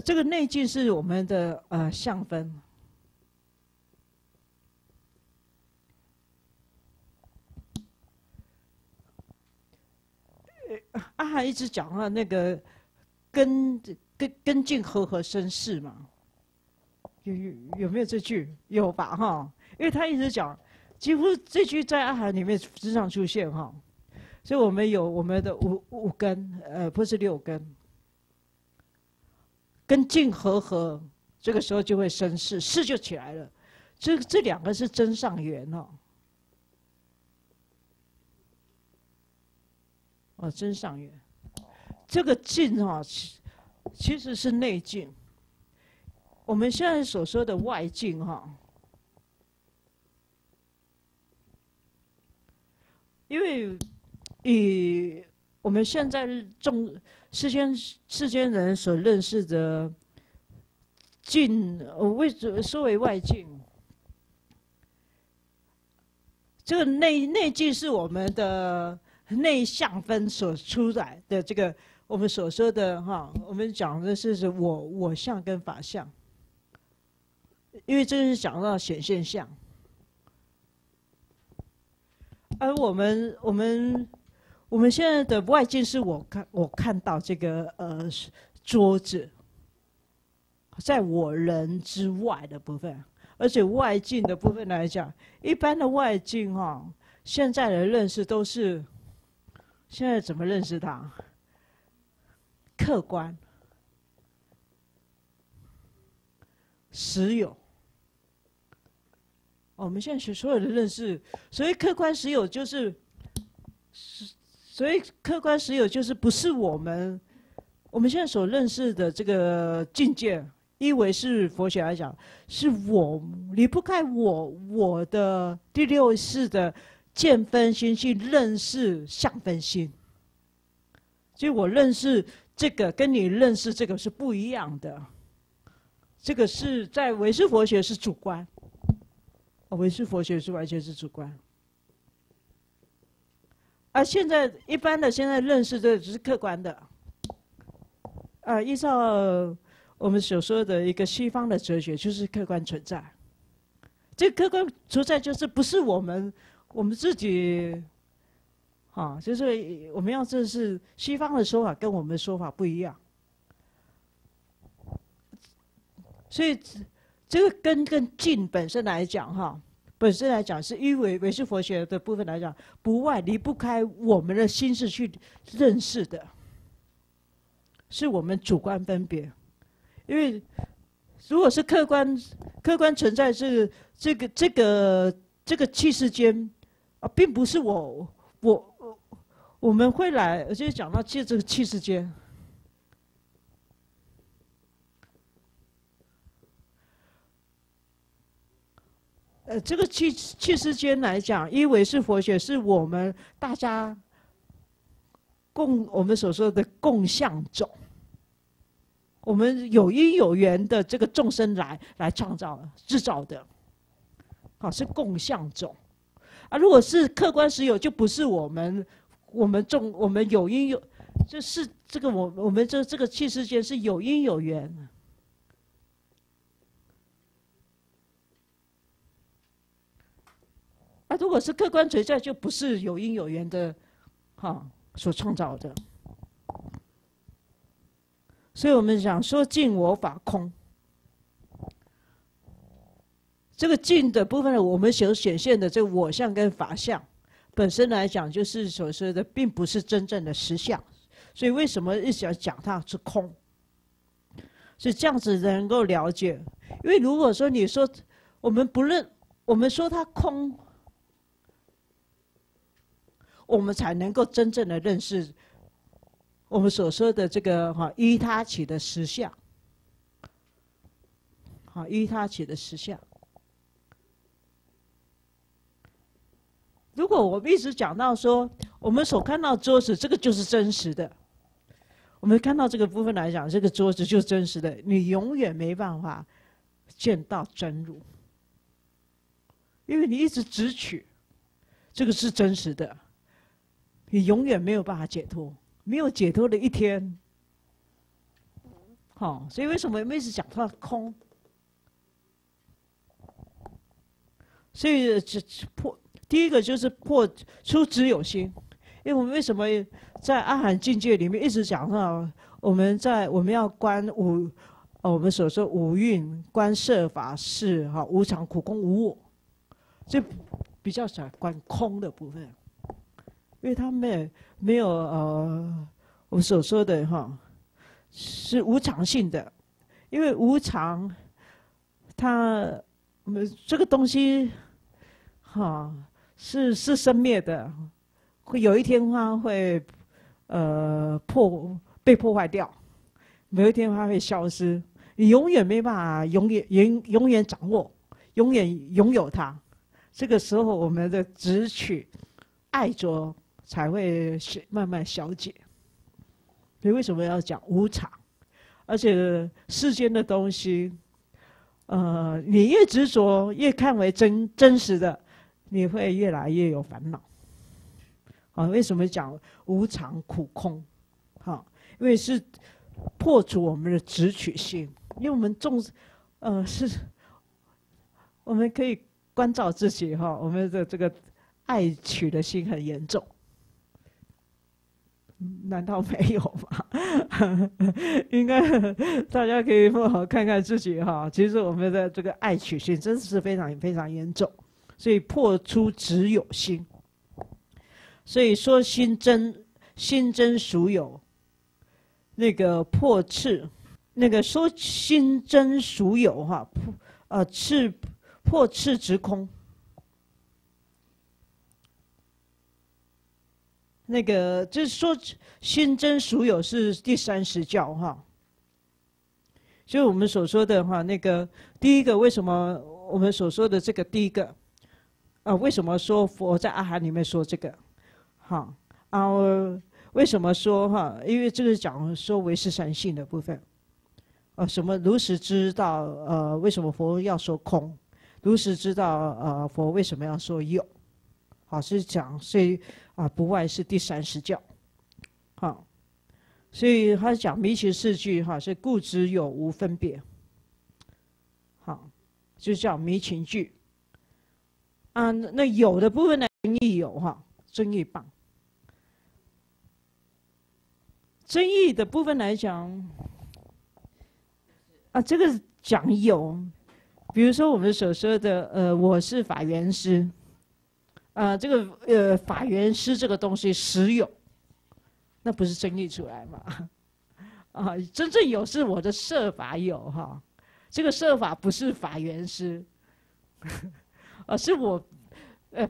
这个内境是我们的相分。阿含一直讲话那个根境和生是嘛，有没有这句？有吧哈，因为他一直讲，几乎这句在阿含里面时常出现哈，所以我们有我们的五根，不是六根。 跟境和，这个时候就会生是，是就起来了。这两个是真上缘哦。哦，真上缘，这个境哦，其实是内境。我们现在所说的外境哈、哦，因为以我们现在世间人所认识的境，说为外境。这个内境是我们的内相分所出来的，这个我们所说的哈，我们讲的是我相跟法相，因为这是讲到显现相，而我们现在的外境是我看到这个桌子，在我人之外的部分，而且外境的部分来讲，一般的外境哈，现在的认识都是，现在怎么认识它？客观、实有。我们现在所有的认识，所谓客观实有就是。 所以客观实有就是不是我们现在所认识的这个境界，因为是佛学来讲，是我离不开我的第六识的见分心去认识相分心，所以我认识这个跟你认识这个是不一样的，这个是在唯识佛学是主观，唯识佛学是完全是主观。 而现在一般的现在认识的只是客观的，依照我们所说的一个西方的哲学，就是客观存在。这客观存在就是不是我们自己，啊，就是我们要这是西方的说法跟我们的说法不一样，所以这个跟境本身来讲哈。 本身来讲，是因为唯识佛学的部分来讲，不外离不开我们的心识去认识的，是我们主观分别。因为如果是客观存在是这个气世间啊，并不是我们会来，而且讲到借这个气世间，这个气世间来讲，因为是佛学，是我们大家我们所说的共相种，我们有因有缘的这个众生来创造制造的，好是共相种啊。如果是客观实有，就不是我们有因有，就是这个我们这个气世间是有因有缘。 啊、如果是客观存在，就不是有因有缘的，哈、哦，所创造的。所以我们想说尽我法空，这个尽的部分，我们所显现的这我相跟法相，本身来讲就是所说的，并不是真正的实相。所以为什么一直要讲它是空？所以这样子能够了解。因为如果说你说我们不认，我们说它空。 我们才能够真正的认识我们所说的这个哈依他起的实相，好依他起的实相。如果我们一直讲到说我们所看到桌子，这个就是真实的，我们看到这个部分来讲，这个桌子就是真实的，你永远没办法见到真如，因为你一直直取，这个是真实的。 你永远没有办法解脱，没有解脱的一天。好，所以为什么我们一直讲到空？所以破第一个就是破出执有心，因为我们为什么在阿含境界里面一直讲到我们要观五，我们所说五蕴观色法识哈，无常苦空无我，这比较少观空的部分，因为他没有我们所说的哈是无常性的，因为无常它。 我们这个东西，哈，是生灭的，会有一天它会，被破坏掉，有一天它会消失，你永远没办法永远掌握，永远拥有它。这个时候，我们的执取、爱着才会慢慢消解。所以为什么要讲无常？而且世间的东西。 你越执着，越看为真实的，你会越来越有烦恼。啊，为什么讲无常苦空？啊，因为是破除我们的执取心，因为我们我们可以关照自己哈，我们的这个爱取的心很严重。 难道没有吗？应该大家可以看看自己哈。其实我们的这个爱取心真是非常非常严重，所以破出执有心。所以说心真属有，那个破斥，那个说心真属有哈，破斥执空。 那个就是说，心真属有是第三十教哈，就是我们所说的哈，那个第一个为什么我们所说的这个第一个，为什么说佛在阿含里面说这个，哈为什么说哈？因为这个讲说唯识三性的部分，什么如实知道为什么佛要说空，如实知道佛为什么要说有。 老师讲，所以不外是第三十教，好，所以他讲弥其四句哈，是故知有无分别，好，就叫弥其句。啊，那有的部分呢，争议有哈，争议棒。争议的部分来讲，这个讲有，比如说我们所说的我是法源师。 这个法源师这个东西实有，那不是争议出来嘛？啊，真正有是我的设法有哈，这个设法不是法源师，而是我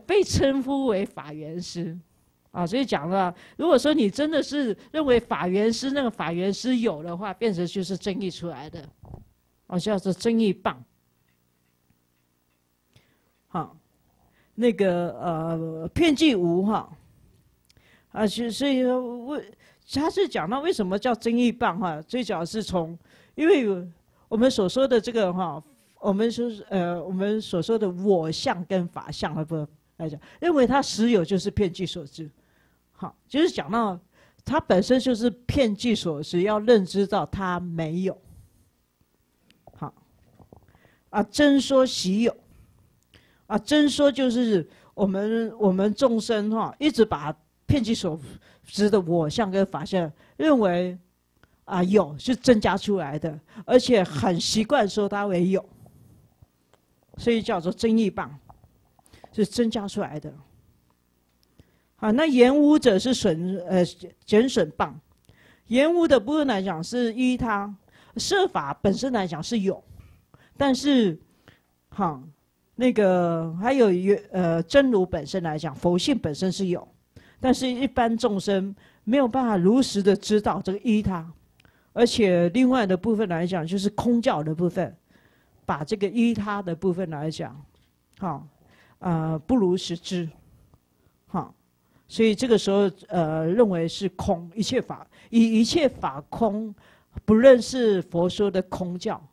被称呼为法源师，啊，所以讲了，如果说你真的是认为法源师那个法源师有的话，变成就是争议出来的，我叫做争议棒，好。 那个片剂无哈，所以他是讲到为什么叫争议棒哈，最主要是从，因为我们所说的这个哈，我们所说的我相跟法相的部分来讲，认为它实有就是片剂所致，好，就是讲到它本身就是片剂所致，要认知到它没有，好，真说习有。 真说就是我们众生哈，一直把遍计所知的我相跟法相认为有是增加出来的，而且很习惯说它为有，所以叫做增益棒，是增加出来的。好，那言无者是减损棒，言无的部分来讲是依它设法本身来讲是有，但是哈。那个还有真如本身来讲，佛性本身是有，但是一般众生没有办法如实的知道这个依他，而且另外的部分来讲，就是空教的部分，把这个依他的部分来讲，好，不如实知，好，所以这个时候认为是空，一切法以一切法空，不认识佛说的空教，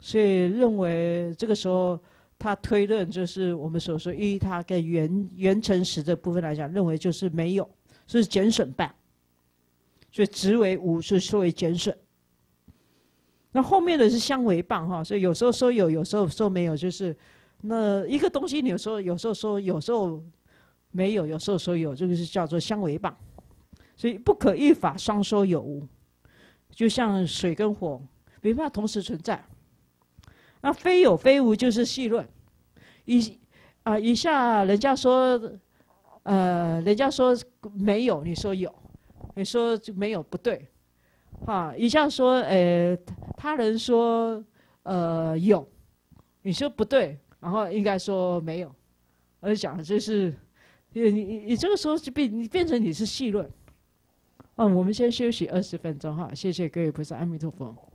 所以认为这个时候。 他推论就是我们所说依他跟缘成实的部分来讲，认为就是没有，是减损办，所以执为无，是说为减损。那后面的是相违谤哈，所以有时候说有，有时候说没有，就是那一个东西，有时候说，有时候没有，有时候说有，这个是叫做相违谤。所以不可一法双说有无，就像水跟火没办法同时存在。那非有非无就是戏论，以下人家说，人家说没有，你说有，你说没有不对。 啊，以下说，他人说，有，你说不对，然后应该说没有，我就讲就是，你这个时候就变成你是戏论。我们先休息20分钟哈，谢谢各位菩萨，阿弥陀佛。